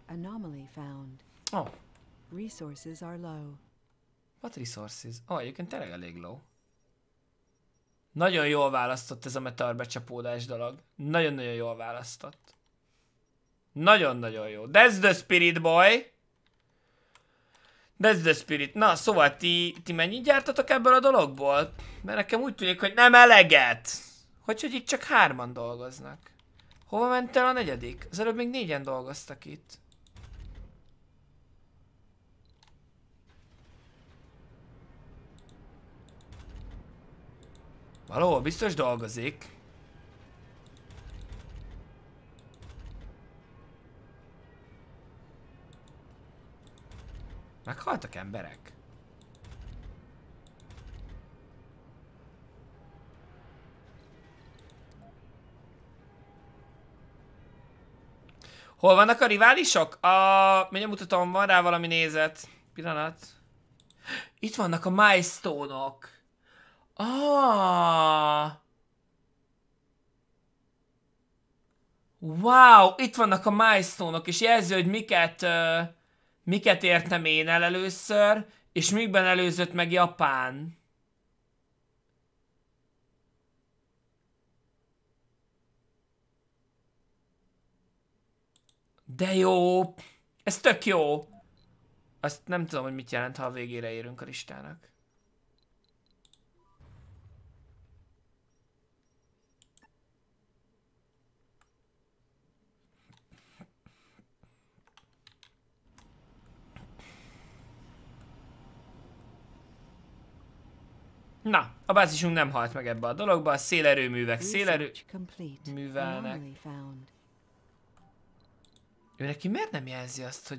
Anomaly found. Oh. Resources are low. What resources? Oh, egyébként tényleg elég low. Nagyon jól választott ez a meteor becsapódás dolog. Nagyon-nagyon jól választott. Nagyon-nagyon jó. That's the spirit, boy! That's the spirit. Na, szóval ti mennyit gyártatok ebből a dologból? Mert nekem úgy tűnik, hogy nem eleget. Hogy itt csak 3-an dolgoznak. Hova ment el a negyedik? Az előbb még 4-en dolgoztak itt. Valahol biztos dolgozik. Meghaltak emberek? Hol vannak a riválisok? Mindjárt mutatom, van rá valami nézet. Pillanat. Itt vannak a milestone-ok. Wow, itt vannak a milestone-ok, és jelzi, hogy miket értem én el először, és mikben előzött meg Japán. De jó! Ez tök jó! Azt nem tudom, hogy mit jelent, ha a végére érünk a listának. Na, a bázisunk nem halt meg ebbe a dologba, a szélerőművek szélerőművelnek. Ő neki miért nem jelzi azt,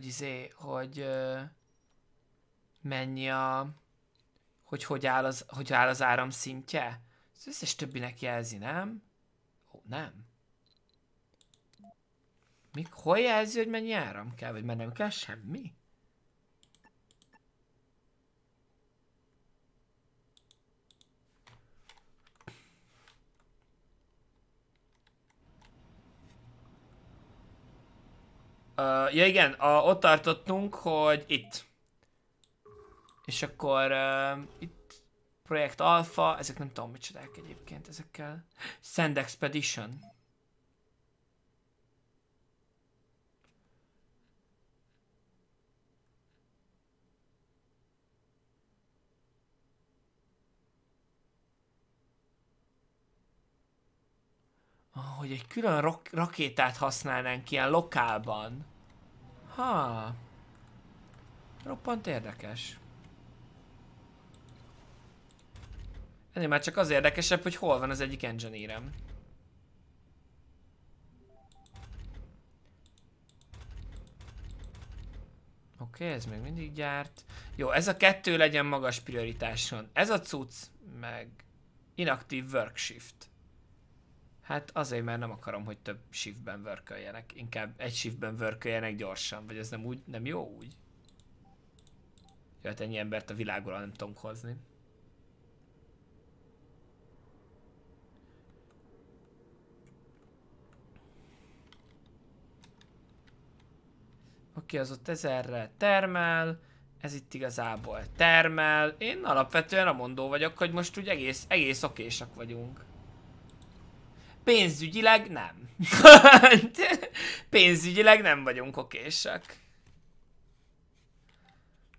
hogy mennyi a... Hogy áll az áram szintje? Az összes többinek jelzi, nem? Ó, nem. Hol jelzi, hogy mennyi áram kell? Vagy már nem kell semmi? Ja igen, ott tartottunk, hogy itt. És akkor itt projekt alfa, ezek nem tudom mit csinálják egyébként ezekkel. Sand Expedition. Hogy egy külön rakétát használnánk ilyen lokálban. Ha, roppant érdekes. Ennél már csak az érdekesebb, hogy hol van az egyik engineerem. Oké, ez még mindig gyárt. Jó, ez a kettő legyen magas prioritáson. Ez a cucc, meg inaktív workshift. Hát azért, mert nem akarom, hogy több shiftben worköljenek. Inkább egy shiftben worköljenek gyorsan, vagy ez nem úgy, nem jó úgy. Jöhet ennyi embert a világon nem tudom hozni. Oké, az ott 1000-re termel, ez itt igazából termel. Én alapvetően a mondó vagyok, hogy most úgy egész okésak vagyunk. Pénzügyileg nem. Pénzügyileg nem vagyunk okésak.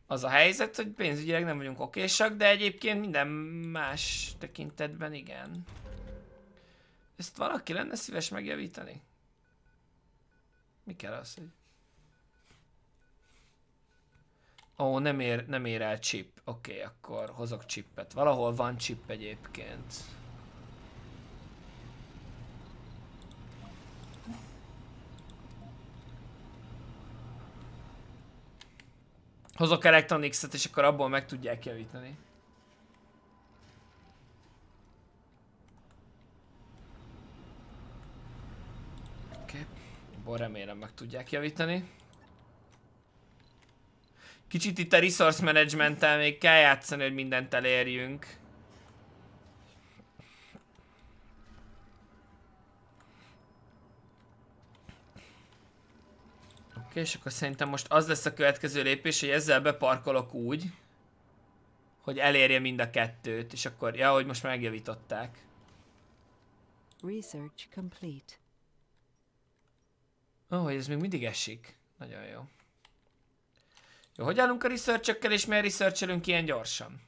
Az a helyzet, hogy pénzügyileg nem vagyunk okésak, de egyébként minden más tekintetben igen. Ezt valaki lenne szíves megjavítani? Mi kell az, hogy... Ó, nem ér el chip. Oké, akkor hozok chipet. Valahol van chip egyébként. Hozok Electronics-et, és akkor abból meg tudják javítani. Oké, abból remélem meg tudják javítani. Kicsit itt a resource management-tel még kell játszani, hogy mindent elérjünk. Oké, és akkor szerintem most az lesz a következő lépés, hogy ezzel beparkolok úgy, hogy elérje mind a kettőt, és akkor, ja, hogy most megjavították. Research complete. Ó, hogy ez még mindig esik. Nagyon jó. Jó, hogy állunk a research-ökkel, és miért research-elünk ilyen gyorsan?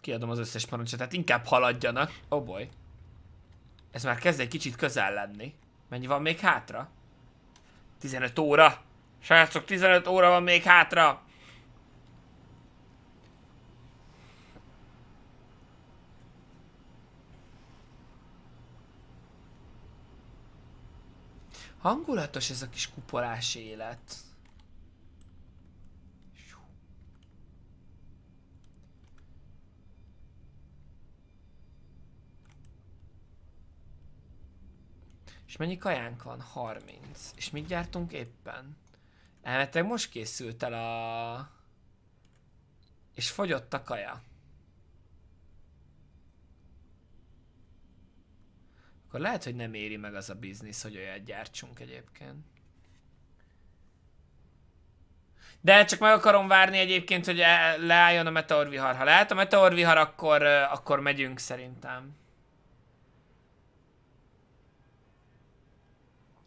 Kiadom az összes parancsot, tehát inkább haladjanak. Oh boy. Ez már kezd egy kicsit közel lenni. Mennyi van még hátra? 15 óra. Srácok, 15 óra van még hátra. Hangulatos ez a kis kupolás élet. És mennyi kajánk van? 30. És mit gyártunk éppen? Elméletileg most készült el a... És fogyott a kaja. Akkor lehet, hogy nem éri meg az a biznisz, hogy olyat gyártsunk egyébként. De csak meg akarom várni egyébként, hogy leálljon a meteorvihar. Ha leállt a meteorvihar, akkor megyünk szerintem.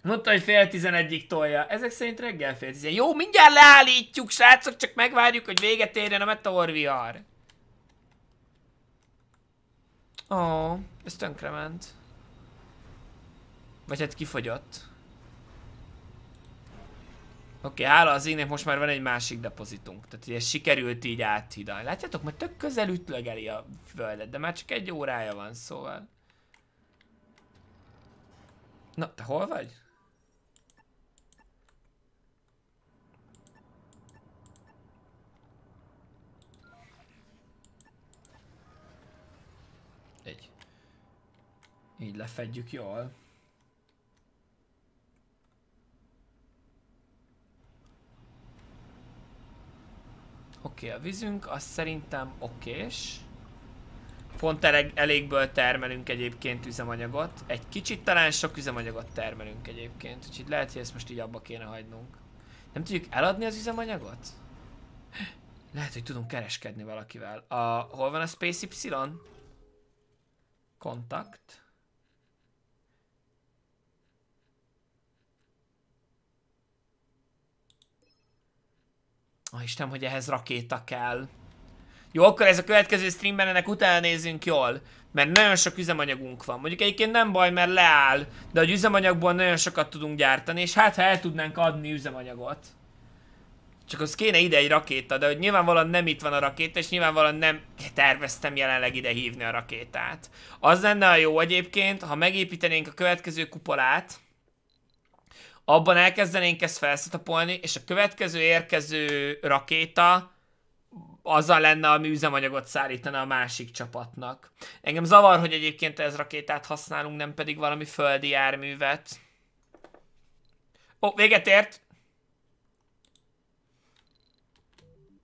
Mondta, hogy fél 11-ig tolja. Ezek szerint reggel fél 11. Jó, mindjárt leállítjuk, srácok, csak megvárjuk, hogy véget érjen a meteorvihar. Ó, ez tönkrement. Vagy hát kifogyott. Oké, hála az égnek most már van egy másik depozitunk. Tehát ugye sikerült így áthidalni. Látjátok, mert tök közel ütlögeli a földet, de már csak egy órája van, szóval. Na, te hol vagy? Így lefedjük jól. Oké, a vízünk az szerintem okés. Pont elégből termelünk egyébként üzemanyagot. Egy kicsit talán sok üzemanyagot termelünk egyébként, úgyhogy lehet, hogy ezt most így abba kéne hagynunk. Nem tudjuk eladni az üzemanyagot? Lehet, hogy tudunk kereskedni valakivel. Hol van a Space Y? Kontakt. Istenem, hogy ehhez rakéta kell. Jó, akkor ez a következő streamben ennek utána nézzünk jól, mert nagyon sok üzemanyagunk van. Mondjuk egyébként nem baj, mert leáll, de az üzemanyagból nagyon sokat tudunk gyártani, és hát ha el tudnánk adni üzemanyagot. Csak az kéne ide egy rakéta, de hogy nyilvánvalóan nem itt van a rakéta, és nyilvánvalóan nem terveztem jelenleg ide hívni a rakétát. Az lenne a jó egyébként, ha megépítenénk a következő kupolát, abban elkezdenénk ezt felszatapolni, és a következő érkező rakéta azzal lenne, ami üzemanyagot szállítana a másik csapatnak. Engem zavar, hogy egyébként ez rakétát használunk, nem pedig valami földi járművet. Ó, véget ért!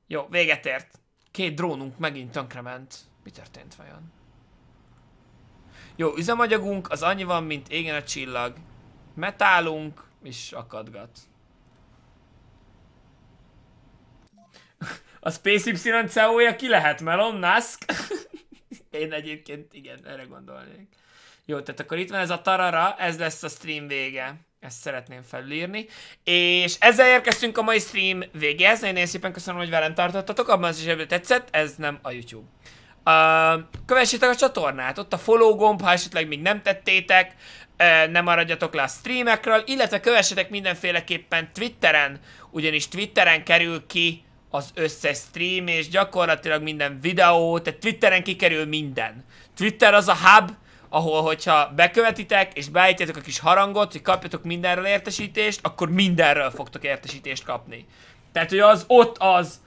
Jó, véget ért. Két drónunk megint tönkrement. Mi történt vajon? Jó, üzemanyagunk az annyi van, mint égen a csillag. Metálunk, és akadgat. A Space Y CEO-ja ki lehet? Elon Musk? Én egyébként igen, erre gondolnék. Jó, tehát akkor itt van ez a tarara, ez lesz a stream vége. Ezt szeretném felülírni. És ezzel érkeztünk a mai stream végéhez. Nagyon szépen köszönöm, hogy velem tartottatok. Abban az is, hogy tetszett, ez nem a YouTube. Kövessétek a csatornát, ott a follow gomb, ha esetleg még nem tettétek. Ne maradjatok le a streamekről, illetve kövessetek mindenféleképpen Twitteren, ugyanis Twitteren kerül ki az összes stream, és gyakorlatilag minden videó, tehát Twitteren kikerül minden. Twitter az a hub, ahol hogyha bekövetitek, és beállítjátok a kis harangot, hogy kapjatok mindenről értesítést, akkor mindenről fogtok értesítést kapni. Tehát, hogy az ott az,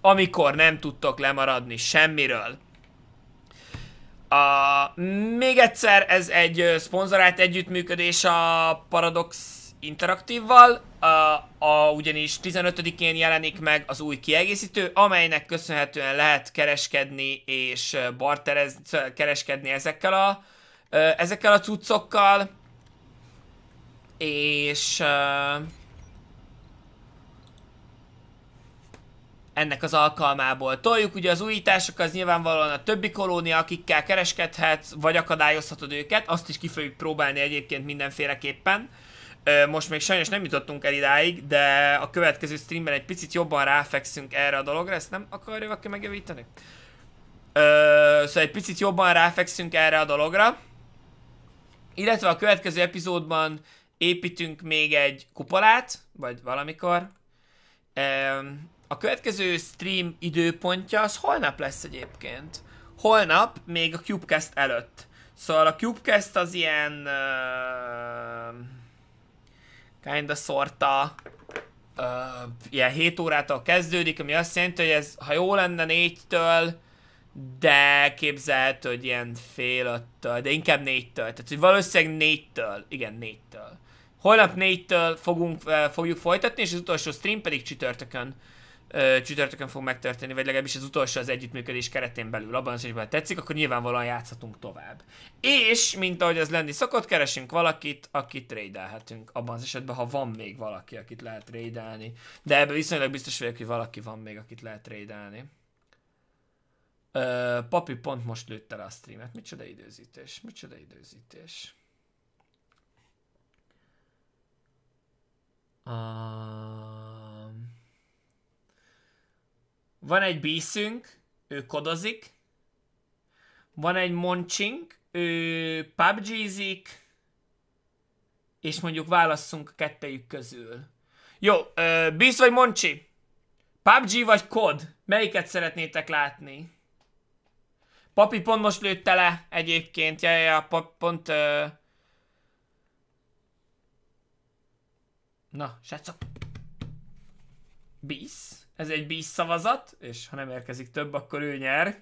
amikor nem tudtok lemaradni semmiről. Még egyszer, ez egy szponzorált együttműködés a Paradox Interaktívval, ugyanis 15-én jelenik meg az új kiegészítő, amelynek köszönhetően lehet kereskedni és kereskedni ezekkel a cuccokkal, és ennek az alkalmából toljuk. Ugye az újítások az nyilvánvalóan a többi kolónia, akikkel kereskedhetsz, vagy akadályozhatod őket, azt is ki fogjuk próbálni egyébként mindenféleképpen. Most még sajnos nem jutottunk el idáig, de a következő streamben egy picit jobban ráfekszünk erre a dologra, ezt nem akarja valaki megjavítani? Szóval egy picit jobban ráfekszünk erre a dologra, illetve a következő epizódban építünk még egy kupolát, vagy valamikor. A következő stream időpontja az holnap lesz egyébként. Holnap még a Cubecast előtt. Szóval a Cubecast az ilyen... kinda szorta... ilyen 7 órától kezdődik, ami azt jelenti, hogy ez ha jó lenne 4-től, de képzelhető, hogy ilyen fél 5-től, de inkább 4-től. Tehát, hogy valószínűleg 4-től. Igen, 4-től. Holnap 4-től fogjuk folytatni, és az utolsó stream pedig csütörtökön. Fog megtörténni, vagy legalábbis az utolsó az együttműködés keretén belül. Abban az, hogy tetszik, akkor nyilvánvalóan játszhatunk tovább. És, mint ahogy az lenni szokott, keresünk valakit, akit raidelhetünk. Abban az esetben, ha van még valaki, akit lehet raidelni. De ebben viszonylag biztos vagyok, hogy valaki van még, akit lehet raidelni. Papi pont most lőtte le a streamet. Micsoda időzítés, micsoda időzítés. Van egy Beastünk, ő kodozik. Van egy Moncsink, ő PUBG-zik. És mondjuk válasszunk a kettejük közül. Jó, Beast vagy Moncsi? PUBG vagy kod? Melyiket szeretnétek látni? Papi pont most lőtte le egyébként. Ja, pap, pont... Na, srácok. Beast. Ez egy Beast szavazat, és ha nem érkezik több, akkor ő nyer.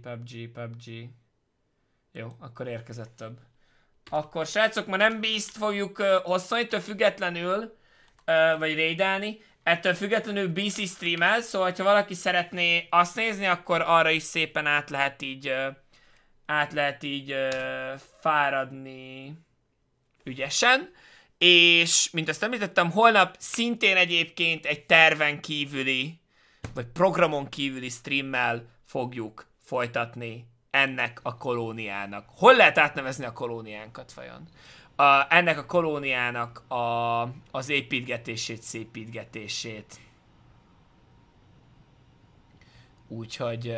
PUBG. Jó, akkor érkezett több. Akkor srácok, ma nem Beast fogjuk hosszonytől függetlenül, vagy raidelni. Ettől függetlenül BC streamel, szóval ha valaki szeretné azt nézni, akkor arra is szépen át lehet így fáradni ügyesen. És, mint azt említettem, holnap szintén egyébként egy terven kívüli, vagy programon kívüli streammel fogjuk folytatni ennek a kolóniának. Hol lehet átnevezni a kolóniánkat vajon? Ennek a kolóniának az építgetését, szépítgetését. Úgyhogy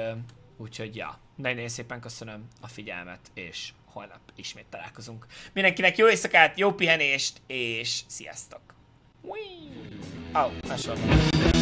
ja. Nagyon szépen köszönöm a figyelmet, és holnap ismét találkozunk. Mindenkinek jó éjszakát, jó pihenést, és sziasztok! Au, másolva.